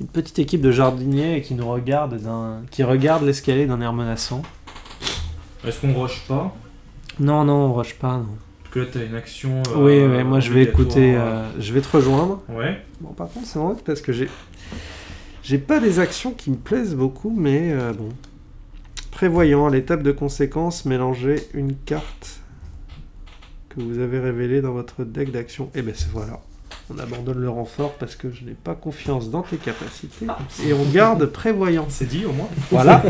Une petite équipe de jardiniers qui nous regarde qui regarde l'escalier d'un air menaçant. Est-ce qu'on rush pas? Non, on rush pas. Non. Parce que là t'as une action. Oui, moi je vais écouter. Je vais te rejoindre. Ouais. Bon, par contre c'est en route parce que j'ai pas des actions qui me plaisent beaucoup, mais bon. Prévoyant, à l'étape de conséquence, mélangez une carte que vous avez révélée dans votre deck d'action. Et ben c'est voilà, on abandonne le renfort parce que je n'ai pas confiance dans tes capacités. Ah, et on garde prévoyant. C'est dit au moins. Voilà.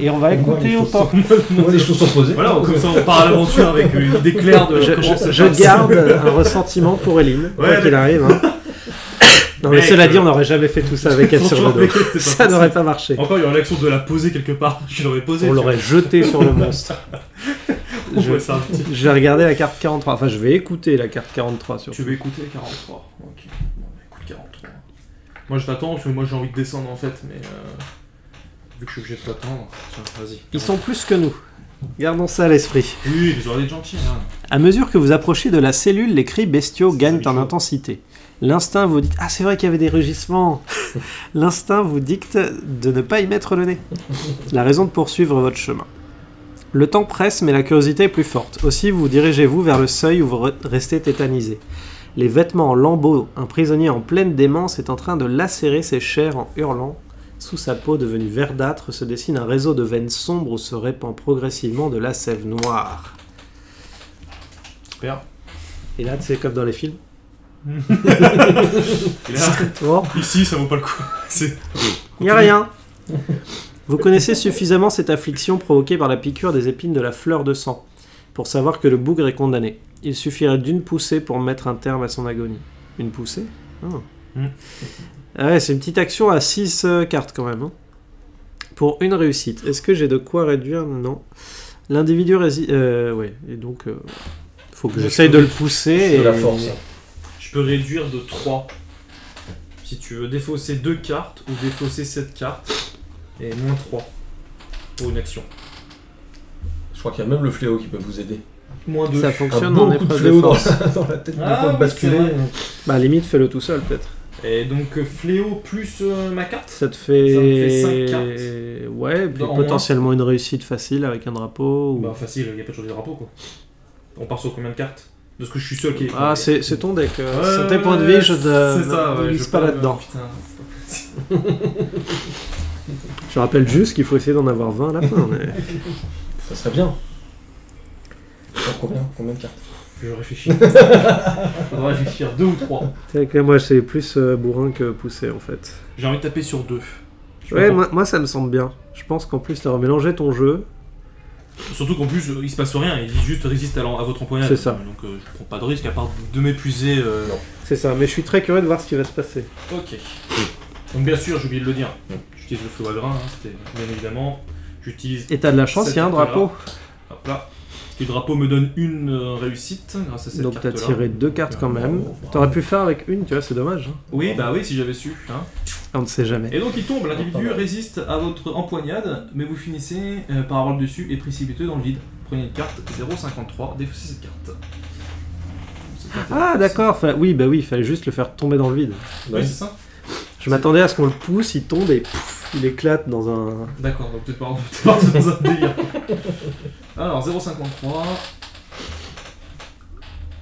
Et on va écouter au temps. Les choses sont posées. Voilà, comme ça on part à l'aventure avec une idée claire de comment ça se passe. Je garde un ressentiment pour Éline, quoi qu'il arrive. Hein. Non mais cela dit, on n'aurait jamais fait tout ça avec elle sur le dos. Ça n'aurait pas marché. Encore, il y aurait l'action de la poser quelque part. Je l'aurais posée. On l'aurait jeté sur le monstre. Je vais regarder la carte 43. Enfin, je vais écouter la carte 43. Surtout. Tu veux écouter la 43. Ok. Bon, écoute 43. Moi, je t'attends parce que moi, j'ai envie de descendre en fait. Mais vu que je suis obligé de t'attendre, vas-y. Ils sont plus que nous. Gardons ça à l'esprit. Oui, vous aurez des gentils. Hein. À mesure que vous approchez de la cellule, les cris bestiaux gagnent en intensité. l'instinct vous dicte... Ah, c'est vrai qu'il y avait des rugissements. L'instinct vous dicte de ne pas y mettre le nez. La raison de poursuivre votre chemin. Le temps presse, mais la curiosité est plus forte. Aussi, vous dirigez-vous vers le seuil où vous restez tétanisé. Les vêtements en lambeaux, un prisonnier en pleine démence est en train de lacérer ses chairs en hurlant. Sous sa peau devenue verdâtre se dessine un réseau de veines sombres où se répand progressivement de la sève noire. Super. Et là, c'est comme dans les films. Bon. Ici, ça vaut pas le coup. Il n'y a rien. Vous connaissez suffisamment cette affliction provoquée par la piqûre des épines de la fleur de sang pour savoir que le bougre est condamné. Il suffirait d'une poussée pour mettre un terme à son agonie. Une poussée ? Oh. Ouais, c'est une petite action à 6 cartes quand même. Hein. Pour une réussite. Est-ce que j'ai de quoi réduire ? Non. L'individu résiste... ouais. Et donc, faut que j'essaye de le pousser. Et... la force. Je peux réduire de 3. Si tu veux défausser 2 cartes ou défausser 7 cartes. Et moins 3. Pour une action. Je crois qu'il y a même le fléau qui peut vous aider. Moins 2. Ça fonctionne en épreuve de force. Dans la tête, ah, de basculer. Bah limite, fais-le tout seul peut-être. Et donc fléau plus ma carte. Ça te fait... Ça me fait 5 cartes. Ouais, non, potentiellement une réussite facile avec un drapeau. Ou... Bah facile, il n'y a pas de changer de drapeau quoi. On part sur combien de cartes ? De ce que je suis seul qui est... Ah, c'est ton deck. C'est tes points de vie, je ne glisse pas là-dedans. Je rappelle juste qu'il faut essayer d'en avoir 20 à la fin. Mais... ça serait bien. Combien de cartes ? Je réfléchis. Je dois réfléchir 2 ou 3. Que moi, c'est plus bourrin que poussé, en fait. J'ai envie de taper sur 2. Ouais, moi, ça me semble bien. Je pense qu'en plus, tu as mélangé ton jeu... Surtout qu'en plus, il se passe rien, il dit juste résiste à votre empoignade. C'est ça. Donc je prends pas de risque à part de m'épuiser. C'est ça, mais je suis très curieux de voir ce qui va se passer. Ok. Oui. Donc bien sûr, j'ai oublié de le dire. Oui. J'utilise le flot à grain, hein, c'était bien évidemment. J'utilise. Et t'as de la chance, il y a un drapeau. Hop là. Ce drapeau me donne une réussite grâce à cette carte-là. Donc t'as tiré 2 cartes quand même. T'aurais pu faire avec une, tu vois, c'est dommage. Hein. Oui, bah oui, si j'avais su. Hein. On ne sait jamais. Et donc il tombe, l'individu résiste à votre empoignade, mais vous finissez par avoir le dessus et précipitez dans le vide. Prenez une carte 0,53, défaussez cette carte. Ah d'accord, oui, bah oui, il fallait juste le faire tomber dans le vide. Oui, c'est ça. Je m'attendais à ce qu'on le pousse, il tombe et pouf, il éclate dans un... D'accord, donc peut-être pas dans un délire. Alors, 0,53...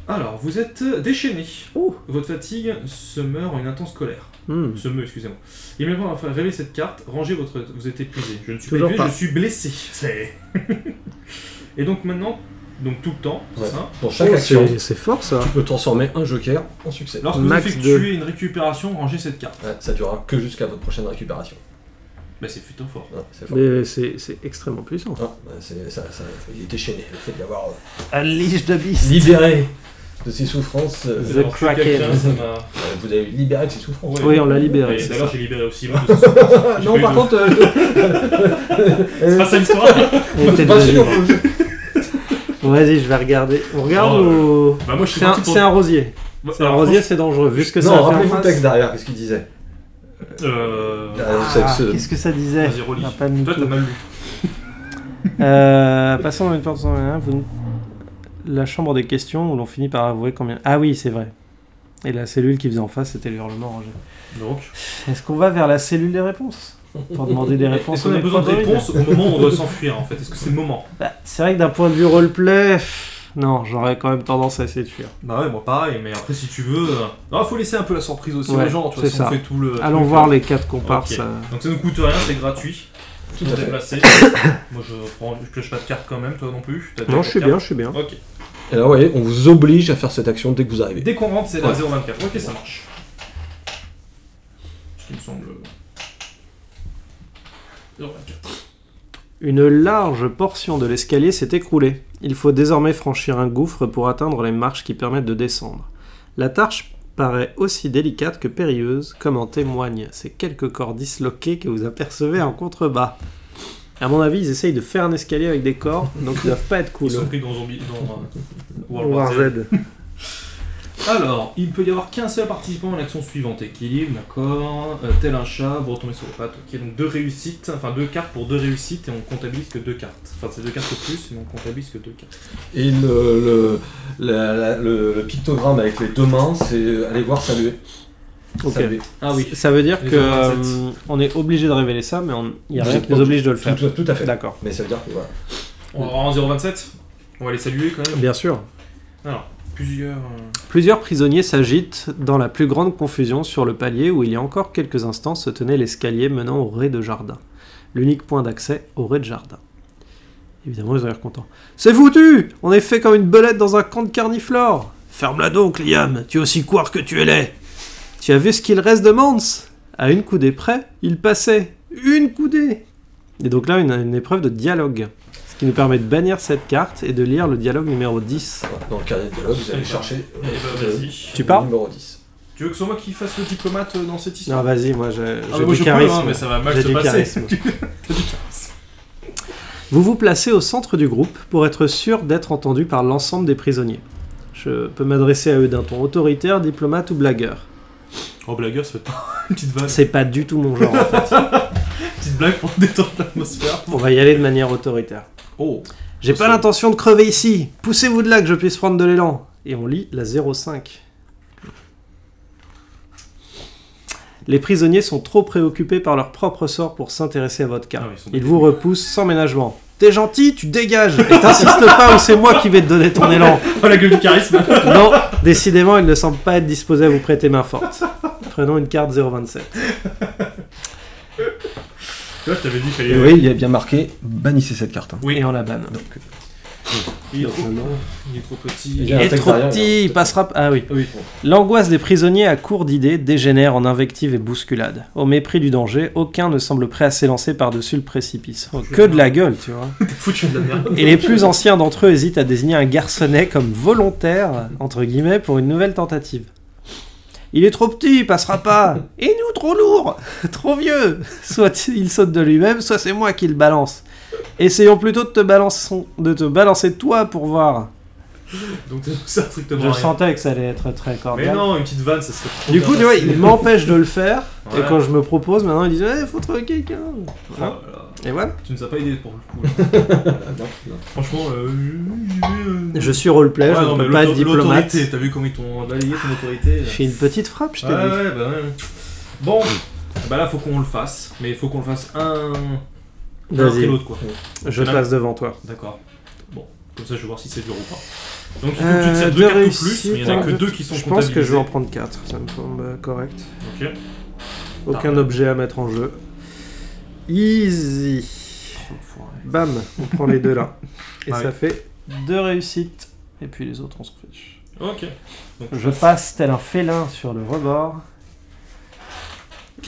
Alors, vous êtes déchaîné. Ouh. Votre fatigue se meurt en une intense colère. Mmh. Se meut, excusez-moi. Immédiatement après révéler cette carte, rangez votre... Vous êtes épuisé. Je ne suis pas épuisé, je suis blessé. Et donc maintenant, donc tout le temps, ouais. Ça. Pour chaque action, c'est fort ça. Tu peux transformer un joker en succès. Lorsque Max vous effectuez une récupération, rangez cette carte. Ouais, ça durera que jusqu'à votre prochaine récupération. Bah c'est plutôt fort. Ouais, c'est extrêmement puissant. Ah, bah ça, il est déchaîné, le fait de l'avoir... Unleash the beast. Libéré de ses souffrances. The Kraken. Vous avez libéré de ses souffrances. Oui, on l'a libéré. D'ailleurs, j'ai libéré aussi. Là, non, par contre... C'est pas ça l'histoire. C'est pas sûr. Vas-y, je vais regarder. On regarde ou... Bah, c'est un rosier. C'est un rosier, c'est dangereux. Vu ce que ça a fait en face... Non, rappelez-vous le texte derrière, qu'est-ce qu'il disait. Qu'est-ce que ça disait? Toi, t'as mal lu. Passons à une porte. La chambre des questions où l'on finit par avouer combien... Ah oui, c'est vrai. Et la cellule qui faisait en face, c'était le hurlement rangé. Donc est-ce qu'on va vers la cellule des réponses? Pour demander des réponses. Est-ce qu'on a besoin de réponses au moment où on doit s'enfuir, en fait? Est-ce que c'est le moment? Bah, c'est vrai que d'un point de vue roleplay... Non, j'aurais quand même tendance à essayer de fuir. Bah ouais, moi pareil, mais après si tu veux... Non, faut laisser un peu la surprise aussi aux gens, tu vois, si on fait tout le... Allons voir les 4 comparses. Donc ça ne coûte rien, c'est gratuit. Tout à fait. Moi je pioche pas de carte quand même, toi non plus. Non, je suis bien, je suis bien. Ok. Et là, vous voyez, on vous oblige à faire cette action dès que vous arrivez. Dès qu'on rentre, c'est la 0,24. Ok, ça marche. Ce qui me semble... 0,24. Une large portion de l'escalier s'est écroulée. Il faut désormais franchir un gouffre pour atteindre les marches qui permettent de descendre. La tâche paraît aussi délicate que périlleuse, comme en témoignent ces quelques corps disloqués que vous apercevez en contrebas. À mon avis, ils essayent de faire un escalier avec des corps, donc ils doivent pas être cool. Ils sont pris dans World War Z. Alors, il ne peut y avoir qu'un seul participant à l'action suivante. Équilibre, d'accord. Tel un chat, vous retombez sur les pattes. Ok, donc deux réussites, enfin deux cartes pour deux réussites et on comptabilise que deux cartes. Enfin, c'est deux cartes au plus, mais on comptabilise que deux cartes. Et le pictogramme avec les deux mains, c'est aller voir saluer. Ok. Saluer. Ah oui. Ça veut dire que on est obligé de révéler ça, mais il n'y a rien qui nous oblige de le faire. Tout à fait. D'accord. Mais ça veut dire que voilà. On va en 0,27. On va les saluer quand même. Bien sûr. Alors. Plusieurs prisonniers s'agitent dans la plus grande confusion sur le palier où il y a encore quelques instants se tenait l'escalier menant au rez-de-jardin. L'unique point d'accès au rez-de-jardin. Évidemment, ils ont l'air contents. « C'est foutu! On est fait comme une belette dans un camp de carniflore !»« Ferme-la donc, Liam! Tu es aussi couard que tu es laid !»« Tu as vu ce qu'il reste de Mans ?» À une coudée près, il passait. Une coudée ! Et donc là, une épreuve de dialogue. Ce qui nous permet de bannir cette carte et de lire le dialogue numéro 10. Dans le carnet de dialogue, vous allez chercher tu parles numéro 10. Tu veux que ce soit moi qui fasse le diplomate dans cette histoire? Non, vas-y, moi j'ai du charisme. Mais ça va mal se passer. Vous vous placez au centre du groupe pour être sûr d'être entendu par l'ensemble des prisonniers. Je peux m'adresser à eux d'un ton autoritaire, diplomate ou blagueur. Oh, blagueur, c'est pas une petite blague. C'est pas du tout mon genre, en fait. Petite blague pour détendre l'atmosphère. On va y aller de manière autoritaire. Oh, j'ai pas l'intention de crever ici. Poussez-vous de là que je puisse prendre de l'élan. Et on lit la 05. Les prisonniers sont trop préoccupés par leur propre sort pour s'intéresser à votre cas. Ah, ils vous repoussent sans ménagement. T'es gentil, tu dégages. Et t'insistes pas ou c'est moi qui vais te donner ton élan. Oh la gueule du charisme. Non, décidément, ils ne semblent pas être disposés à vous prêter main forte. Prenons une carte 027. Là, je t'avais dit qu'il fallait... Oui, il y a bien marqué bannissez cette carte. Hein. Oui, et on la banne. Donc, il est trop petit. Il est trop petit, il passera. Ah oui. Oui. L'angoisse des prisonniers à court d'idées dégénère en invectives et bousculades. Au mépris du danger, aucun ne semble prêt à s'élancer par-dessus le précipice. Oh, que de la gueule, tu vois. Foutu de la merde. Et les plus anciens d'entre eux hésitent à désigner un garçonnet comme volontaire, entre guillemets, pour une nouvelle tentative. Il est trop petit, il passera pas. Et nous, trop lourd, trop vieux. Soit il saute de lui-même, soit c'est moi qui le balance. Essayons plutôt de te balancer toi pour voir. Donc ça strictement rien. Je sentais que ça allait être très cordial. Mais non, une petite vanne, ça serait trop. Du coup, tu vois, il m'empêche de le faire. Ouais. Et quand je me propose, maintenant, il dit eh, faut trouver quelqu'un. Voilà. Et voilà. Tu ne nous as pas aidé pour le coup. Non. Franchement, je suis roleplay, ouais, je ne peux pas être diplomate. T'as vu comment ils t'ont balayé ton autorité là. Je fais une petite frappe, je t'ai dit. Ouais, bah ouais. Bon, bah là, faut qu'on le fasse. Mais il faut qu'on le fasse un... Vas-y, l'autre quoi. Je place devant toi. D'accord. Bon, comme ça, je vais voir si c'est dur ou pas. Donc il faut que tu te tires deux cartes ou plus, mais il n'y en a que deux qui sont comptabilisées. Je pense que je vais en prendre 4, ça me semble correct. Ok. Aucun objet à mettre en jeu. Easy. Bam, on prend les deux là. Et ça fait deux réussites. Et puis les autres, on se fiche. Ok. Donc, je passe tel un félin sur le rebord.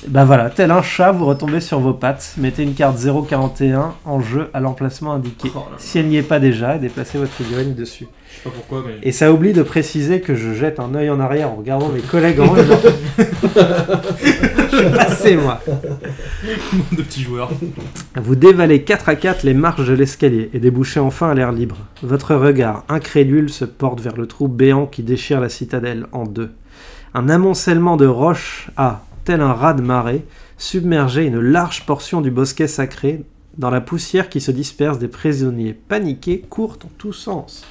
Bah voilà, tel un chat, vous retombez sur vos pattes. Mettez une carte 041 en jeu à l'emplacement indiqué. Oh là là. Si elle n'y est pas déjà, déplacez votre figurine dessus. Je sais pas pourquoi, mais... Et ça oublie de préciser que je jette un œil en arrière en regardant mes collègues en haut. Je suis passé, moi. De petits joueurs. Vous dévalez 4 à 4 les marches de l'escalier et débouchez enfin à l'air libre. Votre regard incrédule se porte vers le trou béant qui déchire la citadelle en deux. Un amoncellement de roches a, tel un raz de marée, submergé une large portion du bosquet sacré dans la poussière qui se disperse des prisonniers paniqués, courent en tous sens.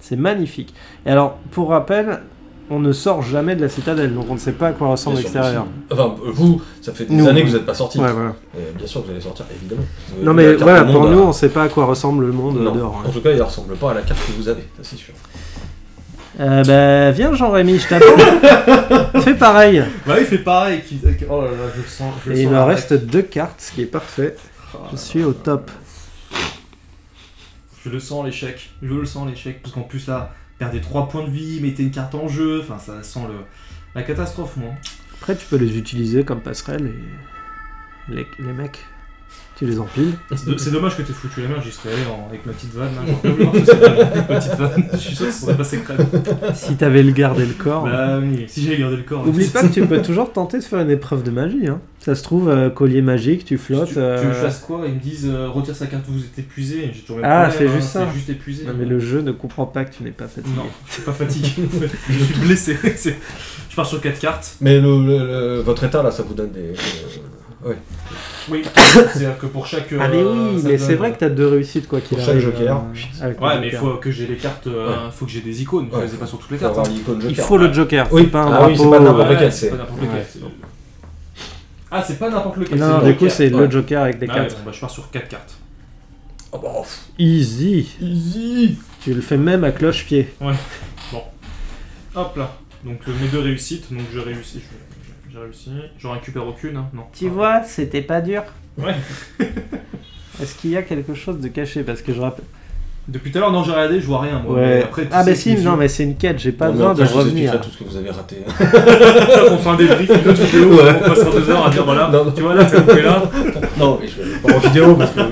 C'est magnifique. Et alors, pour rappel, on ne sort jamais de la citadelle, donc on ne sait pas à quoi ressemble l'extérieur. Enfin, vous, ça fait des années que vous n'êtes pas sortis. Ouais, voilà. Bien sûr que vous allez sortir, évidemment. Non mais voilà, pour nous, on ne sait pas à quoi ressemble le monde dehors. En tout cas, il ne ressemble pas à la carte que vous avez, c'est sûr. Bah, viens Jean-Rémy, je t'attends. Fais pareil. Bah oui, fais pareil. Oh là là, je le sens. Et il me reste deux cartes, ce qui est parfait. Je suis au top. Je le sens l'échec. Je le sens l'échec. Parce qu'en plus là, perdez 3 points de vie, mettez une carte en jeu. Enfin, ça sent la catastrophe, moi. Après, tu peux les utiliser comme passerelle et les mecs. Tu les empiles. C'est dommage que t'aies foutu la merde, j'y serais allé avec ma petite vanne. Je suis sûr que ça serait passé crème. Si t'avais gardé le corps. Bah oui, si j'avais gardé le corps. Oublie pas que tu peux toujours tenter de faire une épreuve de magie. Hein. Ça se trouve, collier magique, tu flottes. Tu veux que je fasse quoi? Ils me disent retire sa carte, vous êtes épuisé. Ah, c'est juste ça. Juste épuisé. Non, mais le jeu ne comprend pas que tu n'es pas fatigué. Non, je suis pas fatigué. Je suis blessé. Je pars sur 4 cartes. Mais votre état là, ça vous donne des. Ouais. Oui, c'est-à-dire que pour chaque. Ah, mais oui, mais c'est vrai que t'as 2 réussites quoi qu'il arrive. Pour chaque joker. Ouais, mais il faut que j'ai les cartes, faut que j'ai des icônes. Ouais, c'est pas sur toutes les cartes. Il faut le joker. Oui, pas un drapeau. C'est pas n'importe lequel. Ah, c'est pas n'importe lequel. Non, du coup, c'est le joker avec des cartes. Je pars sur 4 cartes. Easy. Easy. Tu le fais même à cloche-pied. Ouais. Bon. Hop là. Donc mes 2 réussites, donc je réussis. J'ai réussi, j'en récupère aucune, hein. Non. Tu vois, c'était pas dur. Ouais. Est-ce qu'il y a quelque chose de caché? Parce que je rappelle. Depuis tout à l'heure, non, j'ai regardé, je vois rien. Moi. Ouais. Après, ah, bah si, non, mais c'est une quête, j'ai pas besoin de revenir. Je vous tout ce que vous avez raté. On fait un débrief, une autre vidéo, ouais. On passera 2 heures à dire voilà, non. Tu vois, là, t'es là. Non, mais je vais pas en vidéo parce que.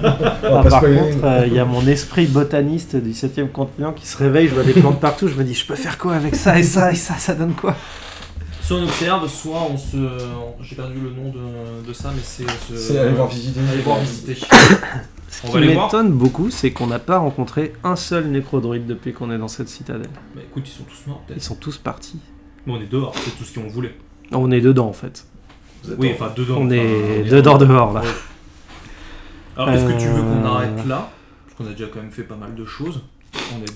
Par contre, il y a mon esprit botaniste du 7ème continent qui se réveille, je vois des plantes partout, je me dis, je peux faire quoi avec ça et ça et ça, ça donne quoi? Soit on observe, soit on se... J'ai perdu le nom de ça, mais c'est... C'est aller voir visiter. Aller voir visiter. Ce qui m'étonne beaucoup, c'est qu'on n'a pas rencontré un seul nécrodroïde depuis qu'on est dans cette citadelle. Bah écoute, ils sont tous morts peut-être. Ils sont tous partis. Mais on est dehors, c'est tout ce qu'on voulait. On est dedans en fait. Oui, enfin dedans. On est dedans dehors là. Ouais. Alors est-ce que tu veux qu'on arrête là? Parce qu'on a déjà quand même fait pas mal de choses.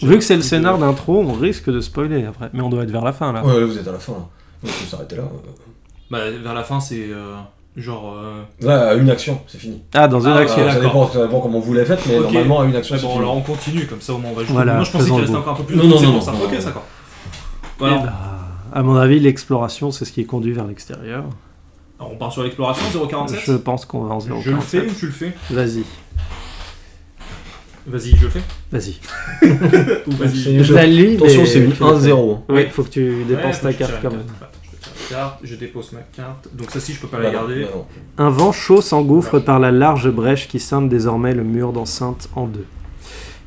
Vu que c'est le scénar d'intro, on risque de spoiler après. Mais on doit être vers la fin là. Ouais, vous êtes à la fin là. On peut s'arrêter là. Bah, vers la fin, c'est genre. Là, une action, c'est fini. Ah, dans une action. Ça dépend comment vous la faites, mais okay. Normalement, à une action. Bon, alors on continue, comme ça au moins on va jouer. Voilà, moi, je pensais qu'il restait encore un peu plus. Non, ça. Ok, d'accord. Voilà. Bah, à mon avis, l'exploration, c'est ce qui est conduit vers l'extérieur. Alors, on part sur l'exploration, 047. Je pense qu'on va en 047. Je le fais ou tu le fais? Vas-y. Vas-y, je le fais. Vas-y. Ou vas-y. Attention, c'est 1-0. Oui, faut que tu dépenses ta carte quand même. Je dépose ma carte, donc ça si je peux pas la garder. Un vent chaud s'engouffre par la large brèche qui scinde désormais le mur d'enceinte en 2.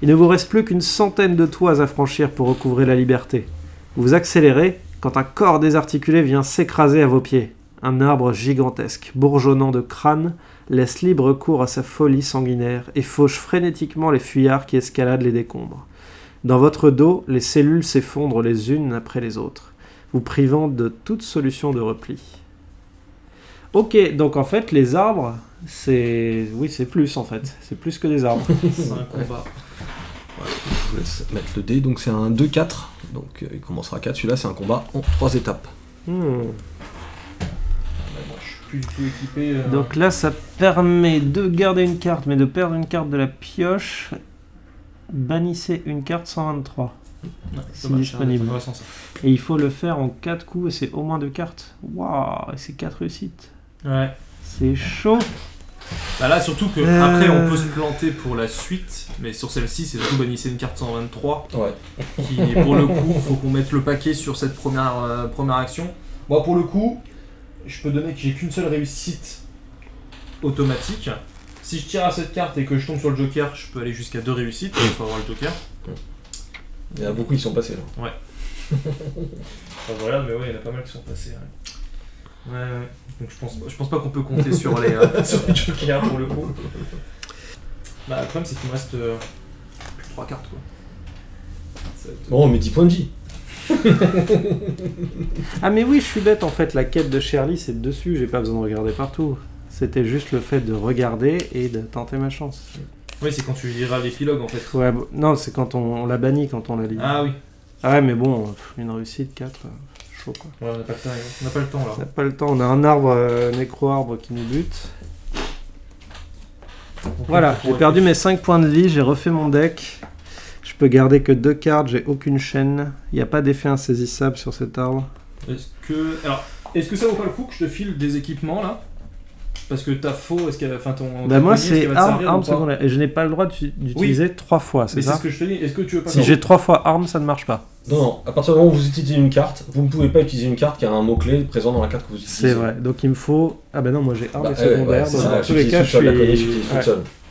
Il ne vous reste plus qu'une centaine de toits à franchir pour recouvrer la liberté. Vous accélérez quand un corps désarticulé vient s'écraser à vos pieds. Un arbre gigantesque, bourgeonnant de crânes, laisse libre cours à sa folie sanguinaire et fauche frénétiquement les fuyards qui escaladent les décombres. Dans votre dos, les cellules s'effondrent les unes après les autres, vous privant de toute solution de repli. Ok, donc en fait, les arbres, c'est... Oui, c'est plus, en fait. C'est plus que des arbres. C'est un combat. Ouais, je vous laisse mettre le dé, donc c'est un 2-4. Donc il commencera à 4, celui-là, c'est un combat en 3 étapes. Je suis plus du tout équipé. Donc là, ça permet de garder une carte, mais de perdre une carte de la pioche. Bannissez une carte 123. Ouais, c'est disponible. Et il faut le faire en 4 coups et c'est au moins 2 cartes. Waouh, et c'est 4 réussites. Ouais. C'est chaud. Bah là, surtout que après on peut se planter pour la suite, mais sur celle-ci, c'est surtout bannissez une carte 123. Ouais. Qui, pour le coup, faut qu'on mette le paquet sur cette première action. Moi, pour le coup, je peux donner que j'ai qu'une seule réussite automatique. Si je tire à cette carte et que je tombe sur le joker, je peux aller jusqu'à 2 réussites. Il faut avoir le joker. Il y en a beaucoup qui sont passés là. Ouais. Enfin, voilà, mais ouais, il y en a pas mal qui sont passés. Ouais. Donc je pense pas qu'on peut compter sur les jokers pour le coup. Bah, le problème, c'est qu'il me reste plus que 3 cartes quoi. Bon, mais 10 points de vie. Ah, mais oui, je suis bête en fait. La quête de Shirley, c'est dessus. J'ai pas besoin de regarder partout. C'était juste le fait de regarder et de tenter ma chance. Oui, c'est quand tu liras l'épilogue en fait. Ouais, non, c'est quand on la bannit, quand on la lit. Ah oui. Ah ouais, mais bon, une réussite, 4, chaud quoi. Ouais, on n'a pas le temps, là. On n'a pas le temps, on a un arbre, nécro-arbre qui nous bute. Voilà, j'ai perdu mes 5 points de vie, j'ai refait mon deck. Je peux garder que 2 cartes, j'ai aucune chaîne. Il n'y a pas d'effet insaisissable sur cet arbre. Est-ce que ça vaut pas le coup que je te file des équipements là? parce que t'as faux, est-ce que, enfin ton. Bah moi c'est arme secondaire et je n'ai pas le droit d'utiliser 3 fois. Mais c'est ce que je te dis. Est-ce que tu veux pas? Si j'ai 3 fois arme, ça ne marche pas. Non, non. À partir du moment où vous utilisez une carte, vous ne pouvez pas utiliser une carte qui a un mot clé présent dans la carte que vous utilisez. C'est vrai. Donc il me faut. Ah ben non, moi j'ai arme secondaire. Dans tous les cas, je suis.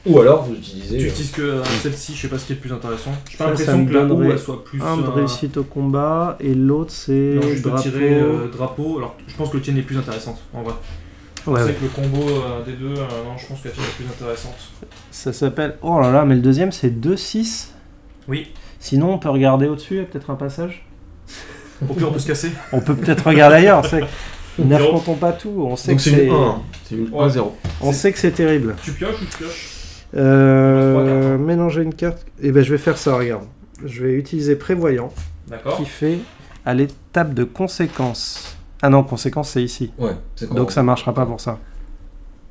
Ou alors vous utilisez. Tu utilises que celle-ci, je sais pas ce qui est le plus intéressant. J'ai pas l'impression que la roue elle soit plus. Un de réussite au combat et l'autre c'est. Je peux tirer drapeau. Alors je pense que le tien est plus intéressante en vrai. Ouais, je sais que le combo des deux, non, je pense que la fille est plus intéressante. Ça s'appelle. Oh là là, mais le deuxième c'est 2-6. Oui. Sinon on peut regarder au-dessus, il y a peut-être un passage. Au pire on peut se casser. On peut peut-être regarder ailleurs, c'est. Ne racontons pas tout, on sait. Donc que c'est. C'est une 1-0. On sait que c'est terrible. Tu pioches ou tu pioches? Mélanger une carte. Et eh ben je vais faire ça, regarde. Je vais utiliser Prévoyant. D'accord. Qui fait à l'étape de conséquence. Ah non, conséquence c'est ici. Ouais. Donc ça marchera pas pour ça.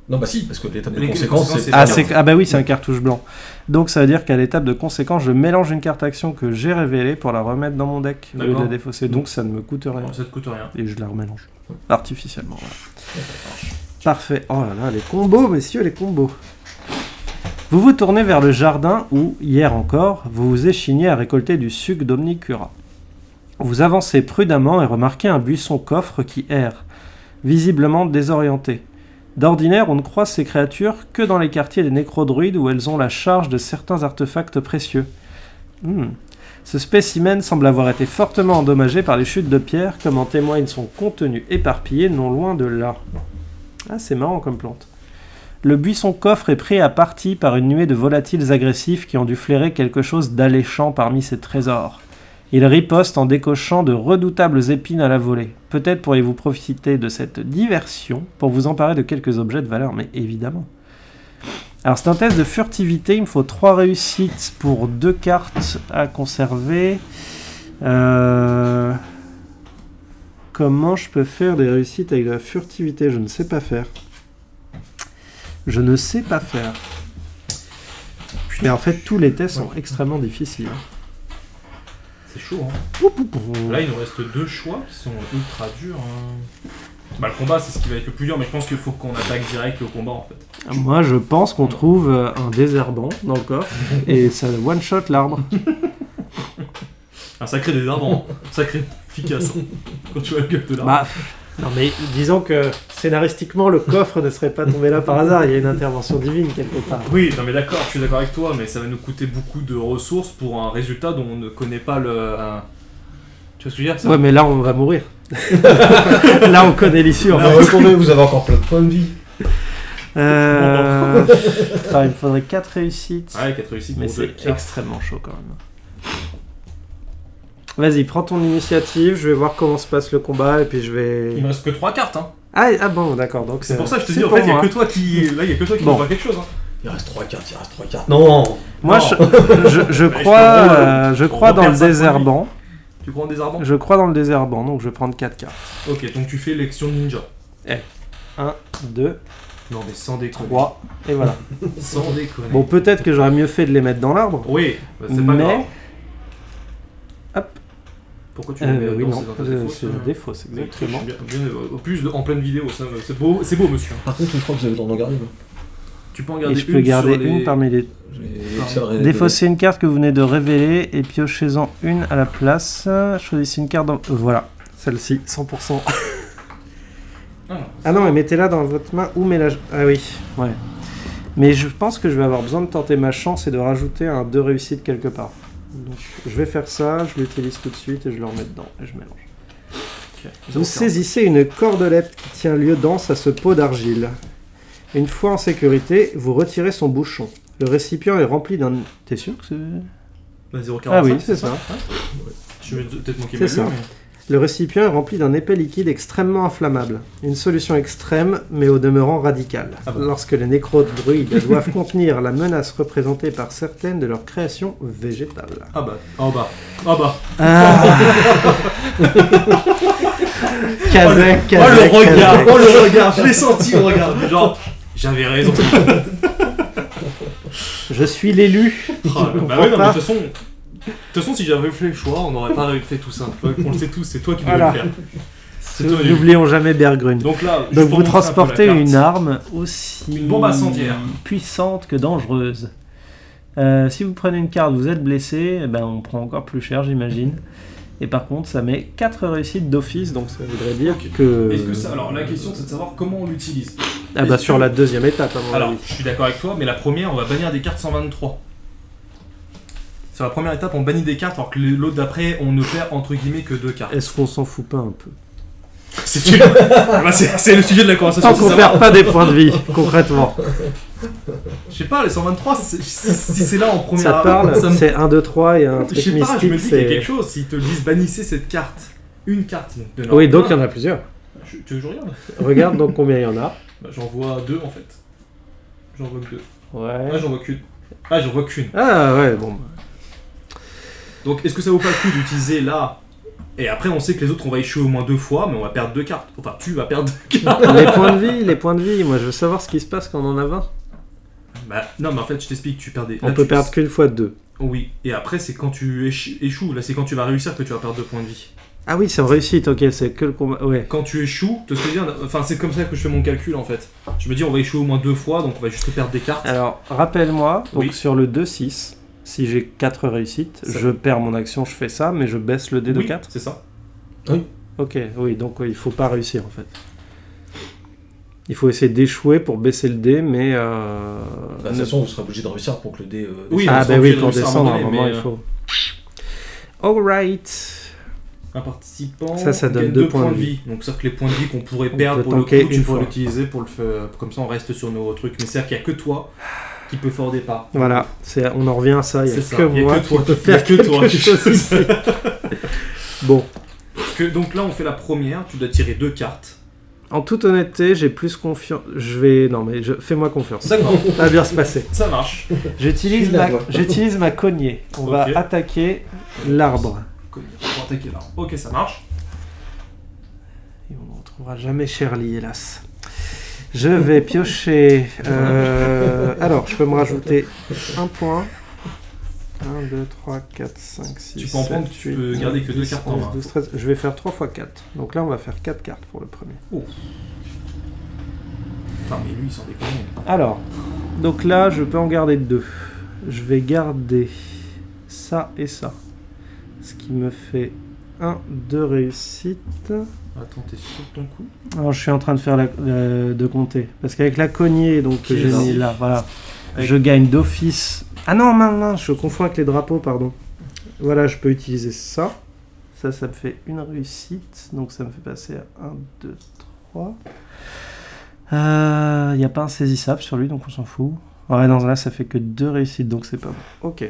Non bah si, parce que l'étape de conséquence c'est. Ah bah oui, c'est un cartouche blanc. Donc ça veut dire qu'à l'étape de conséquence, je mélange une carte action que j'ai révélée pour la remettre dans mon deck au lieu de la défausser. Donc ça ne me coûte rien. Ça te coûte rien. Et je la remélange. Ouais. Artificiellement. Voilà. Ouais, parfait. Oh là là, les combos, messieurs, les combos. Vous vous tournez vers le jardin où, hier encore, vous vous échiniez à récolter du suc d'Omnicura. Vous avancez prudemment et remarquez un buisson coffre qui erre, visiblement désorienté. D'ordinaire, on ne croise ces créatures que dans les quartiers des nécrodruides où elles ont la charge de certains artefacts précieux. Ce spécimen semble avoir été fortement endommagé par les chutes de pierre, comme en témoigne son contenu éparpillé non loin de là. Ah, c'est marrant comme plante. Le buisson coffre est pris à partie par une nuée de volatiles agressifs qui ont dû flairer quelque chose d'alléchant parmi ses trésors. Ils ripostent en décochant de redoutables épines à la volée. Peut-être pourriez-vous profiter de cette diversion pour vous emparer de quelques objets de valeur, mais évidemment. Alors c'est un test de furtivité, il me faut 3 réussites pour 2 cartes à conserver. Comment je peux faire des réussites avec de la furtivité? Je ne sais pas faire. Je ne sais pas faire. Mais en fait, tous les tests sont extrêmement difficiles. C'est chaud, hein. Là, il nous reste 2 choix qui sont ultra durs. Hein. Bah, le combat, c'est ce qui va être le plus dur, mais je pense qu'il faut qu'on attaque direct le combat, en fait. Moi, je pense qu'on trouve un désherbant dans le coffre, et ça one-shot l'arbre. Un sacré désherbant, sacré efficace, hein, quand tu vois le gueule de l'arbre. Bah. Non mais disons que scénaristiquement le coffre ne serait pas tombé là par hasard, il y a une intervention divine quelque part. Oui, non mais d'accord, je suis d'accord avec toi, mais ça va nous coûter beaucoup de ressources pour un résultat dont on ne connaît pas le... Tu vois ce que je veux dire? Ouais mais là on va mourir. Là on connaît l'issue. Vous avez encore plein de points de vie. Enfin, il me faudrait 4 réussites. Ouais, 4 réussites, mais c'est extrêmement chaud quand même. Vas-y, prends ton initiative, je vais voir comment se passe le combat et puis je vais... Il me reste que 3 cartes, hein. Ah bon, d'accord, donc c'est pour ça que je te dis, en fait, il n'y a que toi qui... Là, il n'y a que toi qui va faire quelque chose, hein. Il reste 3 cartes, il reste 3 cartes. Non. Moi, je crois dans le désherbant. Tu crois en désherbant? Je crois dans le désherbant, donc je vais prendre 4 cartes. Ok, donc tu fais l'action ninja. 1, 2... Non mais sans déconner. 3, et voilà. Sans déconner. Bon, peut-être que j'aurais mieux fait de les mettre dans l'arbre. Oui, c'est pas grave. Pourquoi tu l'avais oui, c'est le défaut, c'est exactement. Au plus, en pleine vidéo, c'est beau, monsieur. Par contre, je crois que vous avez le temps d'en garder. Tu peux en garder une. Je peux garder une parmi les... Défaussez une carte que vous venez de révéler et piochez-en une à la place. Choisissez une carte dans... Voilà, celle-ci, 100%. Ah non, mais mettez-la dans votre main ou mélange. Ah oui, ouais. Mais je pense que je vais avoir besoin de tenter ma chance et de rajouter un 2 réussites quelque part. Donc, je vais faire ça, je l'utilise tout de suite et je le remets dedans et je mélange. Okay. Vous saisissez une cordelette qui tient lieu dense à ce pot d'argile. Une fois en sécurité, vous retirez son bouchon. Le récipient est rempli d'un... T'es sûr que c'est... Bah, 0,45. Ah oui, c'est ça. Je vais peut-être manquer ma vue. Le récipient est rempli d'un épais liquide extrêmement inflammable. Une solution extrême, mais au demeurant radicale. Ah bon. Lorsque les nécrodruides doivent contenir la menace représentée par certaines de leurs créations végétales. Ah bah, en bas, en bas. Ah. Kazek. Oh le regard, je l'ai senti, le regard. Genre, j'avais raison. Je suis l'élu. Bah oui, non, mais de toute façon... De toute façon, si j'avais fait le choix, on n'aurait pas fait tout ça. On le sait tous, c'est toi qui devais le faire. N'oublions jamais Bergrün. Donc, là, donc vous transportez une arme aussi une bombe incendiaire puissante que dangereuse. Si vous prenez une carte, vous êtes blessé, eh ben, on prend encore plus cher, j'imagine. Et par contre, ça met 4 réussites d'office, donc ça voudrait dire que... Est-ce que ça... Alors la question, c'est de savoir comment on l'utilise. Ah bah sur la deuxième étape. Alors, je suis d'accord avec toi, mais la première, on va bannir des cartes 123. Sur la première étape, on bannit des cartes, alors que l'autre d'après, on ne perd entre guillemets que 2 cartes. Est-ce qu'on s'en fout pas un peu? C'est le sujet de la conversation. Tant qu'on ne perd pas des points de vie, concrètement. Je sais pas, les 123, si c'est là en première... Ça parle, c'est 1, 2, 3 et un truc mystique. Je sais pas, je me dis qu'il y a quelque chose. S'ils te disent bannissez cette carte, une carte... De oui, donc il y en a plusieurs. Tu veux que je regarde? Regarde donc combien il y en a. Bah, j'en vois 2 en fait. J'en vois que 2. Ouais. Ah, j'en vois qu'une. Ah, j'en vois qu'une. Ah ouais, bon. Donc est-ce que ça vaut pas le coup d'utiliser là? Et après, on sait que les autres, on va échouer au moins 2 fois, mais on va perdre 2 cartes. Enfin, tu vas perdre 2 cartes. Les points de vie, moi je veux savoir ce qui se passe quand on en a 20. Bah, non, mais en fait, je t'explique, tu perds des... On peut perdre qu'une fois 2. Oui, et après, c'est quand tu échoues. Là, c'est quand tu vas réussir que tu vas perdre 2 points de vie. Ah oui, c'est en réussite, ok, c'est que le combat. Ouais. Quand tu échoues, enfin, c'est comme ça que je fais mon calcul en fait. Je me dis, on va échouer au moins 2 fois, donc on va juste perdre des cartes. Alors, rappelle-moi, donc sur le 2-6. Si j'ai 4 réussites, je perds mon action, je fais ça, mais je baisse le dé de 4. C'est ça. Oui. Ok, oui, donc il faut pas réussir en fait. Il faut essayer d'échouer pour baisser le dé, mais... de toute façon, on sera obligé de réussir pour que le dé... oui, ah bah oui, pour descendre, à un moment, il faut... Alright. Un participant ça donne 2 points de vie. Donc c'est-à-dire que les points de vie qu'on pourrait perdre pour le coup, tu pourrais l'utiliser pour le faire. Comme ça, on reste sur nos trucs. Mais c'est-à-dire qu'il n'y a que toi... qui peut faire au départ. Voilà, on en revient à ça, il n'y a que moi qui peut faire que toi. Bon. Parce que, donc là, on fait la première, tu dois tirer 2 cartes. En toute honnêteté, j'ai plus confiance... Non mais, fais-moi confiance. D'accord. Ça va bien se passer. Ça marche. J'utilise ma cognée. On va attaquer l'arbre. On va attaquer l'arbre. Ok, ça marche. Et on ne retrouvera jamais Shirley, hélas. Je vais piocher. Alors, je peux me rajouter un point. 1, 2, 3, 4, 5, 6. Tu comprends que tu peux garder que 2 cartes en main. Je vais faire 3 × 4. Donc là, on va faire 4 cartes pour le premier. Oh. Putain, mais lui, il s'en déconne. Alors, donc là, je peux en garder 2. Je vais garder ça et ça. Ce qui me fait 1, 2 réussites. Attends, t'es sûr de ton coup? Alors, je suis en train de faire de compter. Parce qu'avec la cognée, donc, que j'ai mis là, voilà. Avec... Je gagne d'office. Ah non, maintenant, je confonds avec les drapeaux, pardon. Voilà, je peux utiliser ça. Ça, ça me fait une réussite. Donc, ça me fait passer à 1, 2, 3. Il n'y a pas un saisissable sur lui, donc on s'en fout. Ouais, non, là, ça fait que 2 réussites, donc c'est pas bon. Ok.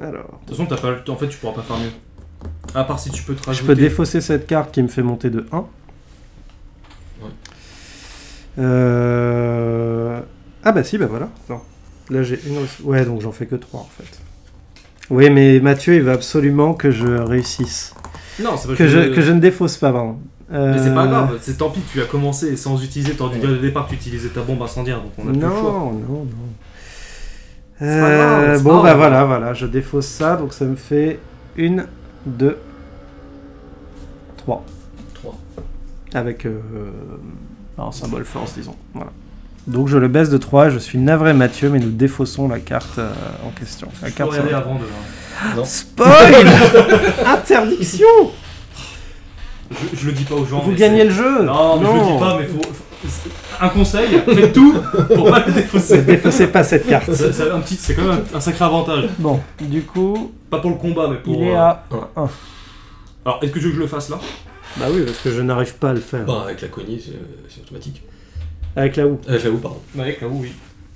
Alors. De toute façon, t'as pas... en fait, tu pourras pas faire mieux. À part si tu peux te rajouter... Je peux défausser cette carte qui me fait monter de 1. Ouais. Ah bah si, bah voilà. Non. Là j'ai une... Ouais, donc j'en fais que 3 en fait. Oui, mais Mathieu, il va absolument que je réussisse. Non, c'est pas que je ne défausse pas, pardon. Mais c'est pas grave, c'est tant pis, tu as commencé sans utiliser... T'aurais dû dire au départ que tu utilisais ta bombe incendiaire, donc on a plus le choix. Non. C'est pas grave, bon, bah voilà, je défausse ça, donc ça me fait une... 2, 3. 3. Avec un symbole force, disons. Voilà. Donc je le baisse de 3, je suis navré Mathieu, mais nous défaussons la carte en question. La carte avant de... Non. Spoil. Interdiction. Je le dis pas aux gens. Vous gagnez le jeu. Non, mais je le dis pas, mais faut... Un conseil, faites tout pour pas le défausser. Ne défaussez pas cette carte. C'est quand même un sacré avantage. Bon, du coup... Pas pour le combat, mais pour... Il est à 1. Alors, est-ce que tu veux que je le fasse là? Bah oui, parce que je n'arrive pas à le faire. Bah, avec la cognée, c'est automatique. Avec la houe. Avec la houe, pardon. Avec la houe, oui.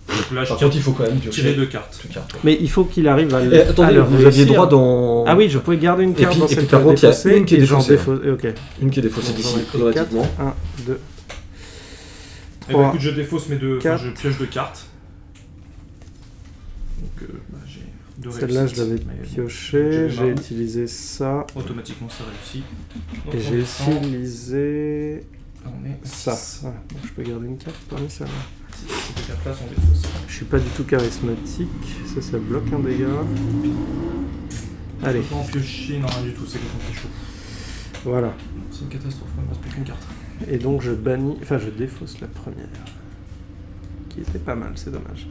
Donc là, par contre, il faut quand même tirer 2 cartes. Mais il faut qu'il arrive à... Attendez, vous aviez droit dans... Ah oui, je pouvais garder une carte dans cette carte défaussée. Une qui est défaussée. Une qui est défaussée d'ici, automatiquement. 1, 2... Et bah écoute, je défausse mes 2... Enfin, je pioche 2 cartes. Donc, bah, j'ai 2 réussites. Celle-là, je l'avais piochée, j'ai utilisé ça. Automatiquement, ça réussit. Et j'ai utilisé... ça. Voilà, donc je peux garder une carte parmi celle-là. Je suis pas du tout charismatique, ça bloque un dégât. Allez. Je peux pas en piocher, non rien du tout, c'est quelqu'un qui est chaud. Voilà. C'est une catastrophe, il ne reste plus qu'une carte. Et donc je bannis, enfin je défausse la première. Qui était pas mal, c'est dommage.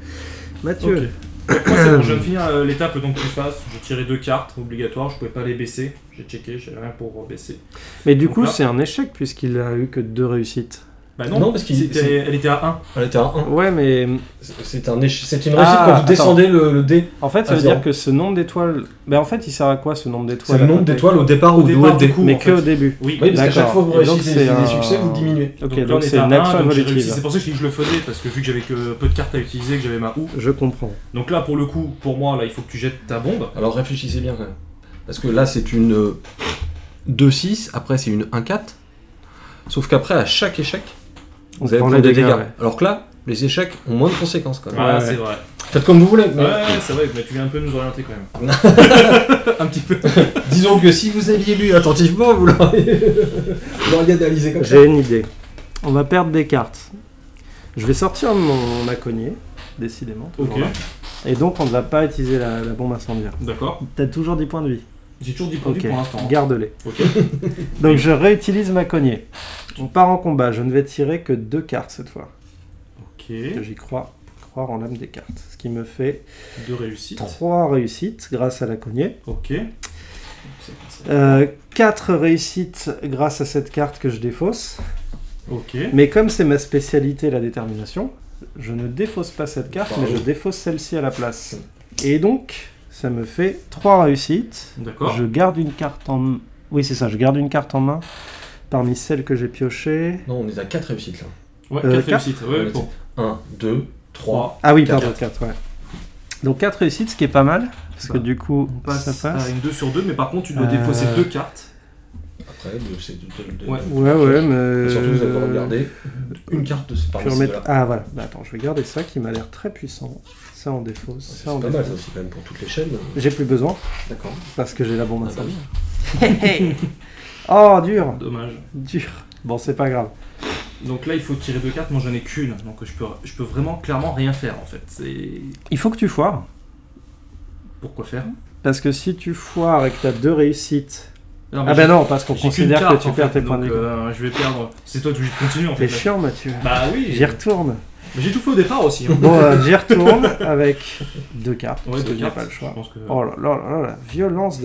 Mathieu. Okay. Bon, je viens l'étape donc que je fasse, je tirais 2 cartes obligatoires, je pouvais pas les baisser, j'ai checké, j'avais rien pour baisser. Mais du donc coup c'est un échec puisqu'il a eu que 2 réussites. Bah non, non parce qu'elle était à 1. Elle était à 1. Ouais mais... C'est un échec, c'est une réussite quand vous descendez le dé. En fait ça veut dire que ce nombre d'étoiles... Bah en fait il sert à quoi ce nombre d'étoiles? C'est le nombre d'étoiles au départ du coup. Mais que au début. Oui, parce qu'à chaque fois que vous réussissez des succès vous diminuez. Ok donc c'est une action évolutive. C'est pour ça que je le faisais parce que vu que j'avais que peu de cartes à utiliser, que j'avais ma houe. Je comprends. Donc là pour le coup, pour moi là il faut que tu jettes ta bombe. Alors réfléchissez bien quand même. Parce que là c'est une 2-6, après c'est une 1-4. Sauf qu'après à chaque échec... Vous allez prendre des dégâts. Ouais. Alors que là, les échecs ont moins de conséquences quand même. Ouais, ouais. C'est vrai. Faites comme vous voulez. Mais... Ouais, c'est vrai, mais tu viens un peu nous orienter quand même. Un petit peu. Disons que si vous aviez lu attentivement, vous l'auriez analysé comme ça. J'ai une idée. On va perdre des cartes. Je vais sortir mon acognier, décidément. Ok. Voilà. Et donc on ne va pas utiliser la bombe incendiaire. D'accord. T'as toujours 10 points de vie. J'ai toujours 10 points de vie pour l'instant. Garde-les. Okay. Donc je réutilise ma cognée. On part en combat, je ne vais tirer que 2 cartes cette fois. Ok. J'y crois, pour croire en l'âme des cartes. Ce qui me fait 2 réussites. 3 réussites grâce à la cognée. Ok. 4 réussites grâce à cette carte que je défausse. Ok. Mais comme c'est ma spécialité la détermination, je ne défausse pas cette carte, mais je défausse celle-ci à la place. Et donc, ça me fait 3 réussites. D'accord. Je garde une carte en main. Oui, c'est ça, je garde une carte en main. Parmi celles que j'ai piochées... Non, on est à 4 réussites, là. Ouais, 4 réussites, ouais. 1, 2, 3, ah oui, 4. Pardon, 4, ouais. Donc 4 réussites, ce qui est pas mal, parce que du coup, on passe, ça passe. Une 2 sur 2, mais par contre, tu dois défausser 2 cartes. Après, c'est 2... Ouais, ouais, mais... Et surtout, vous avez regardé une carte de ces parmi celles-là. Ah, voilà. Bah, attends, je vais garder ça, qui m'a l'air très puissant. Ça, on défausse. Ouais, c'est pas mal, ça aussi, quand même, pour toutes les chaînes. J'ai plus besoin. D'accord. Parce que j'ai la bombe à salle. Oh, dur. Dommage. Dur. Bon, c'est pas grave. Donc là, il faut tirer 2 cartes. Moi, j'en ai qu'une. Donc je peux vraiment clairement rien faire, en fait. Il faut que tu foires. Pourquoi faire? Parce que si tu foires et que t'as 2 réussites... Non, ah ben non, parce qu'on considère carte, que tu perds tes points de vie. Je vais perdre... C'est toi qui continues, en fait. C'est chiant, Mathieu. Bah oui. J'y retourne. Mais j'ai tout fait au départ, aussi. Hein. Bon, j'y retourne avec 2 cartes. Ouais, 2 cartes. Pas le choix. Je pense que... Oh là là là là, la violence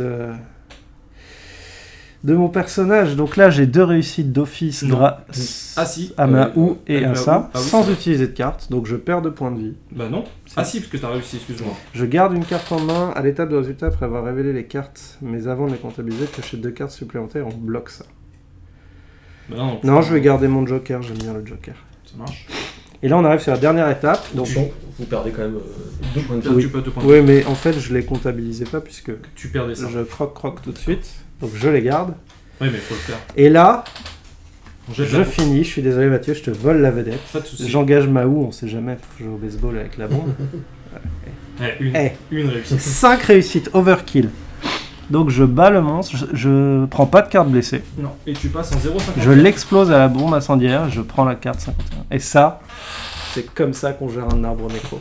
de mon personnage. Donc là, j'ai 2 réussites d'office grâce à ma houe et à ça, sans utiliser de carte, donc je perds 2 points de vie. Bah non. Ah si, parce que t'as réussi, excuse-moi. Je garde une carte en main à l'étape de résultat après avoir révélé les cartes, mais avant de les comptabiliser, piocher 2 cartes supplémentaires, on bloque ça. Bah non, non, je vais garder mon joker, j'aime bien le joker. Ça marche. Et là, on arrive sur la dernière étape. Donc vous perdez quand même 2 points de vie. Oui. Tu perds 2 points de vie. Oui, mais en fait, je les comptabilisais pas, puisque tu perdais ça. Je croque tout de suite. Donc je les garde. Oui, mais faut le faire. Et là, je finis. Je suis désolé, Mathieu, je te vole la vedette. Pas de soucis. J'engage ma houe, on sait jamais, pour jouer au baseball avec la bombe. Ouais, une réussite. 5 réussites, overkill. Donc je bats le monstre, je prends pas de carte blessée. Non, et tu passes en 0,51. Je l'explose à la bombe incendiaire, je prends la carte 51. Et ça, c'est comme ça qu'on gère un arbre nécro.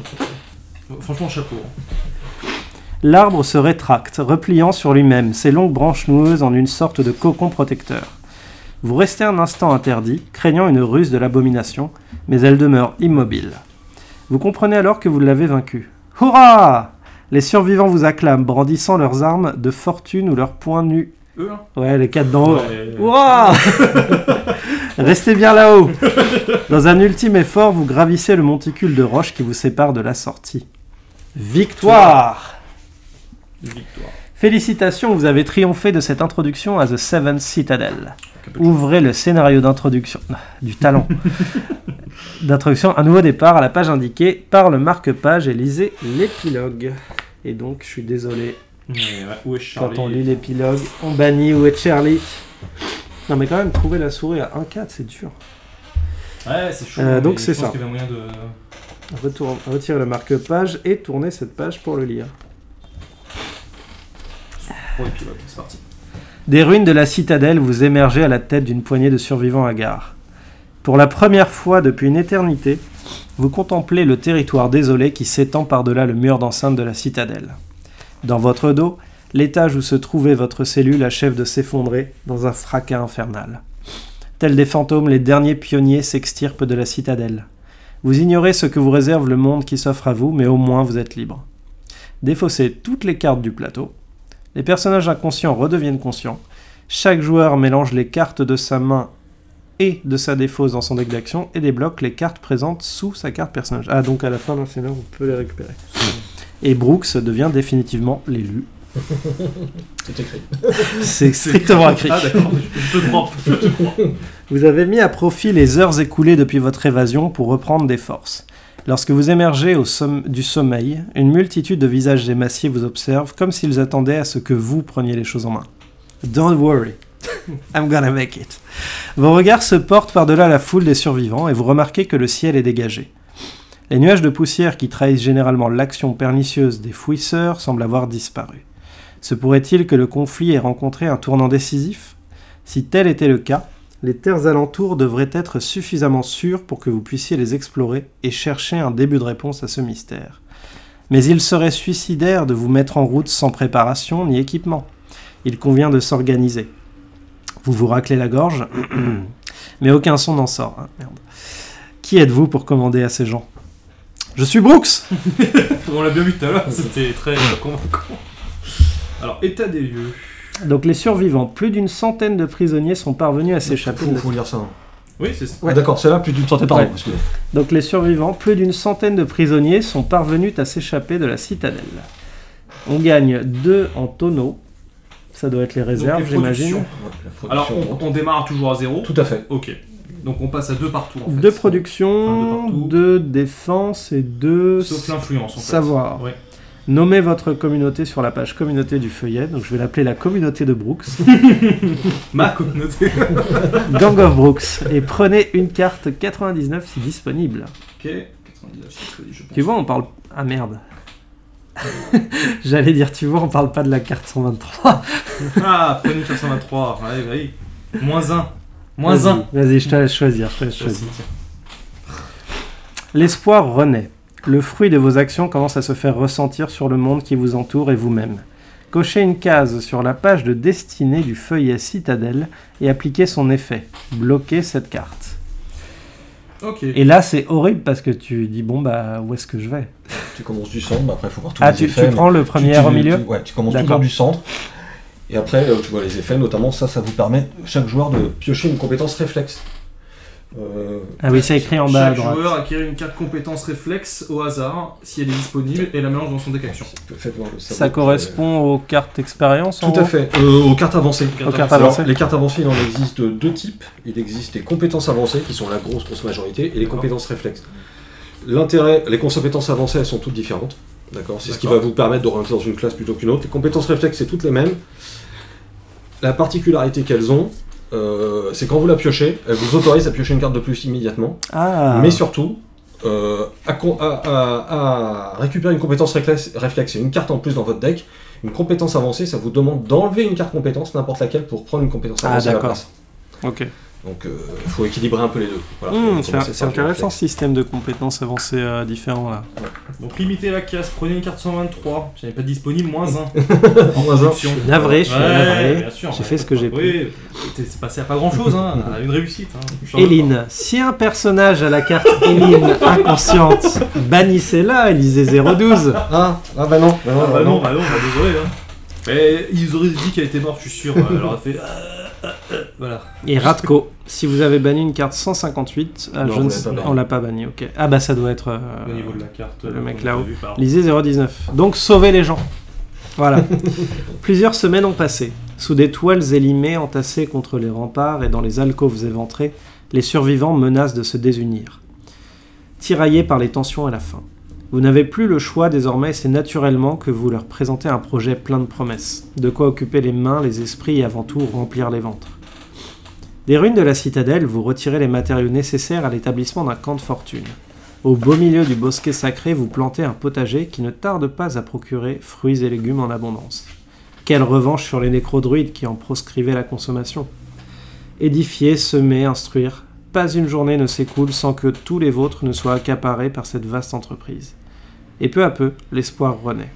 Franchement, chapeau. L'arbre se rétracte, repliant sur lui-même, ses longues branches noueuses en une sorte de cocon protecteur. Vous restez un instant interdit, craignant une ruse de l'abomination, mais elle demeure immobile. Vous comprenez alors que vous l'avez vaincu. Hurrah! Les survivants vous acclament, brandissant leurs armes de fortune ou leurs poings nus. Eux, hein? Ouais, les 4 d'en haut. Hurrah! Restez bien là-haut. Dans un ultime effort, vous gravissez le monticule de roche qui vous sépare de la sortie. Victoire! Victoire. Félicitations, vous avez triomphé de cette introduction à The 7ème Citadelle. Ouvrez le scénario d'introduction du talent. D'introduction, un nouveau départ à la page indiquée par le marque-page et lisez l'épilogue. Et donc, je suis désolé. Où est Charlie? Quand on lit l'épilogue, on bannit Où est Charlie? Non, mais quand même, trouver la souris à 1-4, c'est dur. Ouais, c'est chaud. Donc, c'est ça. Retirer le marque-page et tourner cette page pour le lire. Épilogue, c'est parti. Des ruines de la citadelle, vous émergez à la tête d'une poignée de survivants hagards. Pour la première fois depuis une éternité, vous contemplez le territoire désolé qui s'étend par-delà le mur d'enceinte de la citadelle. Dans votre dos, l'étage où se trouvait votre cellule achève de s'effondrer dans un fracas infernal. Tels des fantômes, les derniers pionniers s'extirpent de la citadelle. Vous ignorez ce que vous réserve le monde qui s'offre à vous, mais au moins vous êtes libre. Défaussez toutes les cartes du plateau. Les personnages inconscients redeviennent conscients. Chaque joueur mélange les cartes de sa main et de sa défausse dans son deck d'action et débloque les cartes présentes sous sa carte personnage. Ah, donc à la fin d'un scénario, on peut les récupérer. Et Brooks devient définitivement l'élu. C'est écrit. C'est strictement écrit. Ah d'accord, je te crois. Vous avez mis à profit les heures écoulées depuis votre évasion pour reprendre des forces. Lorsque vous émergez du sommeil, une multitude de visages émaciés vous observent comme s'ils attendaient à ce que vous preniez les choses en main. Don't worry, I'm gonna make it. Vos regards se portent par-delà la foule des survivants et vous remarquez que le ciel est dégagé. Les nuages de poussière qui trahissent généralement l'action pernicieuse des fouisseurs semblent avoir disparu. Se pourrait-il que le conflit ait rencontré un tournant décisif? Si tel était le cas, les terres alentours devraient être suffisamment sûres pour que vous puissiez les explorer et chercher un début de réponse à ce mystère. Mais il serait suicidaire de vous mettre en route sans préparation ni équipement. Il convient de s'organiser. Vous vous raclez la gorge, mais aucun son n'en sort. Hein, merde. Qui êtes-vous pour commander à ces gens? Je suis Brooks. On l'a bien vu tout à l'heure, c'était très convaincant. Alors, état des lieux. Donc les survivants, plus d'une centaine de prisonniers sont parvenus à s'échapper. Il faut lire ça. Oui, c'est ça. Ouais. Ah, d'accord, c'est là, plus d'une centaine, pardon. Ouais. Parce que... Donc les survivants, plus d'une centaine de prisonniers sont parvenus à s'échapper de la citadelle. On gagne 2 en tonneaux. Ça doit être les réserves, j'imagine. Ouais, alors, on démarre toujours à 0. Tout à fait. Ok. Donc, on passe à 2 partout, en fait. 2 productions, 2 défenses et 2... Sauf l'influence, en fait. Savoir. Ouais. Nommez votre communauté sur la page communauté du feuillet. Donc, je vais l'appeler la communauté de Brooks. Ma communauté. Gang of Brooks. Et prenez une carte 99 si disponible. Ok. 99 si disponible, je pense. Tu vois, on parle... Ah, merde. J'allais dire, tu vois, on parle pas de la carte 123. Ah, prenez 123. Allez, allez. -1. Vas-y, je te laisse choisir. L'espoir renaît. Le fruit de vos actions commence à se faire ressentir sur le monde qui vous entoure et vous-même. Cochez une case sur la page de destinée du feuillet citadelle et appliquez son effet. Bloquez cette carte. Okay. Et là, c'est horrible parce que tu dis, bon, bah, où est-ce que je vais? Tu commences du centre, bah, après, il faut voir tous les effets. Ah, tu prends le premier au milieu? Ouais, tu commences toujours du centre. Et après, tu vois les effets, notamment, ça vous permet, chaque joueur, de piocher une compétence réflexe. Ah oui, c'est écrit en bas à droite. Chaque joueur acquiert une carte compétence réflexe au hasard, si elle est disponible, et la mélange dans son deck action. Ça correspond aux cartes expérience, en gros ? Tout à fait, aux cartes avancées. Alors, les cartes avancées, il en existe 2 types. Il existe les compétences avancées, qui sont la grosse majorité, et les compétences réflexes. L'intérêt, les compétences avancées, elles sont toutes différentes. D'accord ? C'est ce qui va vous permettre de rentrer dans une classe plutôt qu'une autre. Les compétences réflexes, c'est toutes les mêmes. La particularité qu'elles ont, c'est quand vous la piochez, elle vous autorise à piocher une carte de plus immédiatement, mais surtout à récupérer une compétence réflexe et une carte en plus dans votre deck. Une compétence avancée, ça vous demande d'enlever une carte compétence, n'importe laquelle, pour prendre une compétence avancée à la place. Ok. Donc il faut équilibrer un peu les deux. Voilà, c'est intéressant ce système de compétences avancées différents là. Ouais. Donc limitez la casse, prenez une carte 123, si elle n'est pas disponible, -1. -1. Je suis navré, j'ai fait ce que j'ai pu. C'est passé à pas grand chose, hein, à une réussite. Hein. Éline, si un personnage à la carte Éline inconsciente, bannissez-la, lisez 012. Ah bah non, désolé. Hein. Et ils auraient dit qu'elle était morte, je suis sûr. Elle aura fait... Voilà. Et Ratko, si vous avez banni une carte 158, non, on l'a pas banni, ok. Ah bah ça doit être au niveau de la carte, le mec là-haut. Lisez 019. Donc sauvez les gens. Voilà. Plusieurs semaines ont passé. Sous des toiles élimées entassées contre les remparts et dans les alcôves éventrées, les survivants menacent de se désunir. Tiraillés par les tensions à la fin. Vous n'avez plus le choix désormais, c'est naturellement que vous leur présentez un projet plein de promesses. De quoi occuper les mains, les esprits et avant tout remplir les ventres. Des ruines de la citadelle, vous retirez les matériaux nécessaires à l'établissement d'un camp de fortune. Au beau milieu du bosquet sacré, vous plantez un potager qui ne tarde pas à procurer fruits et légumes en abondance. Quelle revanche sur les nécrodruides qui en proscrivaient la consommation. Édifier, semer, instruire... Pas une journée ne s'écoule sans que tous les vôtres ne soient accaparés par cette vaste entreprise. Et peu à peu, l'espoir renaît.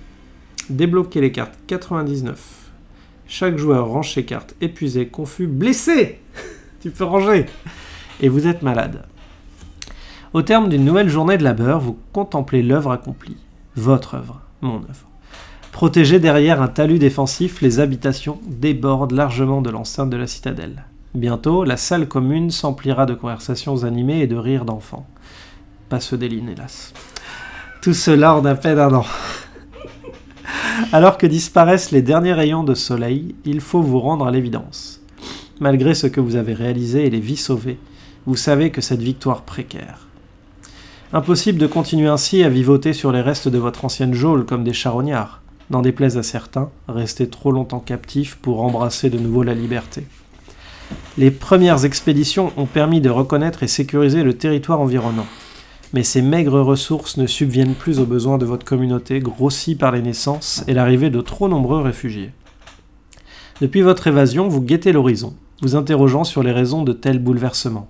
Débloquer les cartes 99. Chaque joueur range ses cartes épuisé, confus, blessé. Tu peux ranger. Et vous êtes malade. Au terme d'une nouvelle journée de labeur, vous contemplez l'œuvre accomplie. Votre œuvre, mon œuvre. Protégée derrière un talus défensif, les habitations débordent largement de l'enceinte de la citadelle. Bientôt, la salle commune s'emplira de conversations animées et de rires d'enfants. Pas ceux d'Éline, hélas. Tout cela en à peine un an. Alors que disparaissent les derniers rayons de soleil, il faut vous rendre à l'évidence. Malgré ce que vous avez réalisé et les vies sauvées, vous savez que cette victoire précaire. Impossible de continuer ainsi à vivoter sur les restes de votre ancienne geôle comme des charognards. N'en déplaise à certains, restez trop longtemps captifs pour embrasser de nouveau la liberté. Les premières expéditions ont permis de reconnaître et sécuriser le territoire environnant. Mais ces maigres ressources ne subviennent plus aux besoins de votre communauté, grossie par les naissances et l'arrivée de trop nombreux réfugiés. Depuis votre évasion, vous guettez l'horizon, vous interrogeant sur les raisons de tels bouleversements,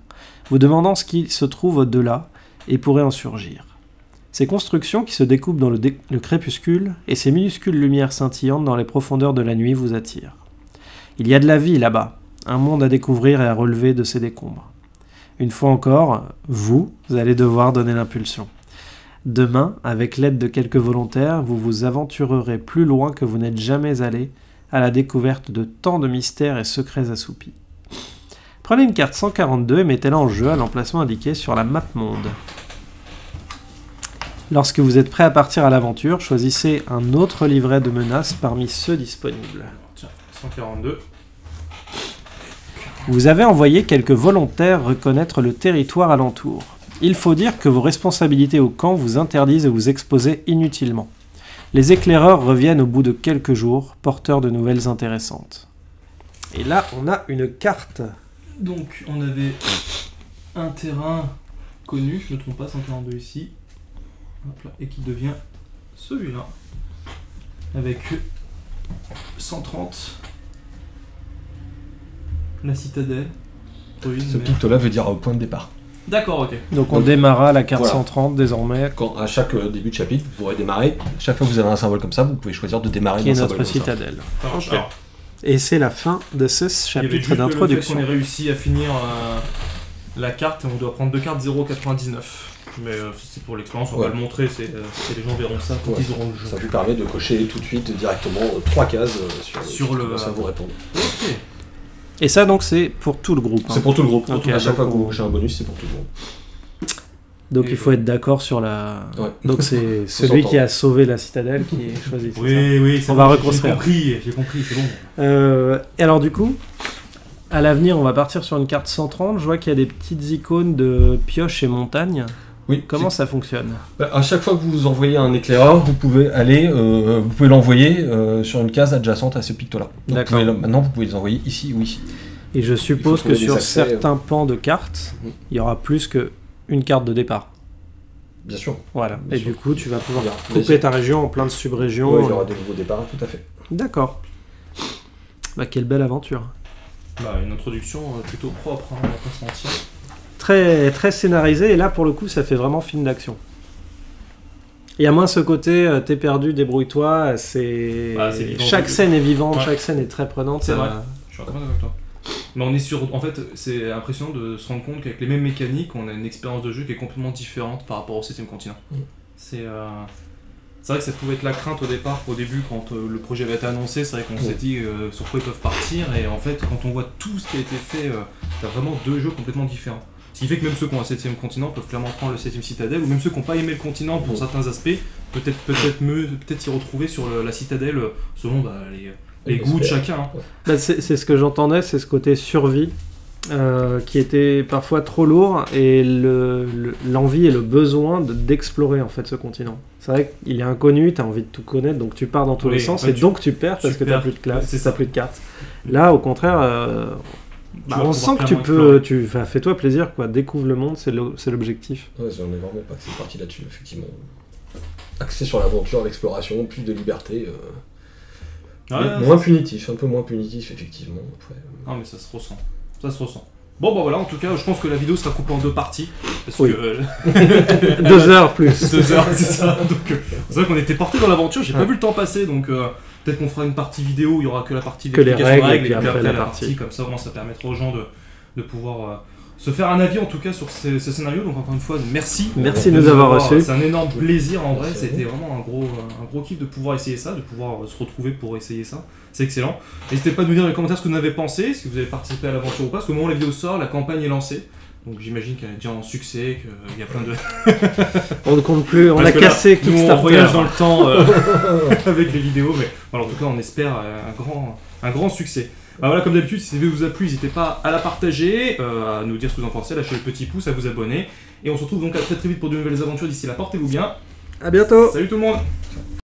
vous demandant ce qui se trouve au-delà et pourrait en surgir. Ces constructions qui se découpent dans le crépuscule et ces minuscules lumières scintillantes dans les profondeurs de la nuit vous attirent. Il y a de la vie là-bas, un monde à découvrir et à relever de ces décombres. Une fois encore, vous allez devoir donner l'impulsion. Demain, avec l'aide de quelques volontaires, vous vous aventurerez plus loin que vous n'êtes jamais allé, à la découverte de tant de mystères et secrets assoupis. Prenez une carte 142 et mettez-la en jeu à l'emplacement indiqué sur la map monde. Lorsque vous êtes prêt à partir à l'aventure, choisissez un autre livret de menaces parmi ceux disponibles. Tiens, 142. Vous avez envoyé quelques volontaires reconnaître le territoire alentour. Il faut dire que vos responsabilités au camp vous interdisent de vous exposer inutilement. Les éclaireurs reviennent au bout de quelques jours, porteurs de nouvelles intéressantes. Et là, on a une carte. Donc, on avait un terrain connu, je ne me trompe pas, 142 ici, hop là, et qui devient celui-là, avec 130... La citadelle. Ce picto-là veut dire au point de départ. D'accord, ok. Donc on démarra la carte 130 désormais. Quand à chaque début de chapitre, vous pourrez démarrer. À chaque fois que vous avez un symbole comme ça, vous pouvez choisir de démarrer dans un symbole comme ça. Qui est notre citadelle. Okay. Et c'est la fin de ce chapitre d'introduction. On a réussi à finir la carte et on doit prendre deux cartes 0,99. Mais c'est pour l'expérience, on va le montrer, les gens verront ça quand ils auront le jeu. Ça vous permet de cocher tout de suite directement trois cases sur le... Ça vous répond. Ok. Et ça, donc, c'est pour tout le groupe. C'est pour tout le groupe. Okay, à chaque fois que vous touchez un bonus, c'est pour tout le groupe. Donc, il faut être d'accord sur la... Ouais. Donc, c'est celui qui a sauvé la citadelle qui est choisi. Oui, oui. On va reconstruire. J'ai compris, c'est bon. Et alors, du coup, à l'avenir, on va partir sur une carte 130. Je vois qu'il y a des petites icônes de pioche et montagne. Oui. Comment ça fonctionne? À chaque fois que vous envoyez un éclaireur, vous pouvez aller, vous pouvez l'envoyer sur une case adjacente à ce picto-là. D'accord. Maintenant, vous pouvez les envoyer ici ou ici. Et je suppose que sur certains pans de cartes, il y aura plus qu'une carte de départ. Bien sûr. Voilà. Bien sûr. Du coup, tu vas pouvoir couper ta région en plein de sub-régions. Il y aura des nouveaux départs, tout à fait. D'accord. Bah, quelle belle aventure. Bah, une introduction plutôt propre, hein, à Constantine. Très, très scénarisé, et là pour le coup ça fait vraiment film d'action. Et à moins ce côté t'es perdu, débrouille-toi, c'est... Bah, chaque scène est vivante, chaque scène est très prenante. C'est vrai, je suis d'accord avec toi. Mais on est sur... En fait c'est impressionnant de se rendre compte qu'avec les mêmes mécaniques, on a une expérience de jeu qui est complètement différente par rapport au 7ème continent. Mmh. C'est vrai que ça pouvait être la crainte au départ, au début, quand le projet avait été annoncé, c'est vrai qu'on s'est dit sur quoi ils peuvent partir, et en fait quand on voit tout ce qui a été fait, t'as vraiment deux jeux complètement différents. Ce qui fait que même ceux qui ont un 7ème continent peuvent clairement prendre le 7ème citadelle, ou même ceux qui n'ont pas aimé le continent pour certains aspects, peut-être s'y retrouver sur la citadelle selon les goûts de chacun. Hein. Bah, c'est ce que j'entendais, c'est ce côté survie qui était parfois trop lourd, et l'envie et le besoin d'explorer en fait ce continent. C'est vrai qu'il est inconnu, tu as envie de tout connaître, donc tu pars dans tous les sens, en fait, et donc tu perds parce que tu n'as plus de classe, tu n'as plus de cartes. Là au contraire... Bah, on sent que tu peux, fais-toi plaisir, quoi. Découvre le monde, c'est l'objectif. Ouais, on est vraiment pas cette partie là-dessus, effectivement. Axé sur l'aventure, l'exploration, plus de liberté, moins punitif, un peu moins punitif, effectivement. Après, mais ça se ressent. Bon bah voilà, en tout cas, je pense que la vidéo sera coupée en deux parties. Parce oui. que... 2 heures plus. 2 heures, c'est ça. Donc c'est vrai qu'on était porté dans l'aventure, j'ai pas vu le temps passer, donc peut-être qu'on fera une partie vidéo, il y aura que la partie des règles, et puis après la partie, comme ça vraiment ça permettra aux gens de pouvoir... se faire un avis en tout cas sur ce scénario, donc encore une fois merci. Merci de nous avoir reçus. C'est un énorme plaisir en vrai, c'était vraiment un gros kiff de pouvoir essayer ça, de pouvoir se retrouver pour essayer ça, c'est excellent. N'hésitez pas à nous dire dans les commentaires ce que vous en avez pensé, si vous avez participé à l'aventure ou pas, parce que au moment où la vidéo sort, la campagne est lancée. Donc j'imagine qu'elle est déjà en succès, qu'il y a plein de... on ne compte plus, on a cassé tout ça. On voyage dans le temps avec les vidéos, mais alors, en tout cas on espère un grand succès. Bah voilà, comme d'habitude, si cette vidéo vous a plu, n'hésitez pas à la partager, à nous dire ce que vous en pensez, à lâcher le petit pouce, à vous abonner. Et on se retrouve donc à très vite pour de nouvelles aventures. D'ici là, portez-vous bien. À bientôt. Salut tout le monde.